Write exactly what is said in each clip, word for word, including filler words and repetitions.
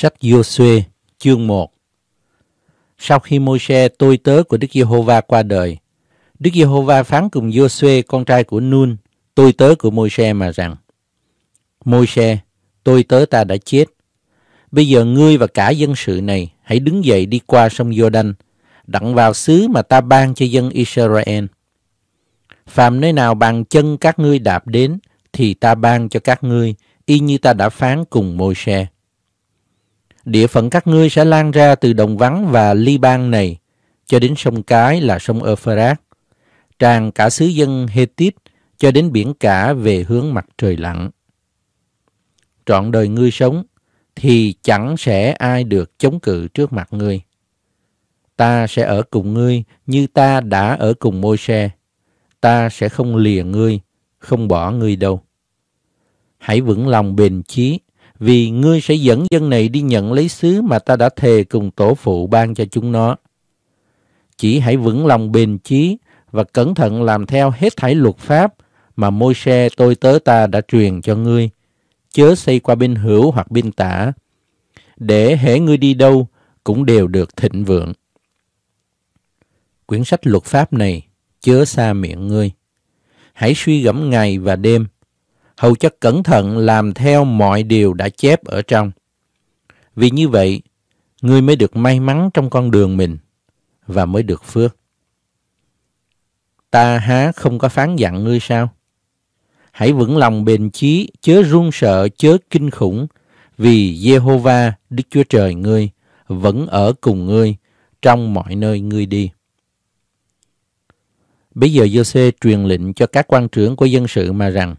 Sách Giô-suê chương một. Sau khi Môi-se tôi tớ của Đức Giê-hô-va qua đời, Đức Giê-hô-va phán cùng Giô-suê con trai của Nun, tôi tớ của Môi-se mà rằng: Môi-se, tôi tớ ta đã chết. Bây giờ ngươi và cả dân sự này hãy đứng dậy đi qua sông Giô-đanh, đặng vào xứ mà ta ban cho dân Israel. Phàm nơi nào bàn chân các ngươi đạp đến thì ta ban cho các ngươi, y như ta đã phán cùng Môi-se. Địa phận các ngươi sẽ lan ra từ đồng vắng và Li-ban này cho đến sông cái là sông Ơ-phơ-rát, tràn cả xứ dân Hê-tít cho đến biển cả về hướng mặt trời lặn. Trọn đời ngươi sống thì chẳng sẽ ai được chống cự trước mặt ngươi. Ta sẽ ở cùng ngươi như ta đã ở cùng Môi-se. Ta sẽ không lìa ngươi, không bỏ ngươi đâu. Hãy vững lòng bền chí, vì ngươi sẽ dẫn dân này đi nhận lấy xứ mà ta đã thề cùng tổ phụ ban cho chúng nó. Chỉ hãy vững lòng bền chí và cẩn thận làm theo hết thảy luật pháp mà Môi-se tôi tớ ta đã truyền cho ngươi, chớ xây qua bên hữu hoặc bên tả, để hễ ngươi đi đâu cũng đều được thịnh vượng. Quyển sách luật pháp này chớ xa miệng ngươi. Hãy suy gẫm ngày và đêm, hầu cho cẩn thận làm theo mọi điều đã chép ở trong. Vì như vậy, ngươi mới được may mắn trong con đường mình và mới được phước. Ta há không có phán dặn ngươi sao? Hãy vững lòng bền chí, chớ run sợ, chớ kinh khủng, vì Giê-hô-va, Đức Chúa Trời ngươi, vẫn ở cùng ngươi trong mọi nơi ngươi đi. Bây giờ Giô-suê truyền lệnh cho các quan trưởng của dân sự mà rằng: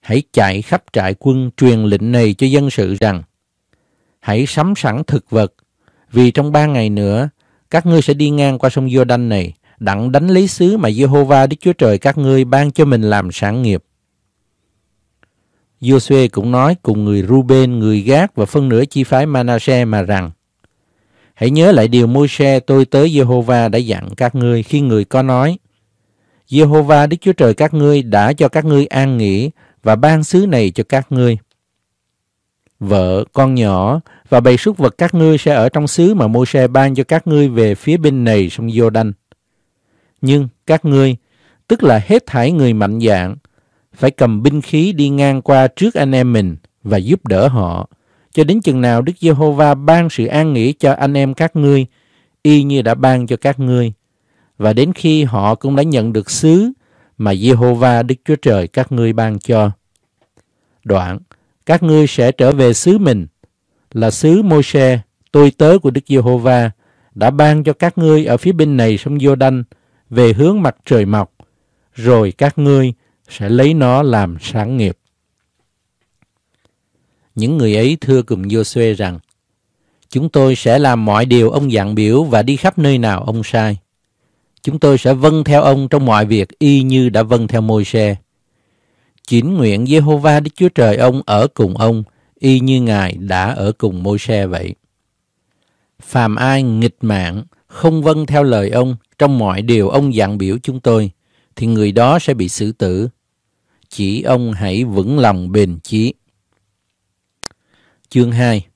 Hãy chạy khắp trại quân truyền lệnh này cho dân sự rằng: Hãy sắm sẵn thực vật, vì trong ba ngày nữa các ngươi sẽ đi ngang qua sông Giô-đanh này, đặng đánh lấy xứ mà Giê-hô-va Đức Chúa Trời các ngươi ban cho mình làm sản nghiệp. Giô-suê cũng nói cùng người Ruben, người Gác và phân nửa chi phái Manasseh mà rằng: Hãy nhớ lại điều Môi-se tôi tớ Giê-hô-va đã dặn các ngươi khi người có nói: Giê-hô-va Đức Chúa Trời các ngươi đã cho các ngươi an nghỉ và ban xứ này cho các ngươi. Vợ, con nhỏ và bầy súc vật các ngươi sẽ ở trong xứ mà Môi-se ban cho các ngươi về phía bên này sông Giô-đanh. Nhưng các ngươi, tức là hết thảy người mạnh dạn, phải cầm binh khí đi ngang qua trước anh em mình và giúp đỡ họ, cho đến chừng nào Đức Giê-hô-va ban sự an nghỉ cho anh em các ngươi, y như đã ban cho các ngươi, và đến khi họ cũng đã nhận được xứ mà Giê-hô-va Đức Chúa Trời các ngươi ban cho. Đoạn, các ngươi sẽ trở về xứ mình, là xứ Môi-se, tôi tớ của Đức Giê-hô-va, đã ban cho các ngươi ở phía bên này sông Giô-đanh, về hướng mặt trời mọc, rồi các ngươi sẽ lấy nó làm sản nghiệp. Những người ấy thưa cùng Giô-suê rằng: Chúng tôi sẽ làm mọi điều ông dặn biểu và đi khắp nơi nào ông sai. Chúng tôi sẽ vâng theo ông trong mọi việc y như đã vâng theo Môi-se. Chỉnh nguyện Giê-hô-va Đức Chúa Trời ông ở cùng ông y như Ngài đã ở cùng Môi-se vậy. Phàm ai nghịch mạng, không vâng theo lời ông trong mọi điều ông dặn biểu chúng tôi, thì người đó sẽ bị xử tử. Chỉ ông hãy vững lòng bền chí. Chương hai.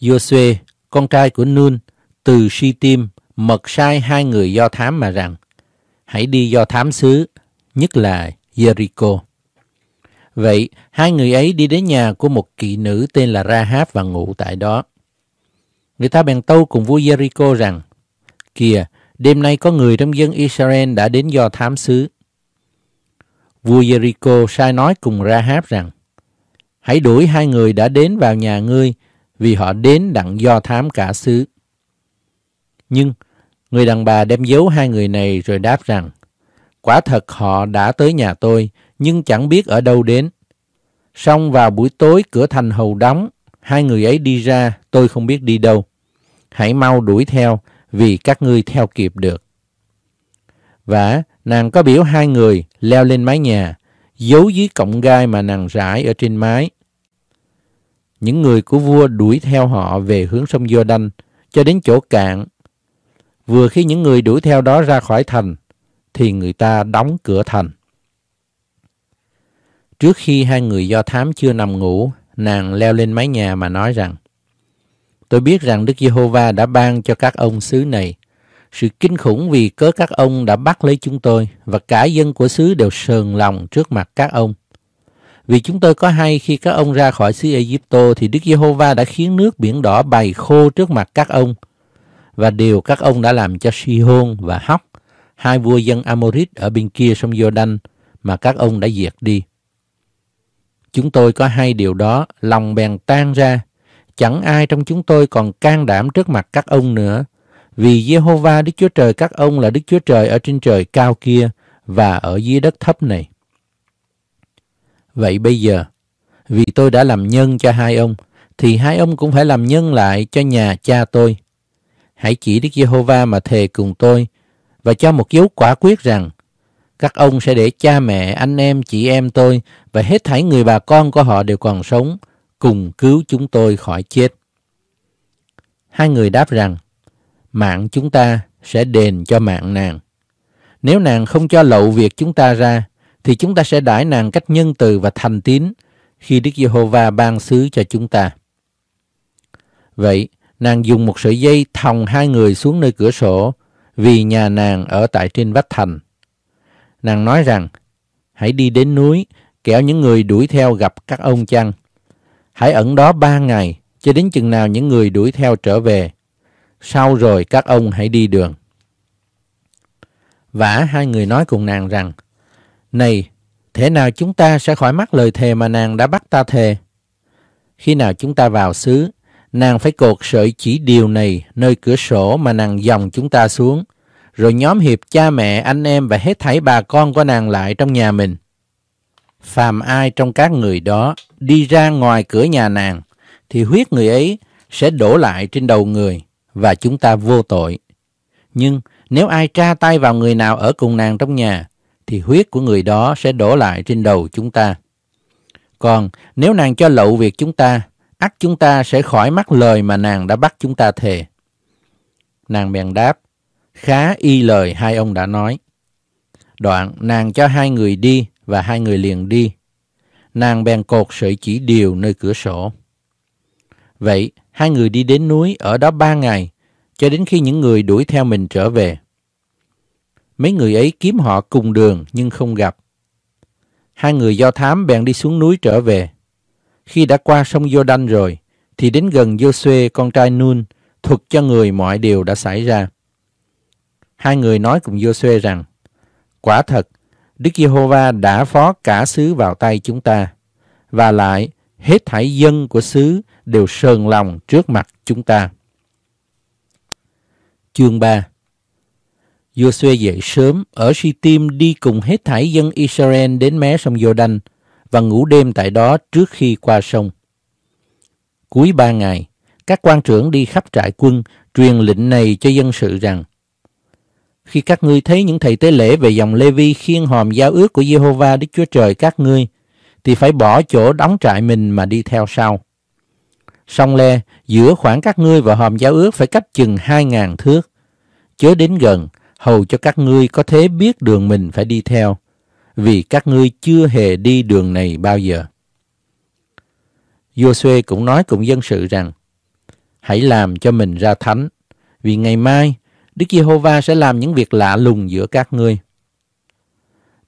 Giô-suê, con trai của Nun, từ Shi-tim, mật sai hai người do thám mà rằng: Hãy đi do thám xứ, nhất là Jericho. Vậy hai người ấy đi đến nhà của một kỵ nữ tên là Rahab và ngủ tại đó. Người ta bèn tâu cùng vua Jericho rằng: Kìa, đêm nay có người trong dân Israel đã đến do thám xứ. Vua Jericho sai nói cùng Rahab rằng: Hãy đuổi hai người đã đến vào nhà ngươi, vì họ đến đặng do thám cả xứ. Nhưng người đàn bà đem giấu hai người này rồi đáp rằng: Quả thật họ đã tới nhà tôi, nhưng chẳng biết ở đâu đến. Song vào buổi tối cửa thành hầu đóng, hai người ấy đi ra, tôi không biết đi đâu. Hãy mau đuổi theo, vì các ngươi theo kịp được. Và nàng có biểu hai người leo lên mái nhà, giấu dưới cọng gai mà nàng rải ở trên mái. Những người của vua đuổi theo họ về hướng sông Giô-đanh cho đến chỗ cạn. Vừa khi những người đuổi theo đó ra khỏi thành, thì người ta đóng cửa thành. Trước khi hai người do thám chưa nằm ngủ, nàng leo lên mái nhà mà nói rằng: Tôi biết rằng Đức Giê-hô-va đã ban cho các ông xứ này sự kinh khủng vì cớ các ông đã bắt lấy chúng tôi, và cả dân của xứ đều sờn lòng trước mặt các ông. Vì chúng tôi có hay khi các ông ra khỏi xứ Ai-díp-tô thì Đức Giê-hô-va đã khiến nước Biển Đỏ bày khô trước mặt các ông, và điều các ông đã làm cho Si-hôn và Hóc, hai vua dân Amorit ở bên kia sông Giô-đanh mà các ông đã diệt đi. Chúng tôi có hay điều đó, lòng bèn tan ra, chẳng ai trong chúng tôi còn can đảm trước mặt các ông nữa, vì Giê-hô-va Đức Chúa Trời các ông là Đức Chúa Trời ở trên trời cao kia và ở dưới đất thấp này. Vậy bây giờ, vì tôi đã làm nhân cho hai ông, thì hai ông cũng phải làm nhân lại cho nhà cha tôi. Hãy chỉ Đức Giê-hô-va mà thề cùng tôi, và cho một dấu quả quyết rằng, các ông sẽ để cha mẹ, anh em, chị em tôi và hết thảy người bà con của họ đều còn sống, cùng cứu chúng tôi khỏi chết. Hai người đáp rằng, mạng chúng ta sẽ đền cho mạng nàng. Nếu nàng không cho lậu việc chúng ta ra, thì chúng ta sẽ đãi nàng cách nhân từ và thành tín khi Đức Giê-hô-va ban xứ cho chúng ta. Vậy, nàng dùng một sợi dây thòng hai người xuống nơi cửa sổ, vì nhà nàng ở tại trên vách thành. Nàng nói rằng, hãy đi đến núi, kẻo những người đuổi theo gặp các ông chăng. Hãy ẩn đó ba ngày, cho đến chừng nào những người đuổi theo trở về. Sau rồi các ông hãy đi đường. Vả hai người nói cùng nàng rằng, này, thế nào chúng ta sẽ khỏi mắc lời thề mà nàng đã bắt ta thề? Khi nào chúng ta vào xứ, nàng phải cột sợi chỉ điều này nơi cửa sổ mà nàng dòng chúng ta xuống, rồi nhóm hiệp cha mẹ, anh em và hết thảy bà con của nàng lại trong nhà mình. Phàm ai trong các người đó đi ra ngoài cửa nhà nàng, thì huyết người ấy sẽ đổ lại trên đầu người, và chúng ta vô tội. Nhưng nếu ai tra tay vào người nào ở cùng nàng trong nhà, thì huyết của người đó sẽ đổ lại trên đầu chúng ta. Còn nếu nàng cho lậu việc chúng ta, ắt chúng ta sẽ khỏi mắc lời mà nàng đã bắt chúng ta thề. Nàng bèn đáp, khá y lời hai ông đã nói. Đoạn nàng cho hai người đi, và hai người liền đi. Nàng bèn cột sợi chỉ điều nơi cửa sổ. Vậy hai người đi đến núi ở đó ba ngày, cho đến khi những người đuổi theo mình trở về. Mấy người ấy kiếm họ cùng đường nhưng không gặp. Hai người do thám bèn đi xuống núi trở về. Khi đã qua sông Giô-đanh rồi, thì đến gần Giô-suê con trai Nun, thuật cho người mọi điều đã xảy ra. Hai người nói cùng Giô-suê rằng, quả thật, Đức Giê-hô-va đã phó cả xứ vào tay chúng ta, và lại hết thảy dân của xứ đều sờn lòng trước mặt chúng ta. Chương ba. Giô-suê dậy sớm ở Shi-tim đi cùng hết thảy dân Israel đến mé sông Giô-đanh và ngủ đêm tại đó trước khi qua sông. Cuối ba ngày, các quan trưởng đi khắp trại quân truyền lệnh này cho dân sự rằng: Khi các ngươi thấy những thầy tế lễ về dòng Lê-vi khiêng hòm giao ước của Giê-hô-va Đức Chúa Trời các ngươi, thì phải bỏ chỗ đóng trại mình mà đi theo sau. Song le giữa khoảng các ngươi và hòm giao ước phải cách chừng hai ngàn thước, chớ đến gần, hầu cho các ngươi có thể biết đường mình phải đi theo, vì các ngươi chưa hề đi đường này bao giờ. Giô-suê cũng nói cùng dân sự rằng, hãy làm cho mình ra thánh, vì ngày mai Đức Giê-hô-va sẽ làm những việc lạ lùng giữa các ngươi.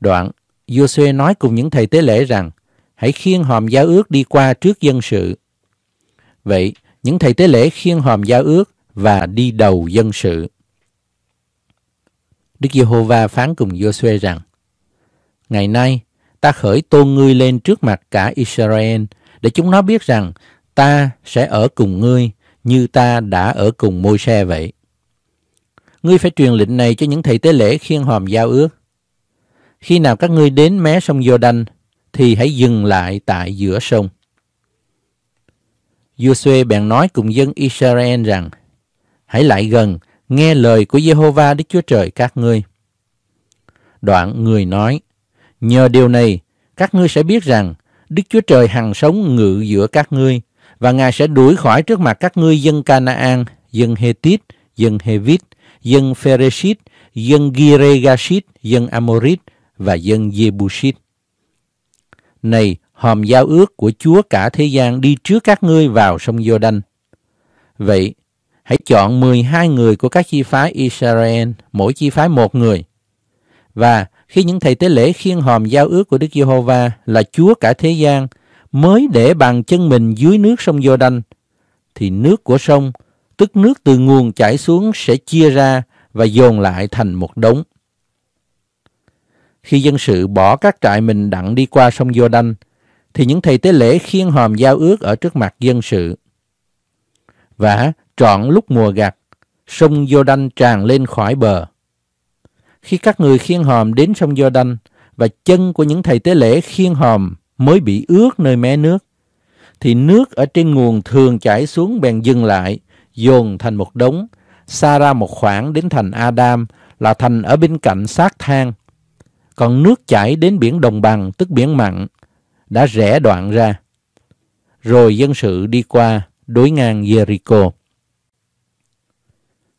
Đoạn, Giô-suê nói cùng những thầy tế lễ rằng, hãy khiêng hòm giao ước đi qua trước dân sự. Vậy, những thầy tế lễ khiêng hòm giao ước và đi đầu dân sự. Đức Giê-hô-va phán cùng Giô-suê rằng, ngày nay, ta khởi tôn ngươi lên trước mặt cả Israel, để chúng nó biết rằng ta sẽ ở cùng ngươi như ta đã ở cùng Môi-se vậy. Ngươi phải truyền lệnh này cho những thầy tế lễ khiêng hòm giao ước. Khi nào các ngươi đến mé sông Giô-đanh, thì hãy dừng lại tại giữa sông. Giô-suê bèn nói cùng dân Israel rằng, hãy lại gần, nghe lời của Giê-hô-va Đức Chúa Trời các ngươi. Đoạn người nói, nhờ điều này, các ngươi sẽ biết rằng Đức Chúa Trời hằng sống ngự giữa các ngươi, và Ngài sẽ đuổi khỏi trước mặt các ngươi dân Canaan, dân Hethit, dân Hevit, dân Pheresit, dân Girgashit, dân Amorit và dân Jebusit. Này hòm giao ước của Chúa cả thế gian đi trước các ngươi vào sông Giô-đanh. Vậy, hãy chọn mười hai người của các chi phái Israel, mỗi chi phái một người. Và khi những thầy tế lễ khiêng hòm giao ước của Đức Giê-hô-va là Chúa cả thế gian mới để bàn chân mình dưới nước sông Giô-đanh, thì nước của sông, tức nước từ nguồn chảy xuống, sẽ chia ra và dồn lại thành một đống. Khi dân sự bỏ các trại mình đặng đi qua sông Giô-đanh, thì những thầy tế lễ khiêng hòm giao ước ở trước mặt dân sự. Và trọn lúc mùa gặt, sông Giô-đanh tràn lên khỏi bờ. Khi các người khiêng hòm đến sông Giô-đanh, và chân của những thầy tế lễ khiêng hòm mới bị ướt nơi mé nước, thì nước ở trên nguồn thường chảy xuống bèn dừng lại, dồn thành một đống, xa ra một khoảng đến thành Adam, là thành ở bên cạnh xác than. Còn nước chảy đến biển đồng bằng, tức biển mặn, đã rẽ đoạn ra. Rồi dân sự đi qua, đối ngang Jericho.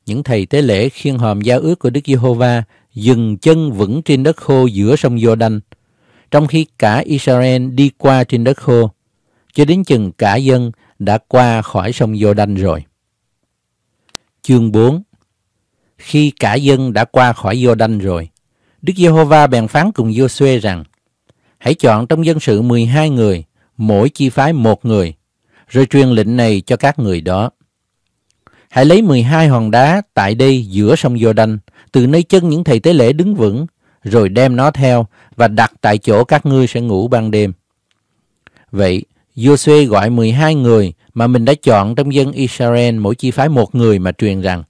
Những thầy tế lễ khiêng hòm giao ước của Đức Giê-hô-va dừng chân vững trên đất khô giữa sông Giô-đanh, trong khi cả Israel đi qua trên đất khô, cho đến chừng cả dân đã qua khỏi sông Giô-đanh rồi. Chương bốn. Khi cả dân đã qua khỏi Giô-đanh rồi, Đức Giê-hô-va bèn phán cùng Giô-suê rằng: Hãy chọn trong dân sự mười hai người, mỗi chi phái một người, rồi truyền lệnh này cho các người đó. Hãy lấy mười hai hòn đá tại đây giữa sông Giô-đanh, từ nơi chân những thầy tế lễ đứng vững, rồi đem nó theo và đặt tại chỗ các ngươi sẽ ngủ ban đêm. Vậy, Giô-suê gọi mười hai người mà mình đã chọn trong dân Israel mỗi chi phái một người mà truyền rằng: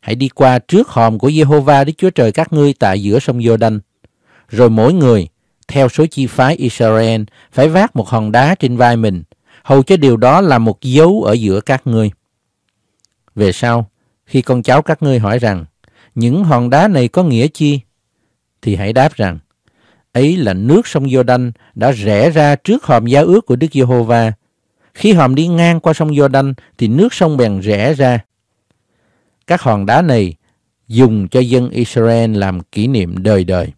Hãy đi qua trước hòm của Giê-hô-va Đức Chúa Trời các ngươi tại giữa sông Giô-đanh, rồi mỗi người theo số chi phái Israel phải vác một hòn đá trên vai mình, hầu cho điều đó là một dấu ở giữa các ngươi. Về sau, khi con cháu các ngươi hỏi rằng những hòn đá này có nghĩa chi, thì hãy đáp rằng: Ấy là nước sông Giô-đanh đã rẽ ra trước hòm giao ước của Đức Giê-hô-va. Khi hòm đi ngang qua sông Giô-đanh thì nước sông bèn rẽ ra. Các hòn đá này dùng cho dân Israel làm kỷ niệm đời đời.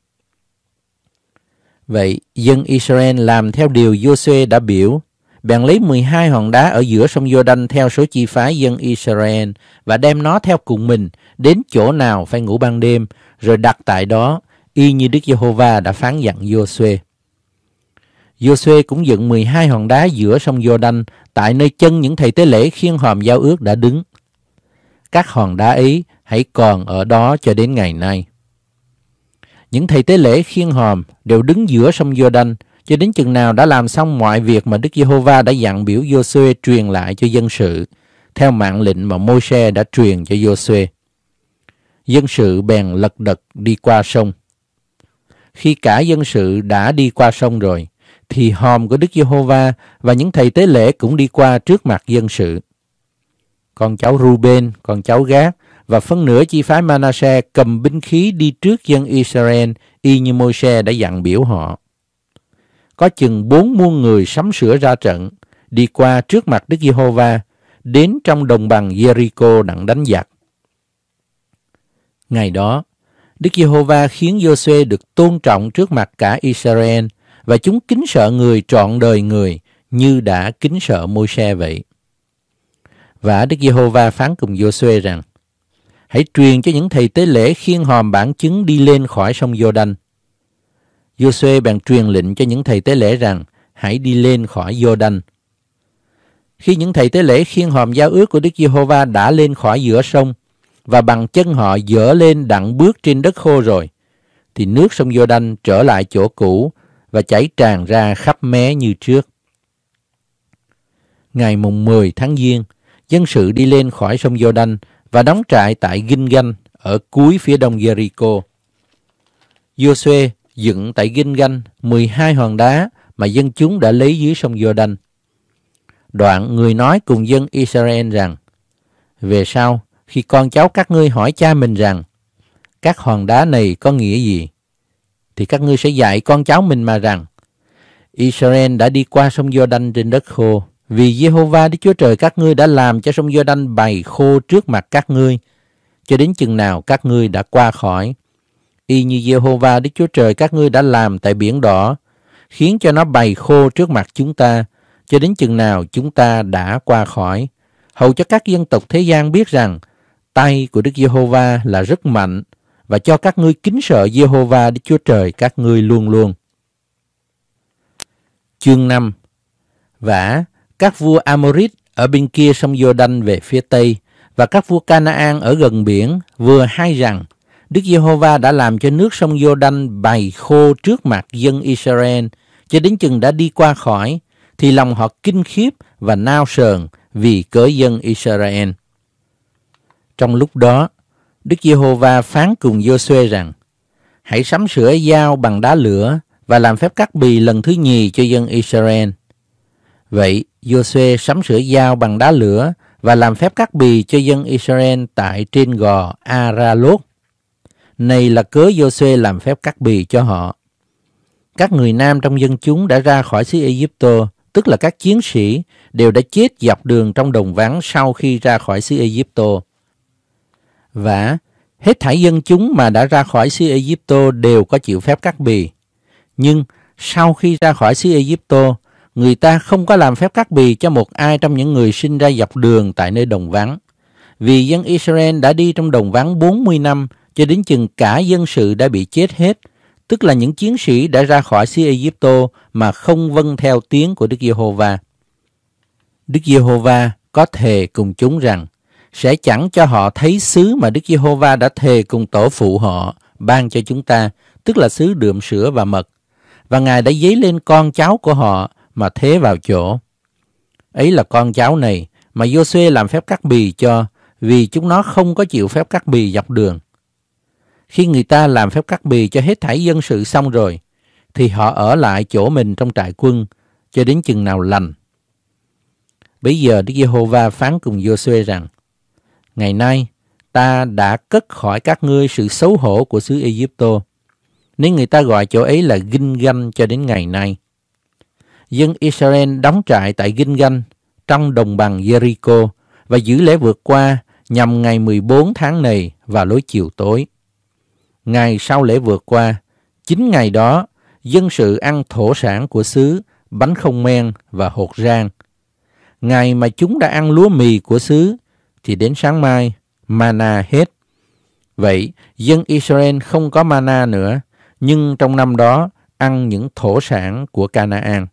Vậy dân Israel làm theo điều Giô-suê đã biểu, bèn lấy mười hai hòn đá ở giữa sông Giô-đanh theo số chi phái dân Israel và đem nó theo cùng mình đến chỗ nào phải ngủ ban đêm, rồi đặt tại đó, y như Đức Giê-hô-va đã phán dặn Giô-suê. Giô-suê cũng dựng mười hai hòn đá giữa sông Giô-đanh tại nơi chân những thầy tế lễ khiêng hòm giao ước đã đứng. Các hòn đá ấy hãy còn ở đó cho đến ngày nay. Những thầy tế lễ khiêng hòm đều đứng giữa sông Giô-đanh cho đến chừng nào đã làm xong mọi việc mà Đức Giê-hô-va đã dặn biểu Giô-suê truyền lại cho dân sự, theo mạng lệnh mà Môi-se đã truyền cho Giô-suê. Dân sự bèn lật đật đi qua sông. Khi cả dân sự đã đi qua sông rồi, thì hòm của Đức Giê-hô-va và những thầy tế lễ cũng đi qua trước mặt dân sự. Con cháu Ruben, con cháu Gác và phân nửa chi phái Manasseh cầm binh khí đi trước dân Israel, y như Môi-se đã dặn biểu họ. Có chừng bốn muôn người sắm sửa ra trận, đi qua trước mặt Đức Giê-hô-va, đến trong đồng bằng Jericho đặng đánh giặc. Ngày đó, Đức Giê-hô-va khiến Giô-suê được tôn trọng trước mặt cả Israel, và chúng kính sợ người trọn đời người như đã kính sợ Môi-se vậy. Và Đức Giê-hô-va phán cùng Giô-suê rằng: Hãy truyền cho những thầy tế lễ khiêng hòm bản chứng đi lên khỏi sông Giô-đanh. Giô-suê bèn truyền lệnh cho những thầy tế lễ rằng: Hãy đi lên khỏi Giô-đanh. Khi những thầy tế lễ khiêng hòm giao ước của Đức Giê-hô-va đã lên khỏi giữa sông, và bằng chân họ dỡ lên đặng bước trên đất khô rồi, thì nước sông Giô-đanh trở lại chỗ cũ và chảy tràn ra khắp mé như trước. Ngày mùng mười tháng Giêng, dân sự đi lên khỏi sông Giô-đanh và đóng trại tại Ginh-ganh ở cuối phía đông Jericho. Giô-suê dựng tại Ginh-ganh mười hai hòn đá mà dân chúng đã lấy dưới sông Giô-đanh. Đoạn người nói cùng dân Israel rằng: Về sau, khi con cháu các ngươi hỏi cha mình rằng các hòn đá này có nghĩa gì, thì các ngươi sẽ dạy con cháu mình mà rằng: Israel đã đi qua sông Giô-đanh trên đất khô, vì Giê-hô-va Đức Chúa Trời các ngươi đã làm cho sông Giô-đanh bày khô trước mặt các ngươi, cho đến chừng nào các ngươi đã qua khỏi, y như Giê-hô-va Đức Chúa Trời các ngươi đã làm tại biển đỏ, khiến cho nó bày khô trước mặt chúng ta, cho đến chừng nào chúng ta đã qua khỏi, hầu cho các dân tộc thế gian biết rằng tay của Đức Giê-hô-va là rất mạnh, và cho các ngươi kính sợ Giê-hô-va Đức Chúa Trời các ngươi luôn luôn. Chương năm. Vả, các vua Amorit ở bên kia sông Giô-đanh về phía tây, và các vua Canaan ở gần biển vừa hay rằng Đức Giê-hô-va đã làm cho nước sông Giô-đanh bày khô trước mặt dân Israel, cho đến chừng đã đi qua khỏi, thì lòng họ kinh khiếp và nao sờn vì cớ dân Israel. Trong lúc đó, Đức Giê-hô-va phán cùng Giô-suê rằng: Hãy sắm sửa dao bằng đá lửa và làm phép cắt bì lần thứ nhì cho dân Israel. Vậy, Giô-suê sắm sửa dao bằng đá lửa và làm phép cắt bì cho dân Israel tại trên gò Aralot. Này là cớ Giô-suê làm phép cắt bì cho họ. Các người nam trong dân chúng đã ra khỏi xứ Ai-díp-tô, tức là các chiến sĩ, đều đã chết dọc đường trong đồng vắng sau khi ra khỏi xứ Ai-díp-tô. Vả, hết thảy dân chúng mà đã ra khỏi xứ Ai-díp-tô đều có chịu phép cắt bì. Nhưng sau khi ra khỏi xứ Ai-díp-tô, người ta không có làm phép cắt bì cho một ai trong những người sinh ra dọc đường tại nơi đồng vắng. Vì dân Israel đã đi trong đồng vắng bốn mươi năm, cho đến chừng cả dân sự đã bị chết hết, tức là những chiến sĩ đã ra khỏi xứ Ai-díp-tô mà không vâng theo tiếng của Đức Giê-hô-va. Đức Giê-hô-va có thề cùng chúng rằng sẽ chẳng cho họ thấy xứ mà Đức Giê-hô-va đã thề cùng tổ phụ họ ban cho chúng ta, tức là xứ đượm sữa và mật, và Ngài đã dấy lên con cháu của họ mà thế vào chỗ. Ấy là con cháu này mà Giô-suê làm phép cắt bì cho, vì chúng nó không có chịu phép cắt bì dọc đường. Khi người ta làm phép cắt bì cho hết thảy dân sự xong rồi, thì họ ở lại chỗ mình trong trại quân cho đến chừng nào lành. Bây giờ Đức Giê-hô-va phán cùng Giô-suê rằng: Ngày nay ta đã cất khỏi các ngươi sự xấu hổ của xứ Ai-díp-tô, nên người ta gọi chỗ ấy là Ginh-ganh cho đến ngày nay. Dân Israel đóng trại tại Ginh-ganh trong đồng bằng Jericho và giữ lễ vượt qua nhằm ngày mười bốn tháng này vào lối chiều tối. Ngày sau lễ vượt qua, chính ngày đó, dân sự ăn thổ sản của xứ, bánh không men và hột rang. Ngày mà chúng đã ăn lúa mì của xứ, thì đến sáng mai, mana hết. Vậy, dân Israel không có mana nữa, nhưng trong năm đó, ăn những thổ sản của Canaan.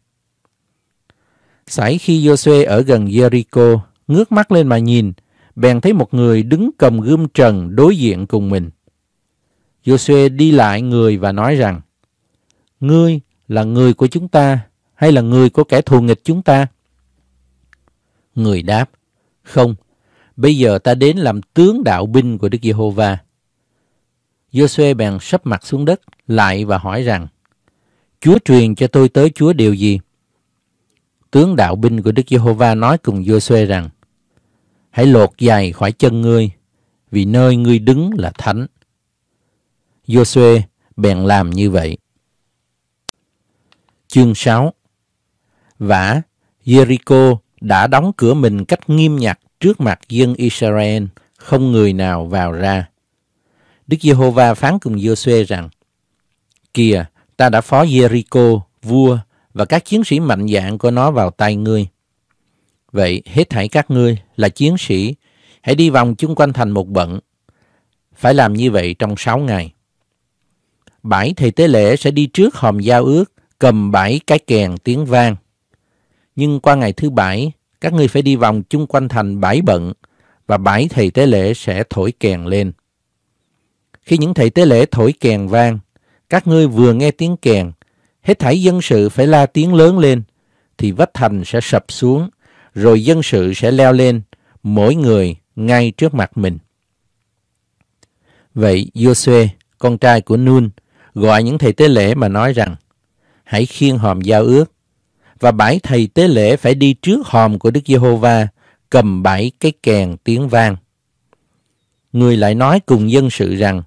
Xảy khi Giô-suê ở gần Jericho, ngước mắt lên mà nhìn, bèn thấy một người đứng cầm gươm trần đối diện cùng mình. Giô-suê đi lại người và nói rằng: Ngươi là người của chúng ta hay là người của kẻ thù nghịch chúng ta? Người đáp: Không, bây giờ ta đến làm tướng đạo binh của Đức Giê-hô-va. Giô-suê bèn sấp mặt xuống đất lại và hỏi rằng: Chúa truyền cho tôi tới Chúa điều gì? Tướng đạo binh của Đức Giê-hô-va nói cùng Giô-suê rằng: Hãy lột giày khỏi chân ngươi, vì nơi ngươi đứng là thánh. Giô-suê bèn làm như vậy. Chương sáu. Vả, Jericho đã đóng cửa mình cách nghiêm ngặt trước mặt dân Israel, không người nào vào ra. Đức Giê-hô-va phán cùng Giô-suê rằng: Kìa, ta đã phó Jericho, vua và các chiến sĩ mạnh dạn của nó vào tay ngươi. Vậy hết thảy các ngươi là chiến sĩ, hãy đi vòng chung quanh thành một bận. Phải làm như vậy trong sáu ngày. Bảy thầy tế lễ sẽ đi trước hòm giao ước, cầm bảy cái kèn tiếng vang. Nhưng qua ngày thứ bảy, các ngươi phải đi vòng chung quanh thành bảy bận, và bảy thầy tế lễ sẽ thổi kèn lên. Khi những thầy tế lễ thổi kèn vang, các ngươi vừa nghe tiếng kèn, hết thảy dân sự phải la tiếng lớn lên, thì vách thành sẽ sập xuống, rồi dân sự sẽ leo lên, mỗi người ngay trước mặt mình. Vậy Giô-suê, con trai của Nun, gọi những thầy tế lễ mà nói rằng: Hãy khiêng hòm giao ước, và bảy thầy tế lễ phải đi trước hòm của Đức Giê-hô-va, cầm bảy cái kèn tiếng vang. Người lại nói cùng dân sự rằng: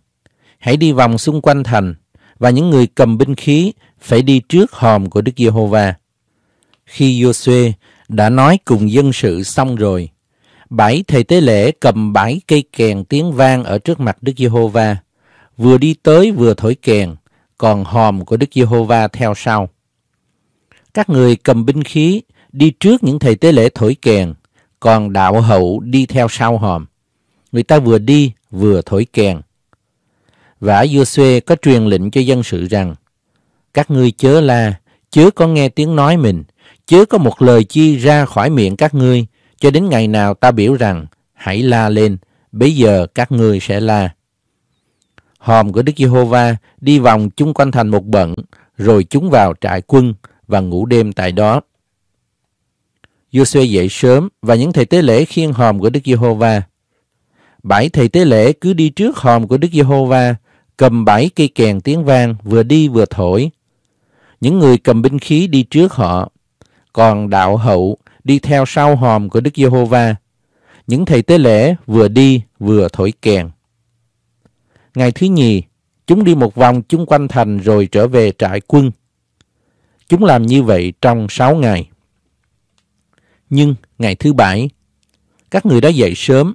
Hãy đi vòng xung quanh thành, và những người cầm binh khí phải đi trước hòm của Đức Giê-hô-va. Khi Giô-suê đã nói cùng dân sự xong rồi, bảy thầy tế lễ cầm bảy cây kèn tiếng vang ở trước mặt Đức Giê-hô-va, vừa đi tới vừa thổi kèn, còn hòm của Đức Giê-hô-va theo sau. Các người cầm binh khí đi trước những thầy tế lễ thổi kèn, còn đạo hậu đi theo sau hòm. Người ta vừa đi vừa thổi kèn. Vả Giô-suê có truyền lệnh cho dân sự rằng: các ngươi chớ la, chớ có nghe tiếng nói mình, chớ có một lời chi ra khỏi miệng các ngươi, cho đến ngày nào ta biểu rằng hãy la lên, bấy giờ các ngươi sẽ la. Hòm của Đức Giê-hô-va đi vòng chung quanh thành một bận, rồi chúng vào trại quân và ngủ đêm tại đó. Giô-suê dậy sớm và những thầy tế lễ khiêng hòm của Đức Giê-hô-va. Bảy thầy tế lễ cứ đi trước hòm của Đức Giê-hô-va, cầm bảy cây kèn tiếng vang, vừa đi vừa thổi. Những người cầm binh khí đi trước họ, còn đạo hậu đi theo sau hòm của Đức Giê-hô-va. Những thầy tế lễ vừa đi vừa thổi kèn. Ngày thứ nhì, chúng đi một vòng chung quanh thành rồi trở về trại quân. Chúng làm như vậy trong sáu ngày. Nhưng ngày thứ bảy, các người đã dậy sớm,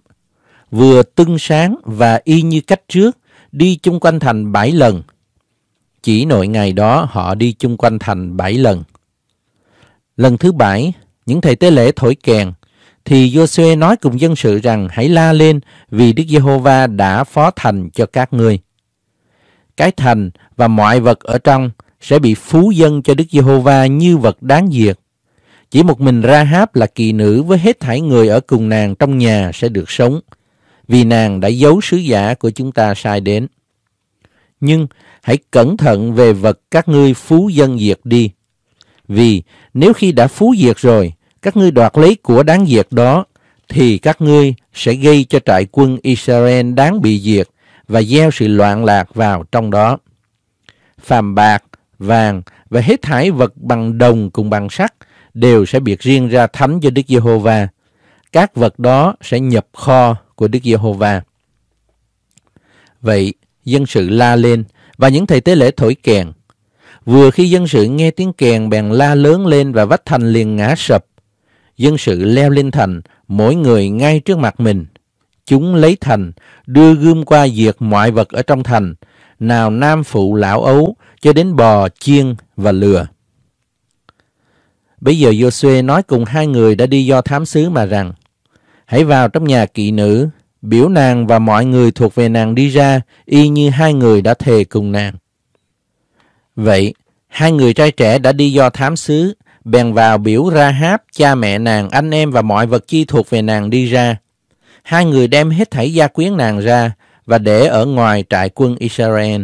vừa tưng sáng và y như cách trước, đi chung quanh thành bảy lần. Chỉ nội ngày đó họ đi chung quanh thành bảy lần. Lần thứ bảy, những thầy tế lễ thổi kèn, thì Giô-suê nói cùng dân sự rằng: hãy la lên, vì Đức Giê-hô-va đã phó thành cho các ngươi. Cái thành và mọi vật ở trong sẽ bị phú dâng cho Đức Giê-hô-va như vật đáng diệt. Chỉ một mình Ra-háp là kỳ nữ với hết thảy người ở cùng nàng trong nhà sẽ được sống, vì nàng đã giấu sứ giả của chúng ta sai đến. Nhưng hãy cẩn thận về vật các ngươi phú dâng diệt đi, vì nếu khi đã phú diệt rồi, các ngươi đoạt lấy của đáng diệt đó, thì các ngươi sẽ gây cho trại quân Israel đáng bị diệt và gieo sự loạn lạc vào trong đó. Phàm bạc, vàng và hết thảy vật bằng đồng cùng bằng sắt đều sẽ biệt riêng ra thánh cho Đức Giê-hô-va. Các vật đó sẽ nhập kho của Đức Giê-hô-va. Vậy dân sự la lên và những thầy tế lễ thổi kèn. Vừa khi dân sự nghe tiếng kèn bèn la lớn lên và vách thành liền ngã sập. Dân sự leo lên thành, mỗi người ngay trước mặt mình. Chúng lấy thành, đưa gươm qua diệt mọi vật ở trong thành, nào nam phụ lão ấu, cho đến bò, chiên và lừa. Bây giờ Giô-suê nói cùng hai người đã đi do thám sứ mà rằng: hãy vào trong nhà kỵ nữ, biểu nàng và mọi người thuộc về nàng đi ra, y như hai người đã thề cùng nàng. Vậy, hai người trai trẻ đã đi do thám sứ, bèn vào biểu Ra-háp, cha mẹ nàng, anh em và mọi vật chi thuộc về nàng đi ra. Hai người đem hết thảy gia quyến nàng ra và để ở ngoài trại quân Israel.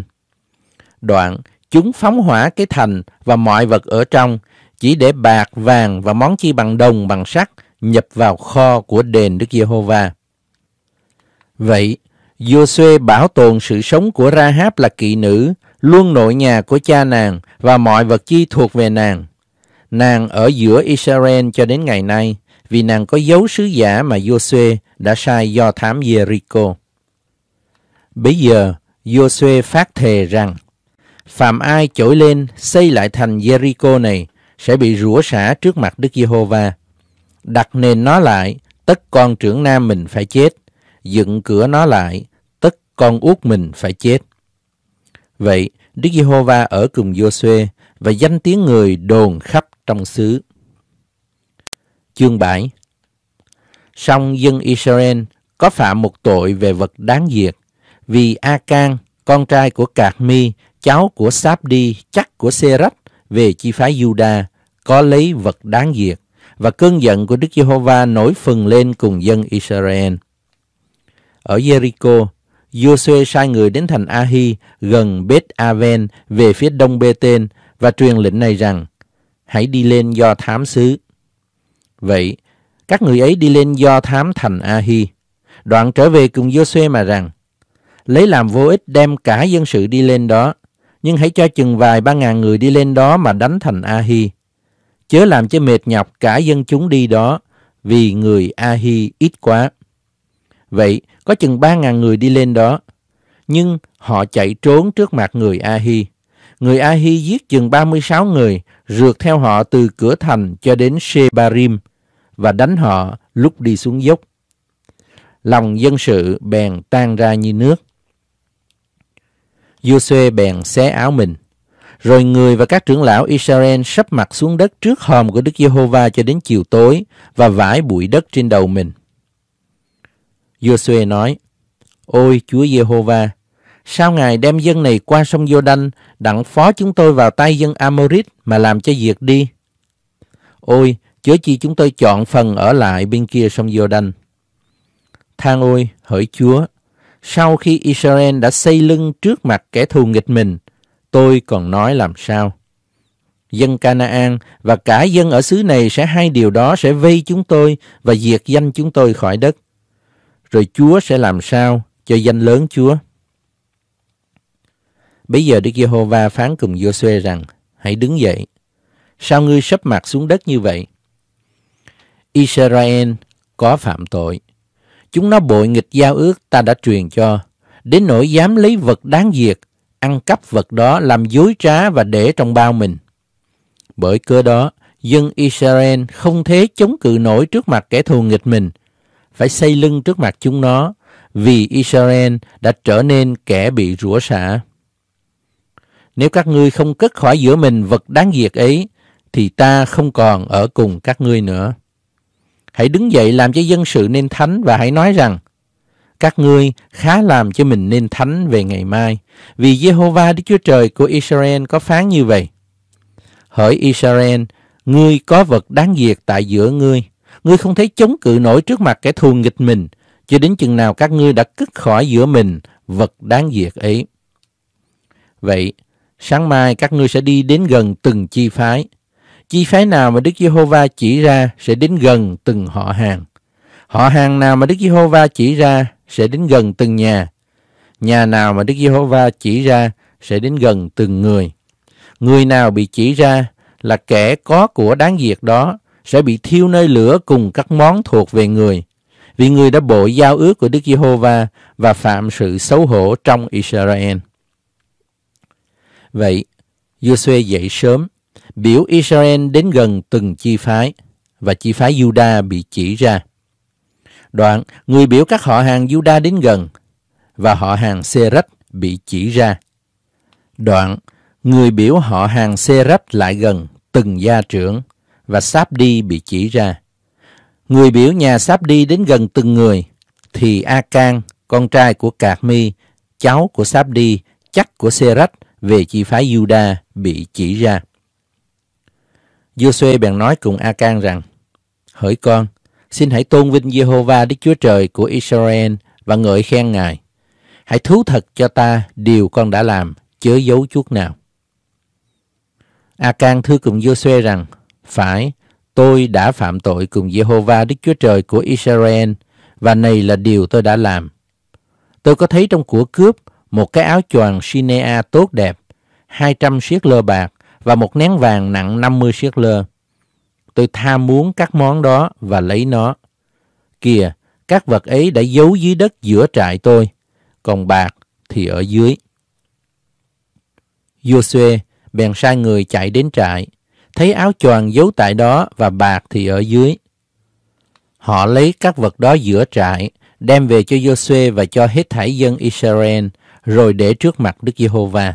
Đoạn, chúng phóng hỏa cái thành và mọi vật ở trong, chỉ để bạc, vàng và món chi bằng đồng, bằng sắt nhập vào kho của đền Đức Giê-hô-va. Vậy, Giô-suê bảo tồn sự sống của Ra-háp là kỵ nữ, luôn nội nhà của cha nàng và mọi vật chi thuộc về nàng. Nàng ở giữa Israel cho đến ngày nay, vì nàng có dấu sứ giả mà Giô-suê đã sai do thám Jericho. Bấy giờ, Giô-suê phát thề rằng: phàm ai chổi lên xây lại thành Jericho này sẽ bị rủa xả trước mặt Đức Giê-hô-va. Đặt nền nó lại, tất con trưởng nam mình phải chết. Dựng cửa nó lại, tất con út mình phải chết. Vậy, Đức Giê-hô-va ở cùng Giô-suê và danh tiếng người đồn khắp trong xứ. Chương bảy. Song dân Israel có phạm một tội về vật đáng diệt, vì A-can, con trai của Cạc-mi, cháu của Sáp-đi, chắc của Sê-rách, về chi phái Giu-đa, có lấy vật đáng diệt, và cơn giận của Đức Giê-hô-va nổi phừng lên cùng dân Israel. Ở Jericho, Giô-suê sai người đến thành A-hi gần Bet-aven về phía đông Bê-tên và truyền lệnh này rằng: hãy đi lên do thám sứ. Vậy, các người ấy đi lên do thám thành A-hi, đoạn trở về cùng Giô-suê mà rằng: lấy làm vô ích đem cả dân sự đi lên đó, nhưng hãy cho chừng vài ba ngàn người đi lên đó mà đánh thành A-hi. Chớ làm cho mệt nhọc cả dân chúng đi đó, vì người A-hi ít quá. Vậy, có chừng ba ngàn người đi lên đó, nhưng họ chạy trốn trước mặt người A-hi. Người A-hi giết chừng ba mươi sáu người, rượt theo họ từ cửa thành cho đến Shebarim và đánh họ lúc đi xuống dốc. Lòng dân sự bèn tan ra như nước. Giô-suê bèn xé áo mình, Rồi người và các trưởng lão Israel sắp mặt xuống đất trước hòm của Đức Giê-hô-va cho đến chiều tối và vải bụi đất trên đầu mình. Giô-suê nói: Ôi Chúa Giê-hô-va, sao Ngài đem dân này qua sông Giô-đanh, đặng phó chúng tôi vào tay dân Amorit mà làm cho diệt đi? Ôi, chớ chi chúng tôi chọn phần ở lại bên kia sông Giô-đanh. Than ôi, hỡi Chúa, sau khi Israel đã xây lưng trước mặt kẻ thù nghịch mình, tôi còn nói làm sao? Dân Canaan và cả dân ở xứ này sẽ hai điều đó sẽ vây chúng tôi và diệt danh chúng tôi khỏi đất. Rồi Chúa sẽ làm sao cho danh lớn Chúa? Bây giờ Đức Giê-hô-va phán cùng Giô-suê rằng: Hãy đứng dậy. Sao ngươi sấp mặt xuống đất như vậy? Israel có phạm tội. Chúng nó bội nghịch giao ước ta đã truyền cho, đến nỗi dám lấy vật đáng diệt, ăn cắp vật đó làm dối trá và để trong bao mình. Bởi cớ đó, dân Israel không thể chống cự nổi trước mặt kẻ thù nghịch mình, phải xây lưng trước mặt chúng nó, vì Israel đã trở nên kẻ bị rủa xả. Nếu các ngươi không cất khỏi giữa mình vật đáng diệt ấy, thì ta không còn ở cùng các ngươi nữa. Hãy đứng dậy làm cho dân sự nên thánh và hãy nói rằng: Các ngươi khá làm cho mình nên thánh về ngày mai, vì Giê-hô-va Đức Chúa Trời của Israel có phán như vậy: Hỡi Israel, ngươi có vật đáng diệt tại giữa ngươi, ngươi không thể chống cự nổi trước mặt kẻ thù nghịch mình, cho đến chừng nào các ngươi đã cất khỏi giữa mình vật đáng diệt ấy. Vậy, sáng mai các ngươi sẽ đi đến gần từng chi phái. Chi phái nào mà Đức Giê-hô-va chỉ ra sẽ đến gần từng họ hàng. Họ hàng nào mà Đức Giê-hô-va chỉ ra sẽ đến gần từng nhà. Nhà nào mà Đức Giê-hô-va chỉ ra sẽ đến gần từng người. Người nào bị chỉ ra là kẻ có của đáng diệt đó sẽ bị thiêu nơi lửa cùng các món thuộc về người, vì người đã bội giao ước của Đức Giê-hô-va và phạm sự xấu hổ trong Israel. Vậy, Giô-suê dậy sớm, biểu Israel đến gần từng chi phái, và chi phái Giu-đa bị chỉ ra. Đoạn, người biểu các họ hàng Giu-đa đến gần, và họ hàng Sê-rách bị chỉ ra. Đoạn, người biểu họ hàng Sê-rách lại gần từng gia trưởng, và Sáp-đi bị chỉ ra. Người biểu nhà Sáp-đi đến gần từng người, thì A-can, con trai của Cạc-mi, cháu của Sáp-đi, chắc của Sê-rách, về chi phái Giu-đa bị chỉ ra. Giô-suê bèn nói cùng A-can rằng: Hỡi con, xin hãy tôn vinh Giê-hô-va Đức Chúa Trời của Israel và ngợi khen Ngài. Hãy thú thật cho ta điều con đã làm, chớ giấu chút nào. A-can thưa cùng Giô-suê rằng: Phải, tôi đã phạm tội cùng Giê-hô-va Đức Chúa Trời của Israel, và này là điều tôi đã làm. Tôi có thấy trong của cướp một cái áo choàng Sinea tốt đẹp, hai trăm siết lơ bạc và một nén vàng nặng năm mươi siết lơ. Tôi tham muốn các món đó và lấy nó. Kìa, các vật ấy đã giấu dưới đất giữa trại tôi, còn bạc thì ở dưới. Giô-suê bèn sai người chạy đến trại, thấy áo choàng giấu tại đó và bạc thì ở dưới. Họ lấy các vật đó giữa trại, đem về cho Giô-suê và cho hết thảy dân Israel, rồi để trước mặt Đức Giê-hô-va.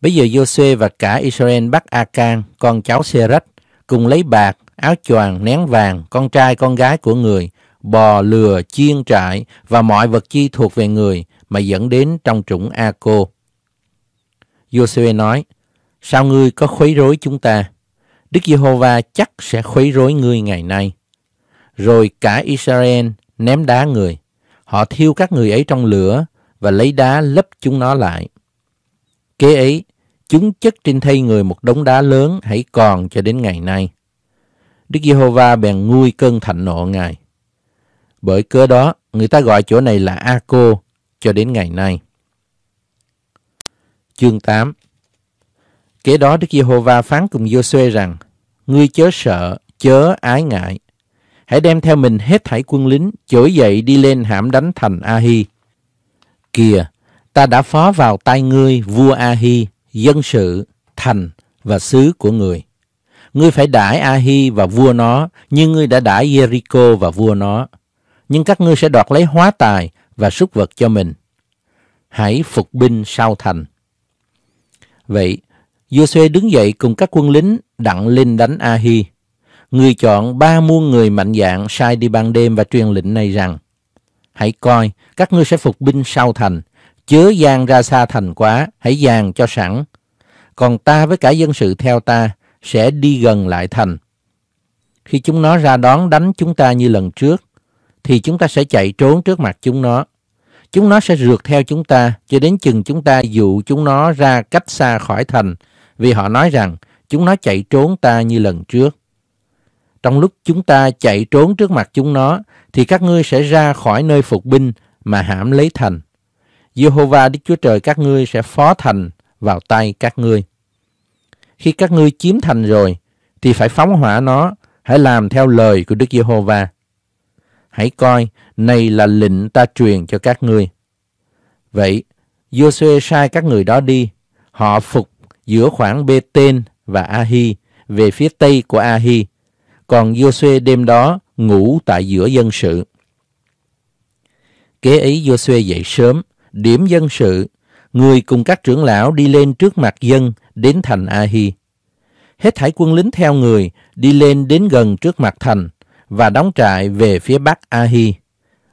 Bây giờ Giô-suê và cả Israel bắt A-can, con cháu Sê-rách, cùng lấy bạc, áo choàng, nén vàng, con trai con gái của người, bò, lừa, chiên trại và mọi vật chi thuộc về người mà dẫn đến trong trũng A-cô. Giô-suê nói: Sao ngươi có khuấy rối chúng ta? Đức Giê-hô-va chắc sẽ khuấy rối ngươi ngày nay. Rồi cả Israel ném đá người, họ thiêu các người ấy trong lửa và lấy đá lấp chúng nó lại. Kế ấy, chúng chất trên thây người một đống đá lớn hãy còn cho đến ngày nay. Đức Giê-hô-va bèn nguôi cơn thạnh nộ Ngài. Bởi cớ đó, người ta gọi chỗ này là A-cô cho đến ngày nay. Chương tám. Kế đó Đức Giê-hô-va phán cùng Giô-suê rằng: Ngươi chớ sợ, chớ ái ngại. Hãy đem theo mình hết thảy quân lính, trỗi dậy đi lên hãm đánh thành A-hi. Kìa, ta đã phó vào tay ngươi vua A-hi, dân sự, thành và xứ của người. Ngươi phải đãi A-hi và vua nó, như ngươi đã đãi Jericho và vua nó. Nhưng các ngươi sẽ đoạt lấy hóa tài và súc vật cho mình. Hãy phục binh sau thành. Vậy, Giô-suê đứng dậy cùng các quân lính đặng lên đánh A-hi. Người chọn ba muôn người mạnh dạn sai đi ban đêm và truyền lệnh này rằng: Hãy coi, các ngươi sẽ phục binh sau thành, chớ dang ra xa thành quá, hãy dàn cho sẵn. Còn ta với cả dân sự theo ta sẽ đi gần lại thành. Khi chúng nó ra đón đánh chúng ta như lần trước, thì chúng ta sẽ chạy trốn trước mặt chúng nó. Chúng nó sẽ rượt theo chúng ta cho đến chừng chúng ta dụ chúng nó ra cách xa khỏi thành, vì họ nói rằng chúng nó chạy trốn ta như lần trước. Trong lúc chúng ta chạy trốn trước mặt chúng nó, thì các ngươi sẽ ra khỏi nơi phục binh mà hãm lấy thành. Giê-hô-va Đức Chúa Trời các ngươi sẽ phó thành vào tay các ngươi. Khi các ngươi chiếm thành rồi, thì phải phóng hỏa nó, hãy làm theo lời của Đức Giê-hô-va. Hãy coi, này là lệnh ta truyền cho các ngươi. Vậy, Giô-suê sai các người đó đi, họ phục giữa khoảng Bê-tên và A-hi, về phía tây của A-hi. Còn Giô-suê đêm đó ngủ tại giữa dân sự. Kế ấy Giô-suê dậy sớm, điểm dân sự, người cùng các trưởng lão đi lên trước mặt dân đến thành A-hi. Hết thảy quân lính theo người đi lên đến gần trước mặt thành và đóng trại về phía bắc A-hi.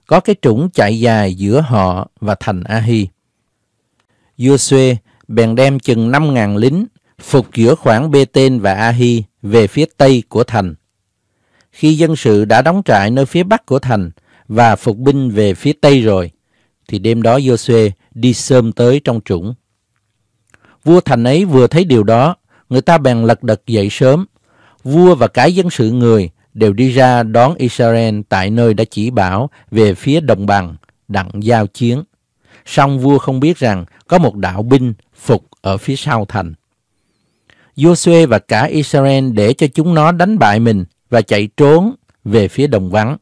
Có cái trũng chạy dài giữa họ và thành A-hi. Giô-suê bèn đem chừng năm ngàn lính phục giữa khoảng Bê-tên và A-hi về phía tây của thành. Khi dân sự đã đóng trại nơi phía bắc của thành và phục binh về phía tây rồi, thì đêm đó Giô-suê đi sớm tới trong trũng. Vua thành ấy vừa thấy điều đó, người ta bèn lật đật dậy sớm. Vua và cả dân sự người đều đi ra đón Israel tại nơi đã chỉ bảo về phía đồng bằng, đặng giao chiến. Song vua không biết rằng có một đạo binh phục ở phía sau thành. Giô-suê và cả Israel để cho chúng nó đánh bại mình và chạy trốn về phía đồng vắng.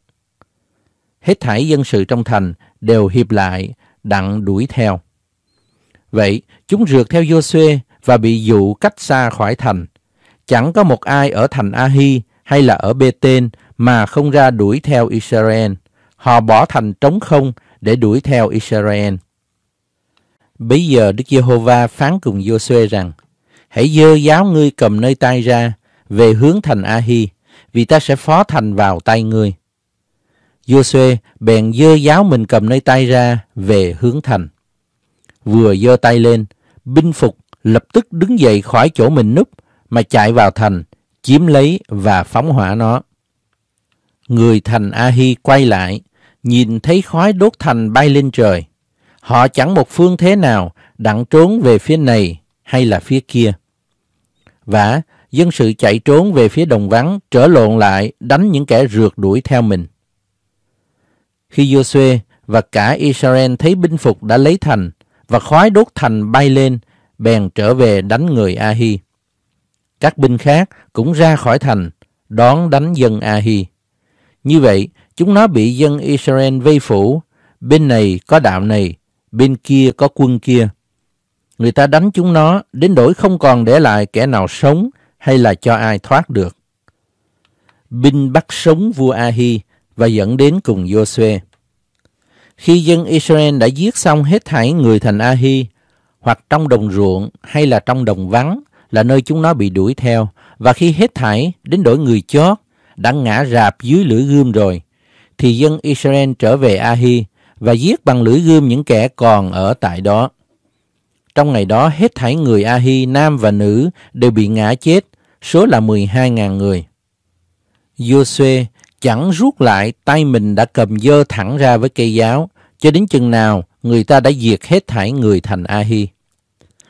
Hết thảy dân sự trong thành đều hiệp lại đặng đuổi theo. Vậy chúng rượt theo Giô-suê và bị dụ cách xa khỏi thành. Chẳng có một ai ở thành A-hi hay là ở Bê-tên mà không ra đuổi theo Israel. Họ bỏ thành trống không để đuổi theo Israel. Bấy giờ Đức Giê-hô-va phán cùng Giô-suê rằng: Hãy dơ giáo ngươi cầm nơi tay ra về hướng thành A-hi, vì ta sẽ phó thành vào tay ngươi. Giô-suê bèn dơ giáo mình cầm nơi tay ra về hướng thành. Vừa dơ tay lên, binh phục lập tức đứng dậy khỏi chỗ mình núp mà chạy vào thành, chiếm lấy và phóng hỏa nó. Người thành A-hi quay lại, nhìn thấy khói đốt thành bay lên trời. Họ chẳng một phương thế nào đặng trốn về phía này hay là phía kia. Vả, dân sự chạy trốn về phía đồng vắng, trở lộn lại đánh những kẻ rượt đuổi theo mình. Khi Giô-suê và cả Israel thấy binh phục đã lấy thành và khói đốt thành bay lên, bèn trở về đánh người A-hi. Các binh khác cũng ra khỏi thành đón đánh dân A-hi. Như vậy chúng nó bị dân Israel vây phủ, bên này có đạo này, bên kia có quân kia. Người ta đánh chúng nó đến đổi không còn để lại kẻ nào sống hay là cho ai thoát được. Binh bắt sống vua A-hi và dẫn đến cùng Giô-suê. Khi dân Israel đã giết xong hết thảy người thành A-hi, hoặc trong đồng ruộng hay là trong đồng vắng là nơi chúng nó bị đuổi theo, và khi hết thảy đến đổi người chót đã ngã rạp dưới lưỡi gươm rồi, thì dân Israel trở về A-hi và giết bằng lưỡi gươm những kẻ còn ở tại đó. Trong ngày đó hết thảy người A-hi nam và nữ đều bị ngã chết, số là mười hai ngàn người. Giô-suê chẳng rút lại tay mình đã cầm dơ thẳng ra với cây giáo, cho đến chừng nào người ta đã diệt hết thảy người thành A-hi.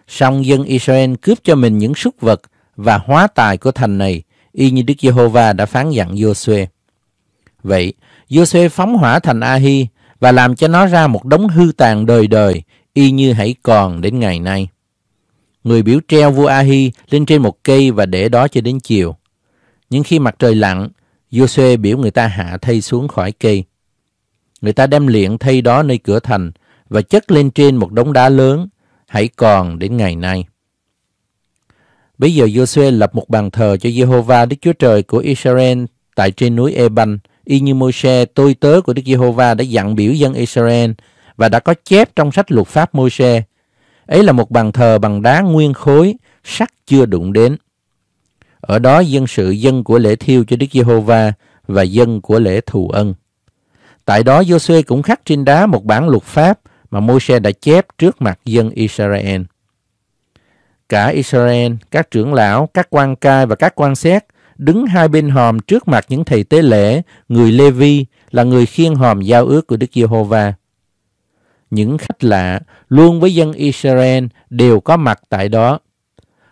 Song dân Israel cướp cho mình những súc vật và hóa tài của thành này, y như Đức Giê-hô-va đã phán dặn Giô-suê. Vậy, Giô-suê phóng hỏa thành A-hi và làm cho nó ra một đống hư tàn đời đời, y như hãy còn đến ngày nay. Người biểu treo vua A-hi lên trên một cây và để đó cho đến chiều. Nhưng khi mặt trời lặn, Giô-suê biểu người ta hạ thây xuống khỏi cây. Người ta đem liệng thây đó nơi cửa thành và chất lên trên một đống đá lớn, hãy còn đến ngày nay. Bây giờ Giô-suê lập một bàn thờ cho Giê-hô-va Đức Chúa Trời của Israel tại trên núi Ê-ban, y như Môi-se tôi tớ của Đức Giê-hô-va đã dặn biểu dân Israel và đã có chép trong sách luật pháp Môi-se, Ấy là một bàn thờ bằng đá nguyên khối, sắt chưa đụng đến. Ở đó dân sự dân của lễ thiêu cho Đức Giê-hô-va và dân của lễ thù ân. Tại đó Giô-suê cũng khắc trên đá một bản luật pháp mà Môi-se đã chép trước mặt dân Israel. Cả Israel, các trưởng lão, các quan cai và các quan xét đứng hai bên hòm trước mặt những thầy tế lễ, người Lê-vi là người khiêng hòm giao ước của Đức Giê-hô-va. Những khách lạ luôn với dân Israel đều có mặt tại đó.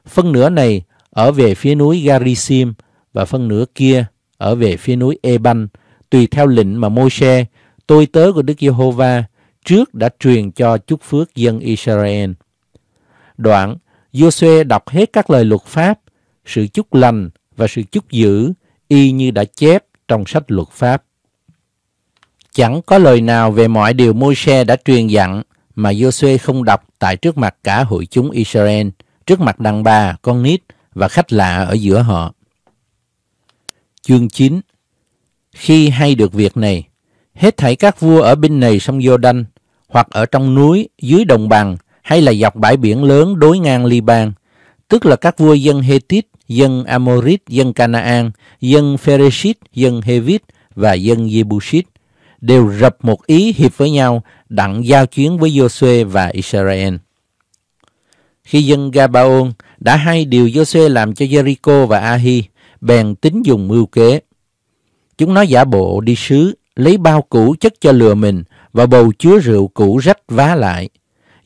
Phân nửa này ở về phía núi Garisim và phân nửa kia ở về phía núi Eban, tùy theo lệnh mà Môi-se, tôi tớ của Đức Giê-hô-va, trước đã truyền cho chúc phước dân Israel. Đoạn, Giô-suê đọc hết các lời luật pháp, sự chúc lành và sự chúc dữ, y như đã chép trong sách luật pháp. Chẳng có lời nào về mọi điều Môi-se đã truyền dặn mà Giô-suê không đọc tại trước mặt cả hội chúng Israel, trước mặt đàn bà, con nít và khách lạ ở giữa họ. Chương chín. Khi hay được việc này, hết thảy các vua ở bên này sông Giô-đanh, hoặc ở trong núi, dưới đồng bằng, hay là dọc bãi biển lớn đối ngang Li-ban, tức là các vua dân Hê-tít, dân Amorit, dân Canaan, dân Phereshit, dân Hevit và dân Jebusit, đều rập một ý hiệp với nhau, đặng giao chiến với Giô-suê và Israel. Khi dân Gabaon đã hay điều Giô-suê làm cho Jericho và Ahi, bèn tính dùng mưu kế. Chúng nó giả bộ đi sứ, lấy bao cũ chất cho lừa mình và bầu chứa rượu cũ rách vá lại.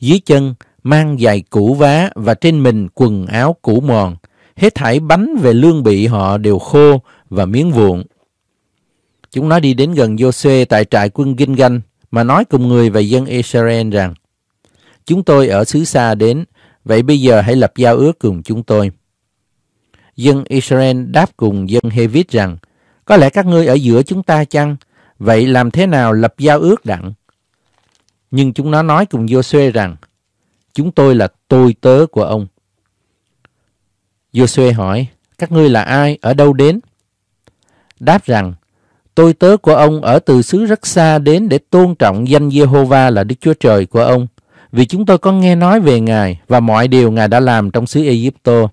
Dưới chân mang giày cũ vá và trên mình quần áo cũ mòn. Hết thảy bánh về lương bị họ đều khô và miếng vụn. Chúng nó đi đến gần Giô-suê tại trại quân Ginh-gan mà nói cùng người và dân Israel rằng: Chúng tôi ở xứ xa đến, vậy bây giờ hãy lập giao ước cùng chúng tôi. Dân Israel đáp cùng dân Hê-vít rằng: Có lẽ các ngươi ở giữa chúng ta chăng? Vậy làm thế nào lập giao ước đặng? Nhưng chúng nó nói cùng Giô-suê rằng: Chúng tôi là tôi tớ của ông. Giô-suê hỏi: Các ngươi là ai, ở đâu đến? Đáp rằng: Tôi tớ của ông ở từ xứ rất xa đến để tôn trọng danh Giê-hô-va là Đức Chúa Trời của ông, vì chúng tôi có nghe nói về Ngài và mọi điều Ngài đã làm trong xứ Ai-cập.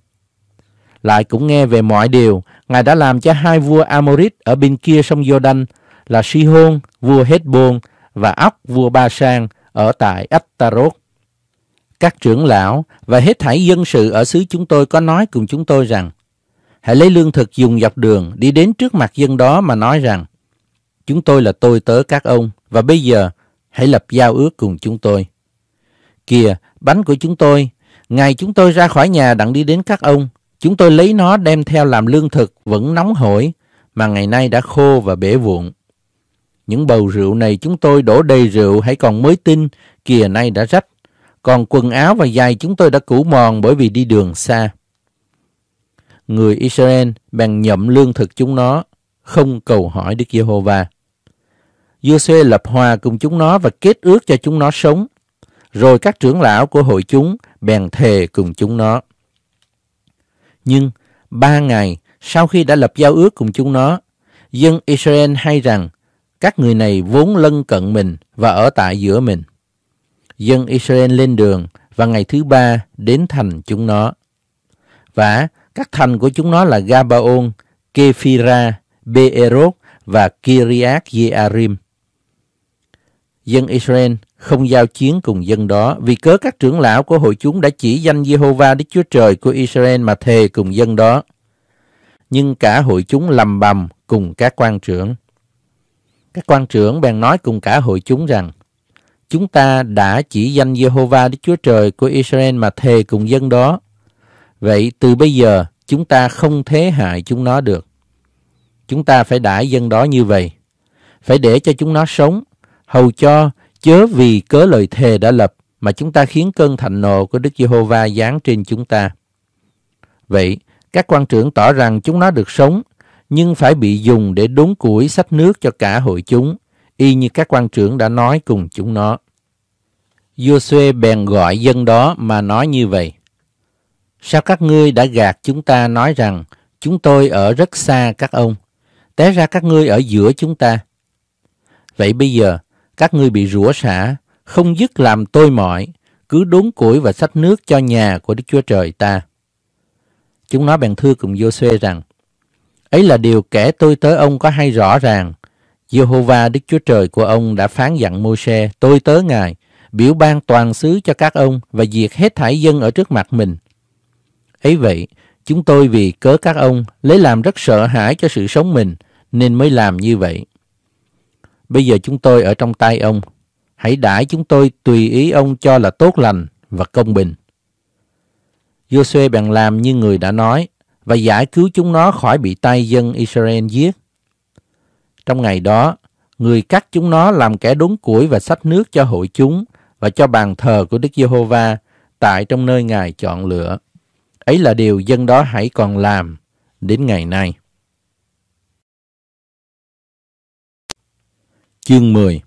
Lại cũng nghe về mọi điều Ngài đã làm cho hai vua Amorit ở bên kia sông Giô-đanh là Si-hôn, vua Hét-bôn và Óc, vua Ba-sang ở tại Ách-ta-rốt. Các trưởng lão và hết thảy dân sự ở xứ chúng tôi có nói cùng chúng tôi rằng: Hãy lấy lương thực dùng dọc đường đi đến trước mặt dân đó mà nói rằng: Chúng tôi là tôi tớ các ông và bây giờ hãy lập giao ước cùng chúng tôi. Kìa, bánh của chúng tôi, ngày chúng tôi ra khỏi nhà đặng đi đến các ông, chúng tôi lấy nó đem theo làm lương thực vẫn nóng hổi, mà ngày nay đã khô và bể vụn. Những bầu rượu này chúng tôi đổ đầy rượu hãy còn mới tinh, kìa nay đã rách. Còn quần áo và giày chúng tôi đã cũ mòn bởi vì đi đường xa. Người Israel bèn nhậm lương thực chúng nó, không cầu hỏi Đức Giê-hô-va. Giô-suê lập hòa cùng chúng nó và kết ước cho chúng nó sống. Rồi các trưởng lão của hội chúng bèn thề cùng chúng nó. Nhưng ba ngày sau khi đã lập giao ước cùng chúng nó, dân Israel hay rằng các người này vốn lân cận mình và ở tại giữa mình. Dân Israel lên đường và ngày thứ ba đến thành chúng nó. Và các thành của chúng nó là Gabaon, Kephira, Beerot và Kiriath Jearim. Dân Israel không giao chiến cùng dân đó vì cớ các trưởng lão của hội chúng đã chỉ danh Giê-hô-va Đức Chúa Trời của Israel mà thề cùng dân đó. Nhưng cả hội chúng lầm bầm cùng các quan trưởng. Các quan trưởng bèn nói cùng cả hội chúng rằng: Chúng ta đã chỉ danh Giê-hô-va Đức Chúa Trời của Israel mà thề cùng dân đó. Vậy từ bây giờ chúng ta không thế hại chúng nó được. Chúng ta phải đãi dân đó như vậy. Phải để cho chúng nó sống, hầu cho chớ vì cớ lời thề đã lập mà chúng ta khiến cơn thạnh nộ của Đức Giê-hô-va giáng trên chúng ta. Vậy các quan trưởng tỏ rằng chúng nó được sống, nhưng phải bị dùng để đốn củi xách nước cho cả hội chúng, y như các quan trưởng đã nói cùng chúng nó. Giô-suê bèn gọi dân đó mà nói như vậy: Sao các ngươi đã gạt chúng ta nói rằng chúng tôi ở rất xa các ông, té ra các ngươi ở giữa chúng ta. Vậy bây giờ các ngươi bị rủa xả, không dứt làm tôi mỏi, cứ đốn củi và xách nước cho nhà của Đức Chúa Trời ta. Chúng nó bèn thưa cùng Giô-suê rằng, ấy là điều kẻ tôi tới ông có hay rõ ràng. Giê-hô-va Đức Chúa Trời của ông đã phán dặn Mô-sê, tôi tới Ngài, biểu ban toàn xứ cho các ông và diệt hết thảy dân ở trước mặt mình. Ấy vậy, chúng tôi vì cớ các ông lấy làm rất sợ hãi cho sự sống mình, nên mới làm như vậy. Bây giờ chúng tôi ở trong tay ông, hãy đãi chúng tôi tùy ý ông cho là tốt lành và công bình. Giô-suê bèn làm như người đã nói và giải cứu chúng nó khỏi bị tay dân Israel giết. Trong ngày đó, người cắt chúng nó làm kẻ đốn củi và xách nước cho hội chúng và cho bàn thờ của Đức Giê-hô-va tại trong nơi Ngài chọn lựa. Ấy là điều dân đó hãy còn làm đến ngày nay. Chương mười.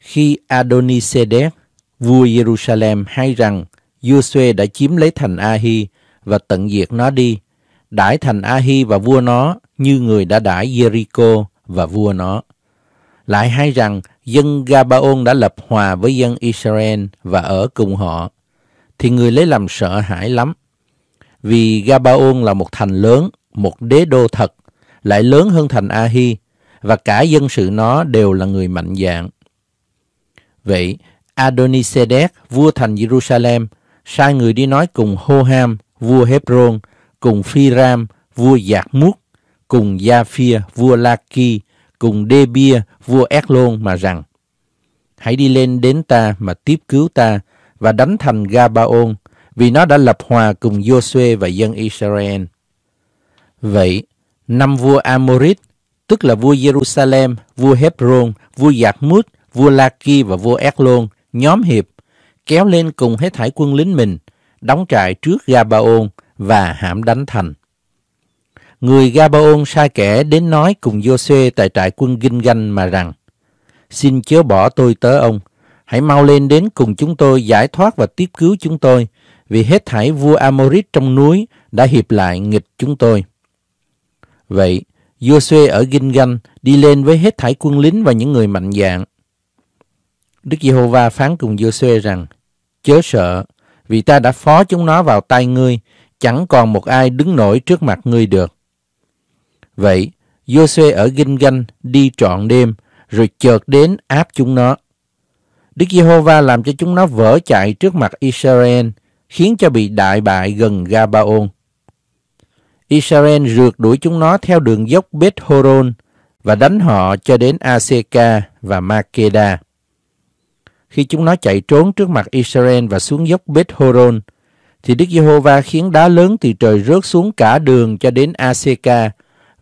Khi Adoni-sedec, vua Jerusalem, hay rằng Giô-suê đã chiếm lấy thành A-hi và tận diệt nó đi, đãi thành A-hi và vua nó như người đã đãi Jericho và vua nó. Lại hay rằng dân Gabaon đã lập hòa với dân Israel và ở cùng họ, thì người lấy làm sợ hãi lắm. Vì Gabaon là một thành lớn, một đế đô thật, lại lớn hơn thành A-hi, và cả dân sự nó đều là người mạnh dạn. Vậy, Adoni-sedec, vua thành Jerusalem, sai người đi nói cùng Hô-ham, vua Hebron, cùng Phi-ram, vua Giạc-mút, cùng Gia-phia, vua La-ki, cùng Đê-bia, vua Ét-lôn mà rằng, hãy đi lên đến ta mà tiếp cứu ta, và đánh thành Gabaon, vì nó đã lập hòa cùng Giô-suê và dân Israel. Vậy, năm vua Amorit, tức là vua Jerusalem, vua Hebron, vua Giạc-mút, vua La-ki và vua Ét-lôn nhóm hiệp, kéo lên cùng hết thảy quân lính mình, đóng trại trước Gabaon và hãm đánh thành. Người Gabaon sai kẻ đến nói cùng Giô-suê tại trại quân Ginh-ganh mà rằng, xin chớ bỏ tôi tớ ông, hãy mau lên đến cùng chúng tôi giải thoát và tiếp cứu chúng tôi, vì hết thảy vua Amorit trong núi đã hiệp lại nghịch chúng tôi. Vậy, Giô-suê ở Ginh-ganh đi lên với hết thảy quân lính và những người mạnh dạn. Đức Giê-hô-va phán cùng Giô-suê rằng, chớ sợ, vì ta đã phó chúng nó vào tay ngươi, chẳng còn một ai đứng nổi trước mặt ngươi được. Vậy, Giô-suê ở Ginh-ganh đi trọn đêm, rồi chợt đến áp chúng nó. Đức Giê-hô-va làm cho chúng nó vỡ chạy trước mặt Israel, khiến cho bị đại bại gần Gabaon. Israel rượt đuổi chúng nó theo đường dốc Bet-horon và đánh họ cho đến Aseka và Makeda. Khi chúng nó chạy trốn trước mặt Israel và xuống dốc Bet-horon, thì Đức Giê-hô-va khiến đá lớn từ trời rớt xuống cả đường cho đến Aseka,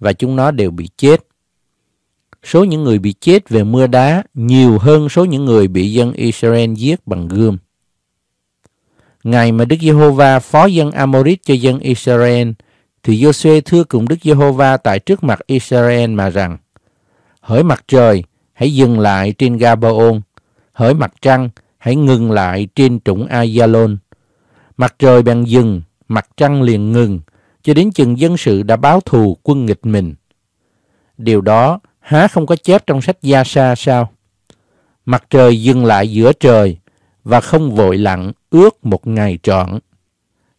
và chúng nó đều bị chết. Số những người bị chết về mưa đá nhiều hơn số những người bị dân Israel giết bằng gươm. Ngày mà Đức Giê-hô-va phó dân Amorit cho dân Israel, thì Giô-suê thưa cùng Đức Giê-hô-va tại trước mặt Israel mà rằng, hỡi mặt trời, hãy dừng lại trên Gabaon, hỡi mặt trăng, hãy ngừng lại trên trũng Ayalon. Mặt trời bèn dừng, mặt trăng liền ngừng, cho đến chừng dân sự đã báo thù quân nghịch mình. Điều đó há không có chép trong sách Gia-sa sao? Mặt trời dừng lại giữa trời và không vội lặng ước một ngày trọn.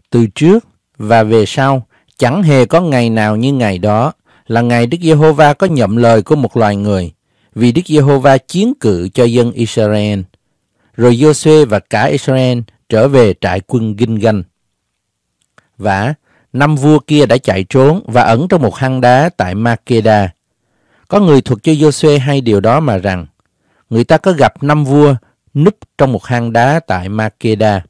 Từ trước và về sau, chẳng hề có ngày nào như ngày đó, là ngày Đức Giê-hô-va có nhậm lời của một loài người, vì Đức Giê-hô-va chiến cự cho dân Israel. Rồi Giô-suê và cả Israel trở về trại quân Ginh-ganh. Vả, năm vua kia đã chạy trốn và ẩn trong một hang đá tại Ma-kê-đa. Có người thuộc cho Giô-suê hay điều đó mà rằng, người ta có gặp năm vua núp trong một hang đá tại Ma-kê-đa.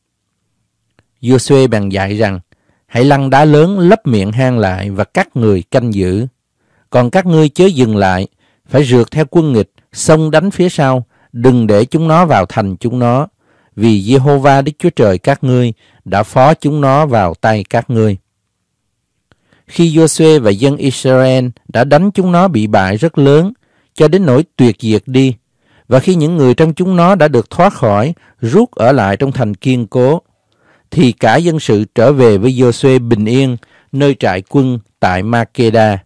Giô-suê bèn dạy rằng, hãy lăn đá lớn lấp miệng hang lại và các người canh giữ. Còn các ngươi chớ dừng lại, phải rượt theo quân nghịch, xông đánh phía sau, đừng để chúng nó vào thành chúng nó, vì Giê-hô-va Đức Chúa Trời các ngươi đã phó chúng nó vào tay các ngươi. Khi Giô-suê và dân Israel đã đánh chúng nó bị bại rất lớn, cho đến nỗi tuyệt diệt đi, và khi những người trong chúng nó đã được thoát khỏi, rút ở lại trong thành kiên cố, thì cả dân sự trở về với Giô-suê bình yên, nơi trại quân tại Ma-kê-đa,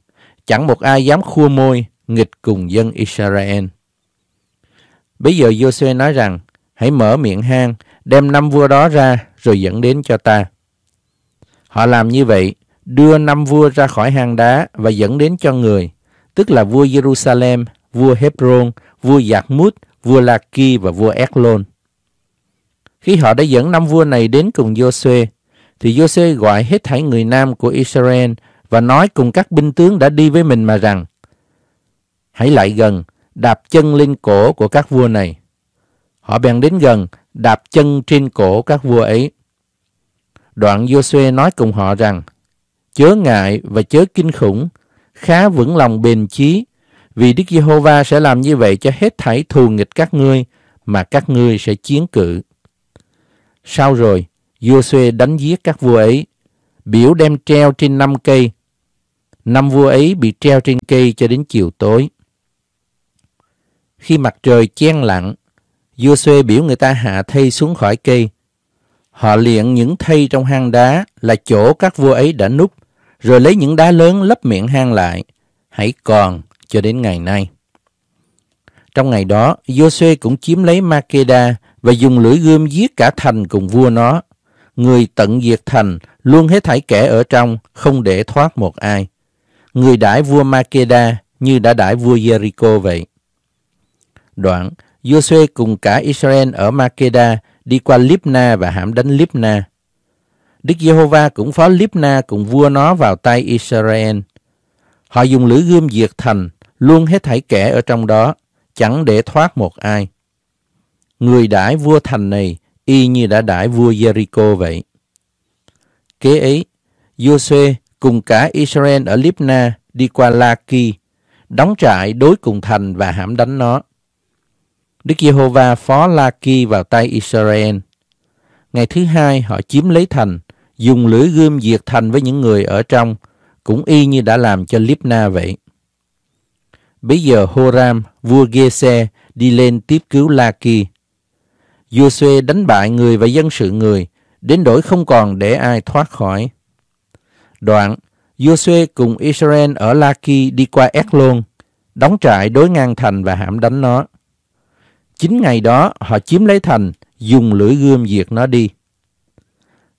chẳng một ai dám khua môi, nghịch cùng dân Israel. Bây giờ Giô-suê nói rằng, hãy mở miệng hang đem năm vua đó ra rồi dẫn đến cho ta. Họ làm như vậy, đưa năm vua ra khỏi hang đá và dẫn đến cho người, tức là vua Jerusalem, vua Hebron, vua Jarmut, vua Laki và vua Eglon. Khi họ đã dẫn năm vua này đến cùng Giô-suê, thì Giô-suê gọi hết thảy người nam của Israel và nói cùng các binh tướng đã đi với mình mà rằng: hãy lại gần, đạp chân lên cổ của các vua này. Họ bèn đến gần, đạp chân trên cổ các vua ấy. Đoạn Giô-suê nói cùng họ rằng: chớ ngại và chớ kinh khủng, khá vững lòng bền chí, vì Đức Giê-hô-va sẽ làm như vậy cho hết thảy thù nghịch các ngươi, mà các ngươi sẽ chiến cự. Sau rồi, Giô-suê đánh giết các vua ấy, biểu đem treo trên năm cây. Năm vua ấy bị treo trên cây cho đến chiều tối. Khi mặt trời chen lặng, Giô-suê biểu người ta hạ thây xuống khỏi cây. Họ liệng những thây trong hang đá là chỗ các vua ấy đã núp, rồi lấy những đá lớn lấp miệng hang lại, hãy còn cho đến ngày nay. Trong ngày đó, Giô-suê cũng chiếm lấy Ma-kê-đa và dùng lưỡi gươm giết cả thành cùng vua nó. Người tận diệt thành, luôn hết thảy kẻ ở trong, không để thoát một ai. Người đãi vua Ma-kê-đa như đã đãi vua Jericho vậy. Đoạn, Giô-suê cùng cả Israel ở Ma-kê-đa đi qua Libna và hãm đánh Libna. Đức Giê-hô-va cũng phó Libna cùng vua nó vào tay Israel. Họ dùng lưỡi gươm diệt thành, luôn hết thảy kẻ ở trong đó, chẳng để thoát một ai. Người đãi vua thành này y như đã đãi vua Jericho vậy. Kế ấy, Giô-suê cùng cả Israel ở Libna đi qua La-ki, đóng trại đối cùng thành và hãm đánh nó. Đức Giê-hô-va phó La-ki vào tay Israel. Ngày thứ hai họ chiếm lấy thành, dùng lưỡi gươm diệt thành với những người ở trong, cũng y như đã làm cho Libna vậy. Bấy giờ Hô-ram, vua Gê-se đi lên tiếp cứu La-ki. Giô-suê đánh bại người và dân sự người, đến đổi không còn để ai thoát khỏi. Đoạn, Giô-suê cùng Israel ở La-ki đi qua Eglon, đóng trại đối ngang thành và hãm đánh nó. Chính ngày đó họ chiếm lấy thành, dùng lưỡi gươm diệt nó đi.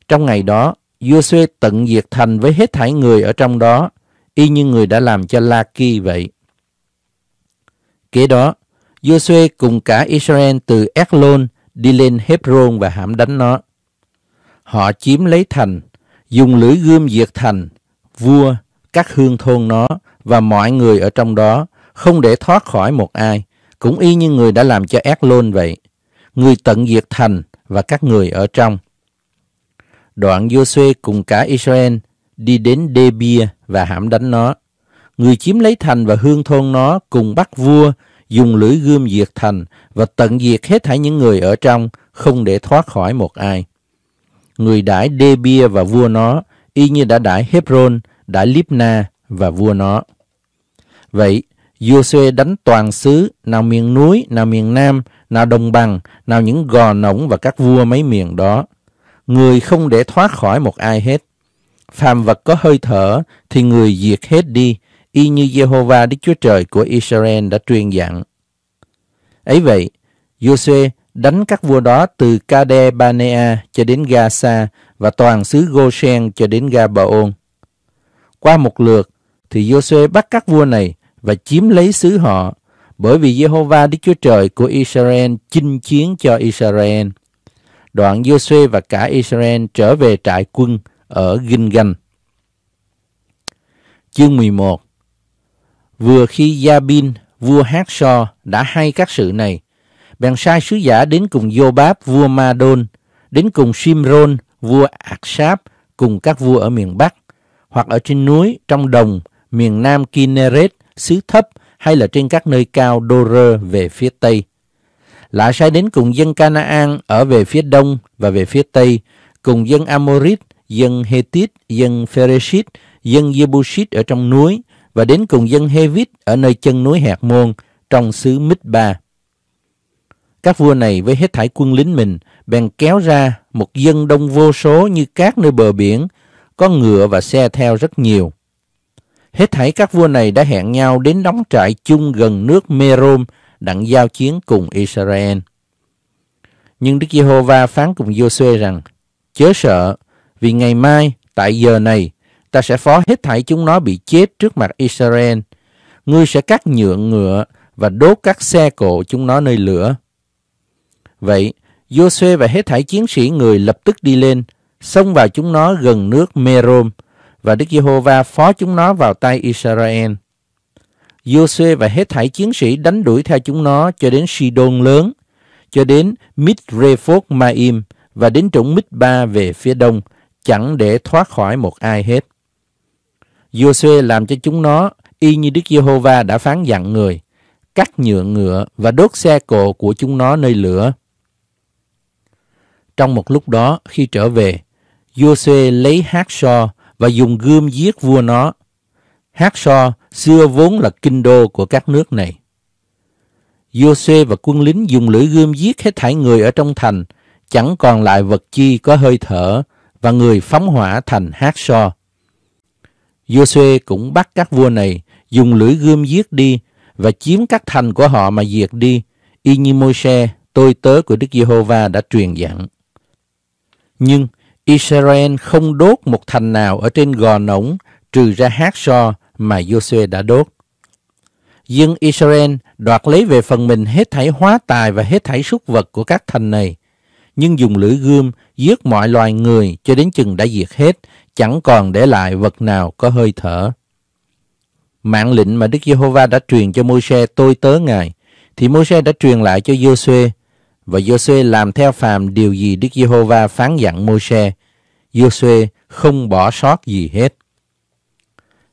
Trong ngày đó, Giô-suê tận diệt thành với hết thảy người ở trong đó, y như người đã làm cho La-ki vậy. Kế đó, Giô-suê cùng cả Israel từ Eglon đi lên Hebron và hãm đánh nó. Họ chiếm lấy thành, dùng lưỡi gươm diệt thành, vua, các hương thôn nó và mọi người ở trong đó, không để thoát khỏi một ai, cũng y như người đã làm cho Eglon vậy. Người tận diệt thành và các người ở trong. Đoạn Giô-suê cùng cả Israel đi đến Đê-bia và hãm đánh nó. Người chiếm lấy thành và hương thôn nó cùng bắt vua, dùng lưỡi gươm diệt thành và tận diệt hết thảy những người ở trong, không để thoát khỏi một ai. Người đãi Đê-bia và vua nó y như đã đãi Hebron, đãi Libna và vua nó. Vậy, Giô-suê đánh toàn xứ, nào miền núi, nào miền nam, nào đồng bằng, nào những gò nổng và các vua mấy miền đó. Người không để thoát khỏi một ai hết. Phàm vật có hơi thở thì người diệt hết đi, y như Giê-hô-va Đức Chúa Trời của Israel đã truyền dặn. Ấy vậy, Giô-suê đánh các vua đó từ Cade-ba-nea cho đến Gaza và toàn xứ Goshen cho đến Gabaon. Qua một lượt thì Giô-suê bắt các vua này và chiếm lấy xứ họ, bởi vì Giê-hô-va Đức Chúa Trời của Israel chinh chiến cho Israel. Đoạn Giô-suê và cả Israel trở về trại quân ở Gilgal. Chương mười một. Vừa khi Gia-bin, vua Hát-so đã hay các sự này, bèn sai sứ giả đến cùng Giô-báp vua Ma-đôn, đến cùng Sim-rôn vua Ác-sáp, cùng các vua ở miền Bắc, hoặc ở trên núi, trong đồng, miền Nam Kinneret, xứ thấp, hay là trên các nơi cao Đô-rơ về phía Tây. Lại sai đến cùng dân Canaan ở về phía Đông và về phía Tây, cùng dân Amorit, dân Hethit, dân Phereshit, dân Jebusit ở trong núi, và đến cùng dân Hevit ở nơi chân núi Hạt Môn, trong xứ Mít-ba. Các vua này với hết thảy quân lính mình, bèn kéo ra một dân đông vô số như các nơi bờ biển, có ngựa và xe theo rất nhiều. Hết thảy các vua này đã hẹn nhau đến đóng trại chung gần nước Merom, đặng giao chiến cùng Israel. Nhưng Đức Giê-hô-va phán cùng Giô-suê rằng: Chớ sợ, vì ngày mai tại giờ này ta sẽ phó hết thảy chúng nó bị chết trước mặt Israel. Ngươi sẽ cắt nhượng ngựa và đốt các xe cộ chúng nó nơi lửa. Vậy Giô-suê và hết thảy chiến sĩ người lập tức đi lên, xông vào chúng nó gần nước Merom, và Đức Giê-hô-va phó chúng nó vào tay Israel. Giô-suê và hết thảy chiến sĩ đánh đuổi theo chúng nó cho đến Sidon lớn, cho đến Mít-rê-phốt-ma-im và đến trũng Mít-ba về phía đông, chẳng để thoát khỏi một ai hết. Giô-suê làm cho chúng nó y như Đức Giê-hô-va đã phán dặn người, cắt nhượng ngựa và đốt xe cộ của chúng nó nơi lửa. Trong một lúc đó, khi trở về, Giô-suê lấy hát-so và dùng gươm giết vua nó. Hát-so xưa vốn là kinh đô của các nước này. Giô-suê và quân lính dùng lưỡi gươm giết hết thảy người ở trong thành, chẳng còn lại vật chi có hơi thở, và người phóng hỏa thành Hát-so. Giô-suê cũng bắt các vua này dùng lưỡi gươm giết đi và chiếm các thành của họ mà diệt đi, y như Môi-se, tôi tớ của Đức Giê-hô-va đã truyền dặn. Nhưng Israel không đốt một thành nào ở trên gò nổng trừ ra Hát-so mà Giô-suê đã đốt. Dân Israel đoạt lấy về phần mình hết thảy hóa tài và hết thảy súc vật của các thành này, nhưng dùng lưỡi gươm giết mọi loài người cho đến chừng đã diệt hết, chẳng còn để lại vật nào có hơi thở. Mạng lệnh mà Đức Giê-hô-va đã truyền cho Môi-se tôi tớ Ngài, thì Môi-se đã truyền lại cho Giô-suê, và Giô-suê làm theo phàm điều gì Đức Giê-hô-va phán dặn Môi-se. Giô-suê không bỏ sót gì hết.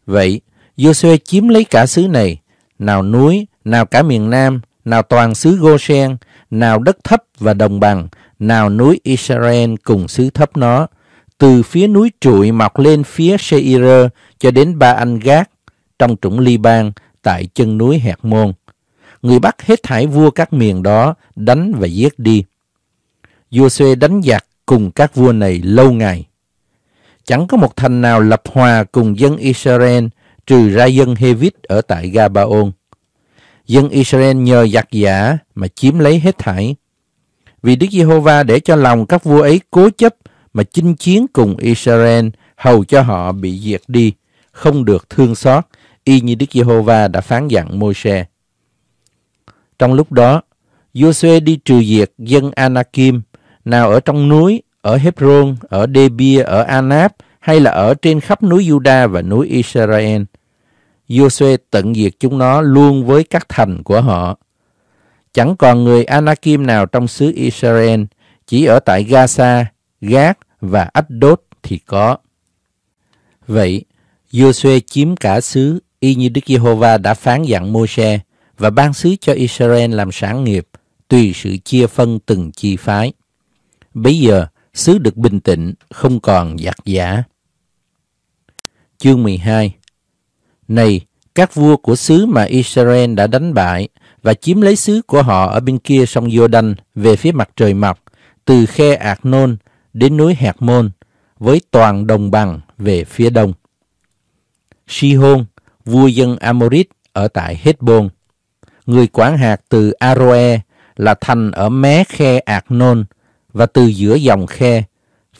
Vậy Giô-suê chiếm lấy cả xứ này, nào núi, nào cả miền Nam, nào toàn xứ Gô-sen, nào đất thấp và đồng bằng, nào núi Israel cùng xứ thấp nó, từ phía núi trụi mọc lên phía Seir cho đến Ba Anh Gác, trong trũng Liban tại chân núi Hẹt Môn. Người bắt hết thảy vua các miền đó, đánh và giết đi. Giô-suê đánh giặc cùng các vua này lâu ngày. Chẳng có một thành nào lập hòa cùng dân Israel, trừ ra dân Hê-vít ở tại Gabaon. Dân Israel nhờ giặc giả mà chiếm lấy hết thảy. Vì Đức Giê-hô-va để cho lòng các vua ấy cố chấp mà chinh chiến cùng Israel, hầu cho họ bị diệt đi, không được thương xót, y như Đức Giê-hô-va đã phán dặn Môi-se. Trong lúc đó, Giô-suê đi trừ diệt dân Anakim, nào ở trong núi, ở Hebron, ở Đê-bia, ở Anab, hay là ở trên khắp núi Giu-đa và núi Israel. Giô-suê tận diệt chúng nó luôn với các thành của họ. Chẳng còn người Anakim nào trong xứ Israel, chỉ ở tại Gaza, Gác và Ách-đốt thì có. Vậy, Giô-suê chiếm cả xứ, y như Đức Giê-hô-va đã phán dặn Môi-se, và ban xứ cho Israel làm sản nghiệp, tùy sự chia phân từng chi phái. Bấy giờ, xứ được bình tĩnh, không còn giặc giả. Chương mười hai. Này, các vua của xứ mà Israel đã đánh bại và chiếm lấy xứ của họ ở bên kia sông Giô-đanh về phía mặt trời mọc, từ khe Ạc-nôn đến núi Hẹt Môn, với toàn đồng bằng về phía đông. Si-hôn, vua dân Amorit ở tại Hết-bôn, người quản hạt từ Aroe là thành ở mé khe Ạc-nôn, và từ giữa dòng khe,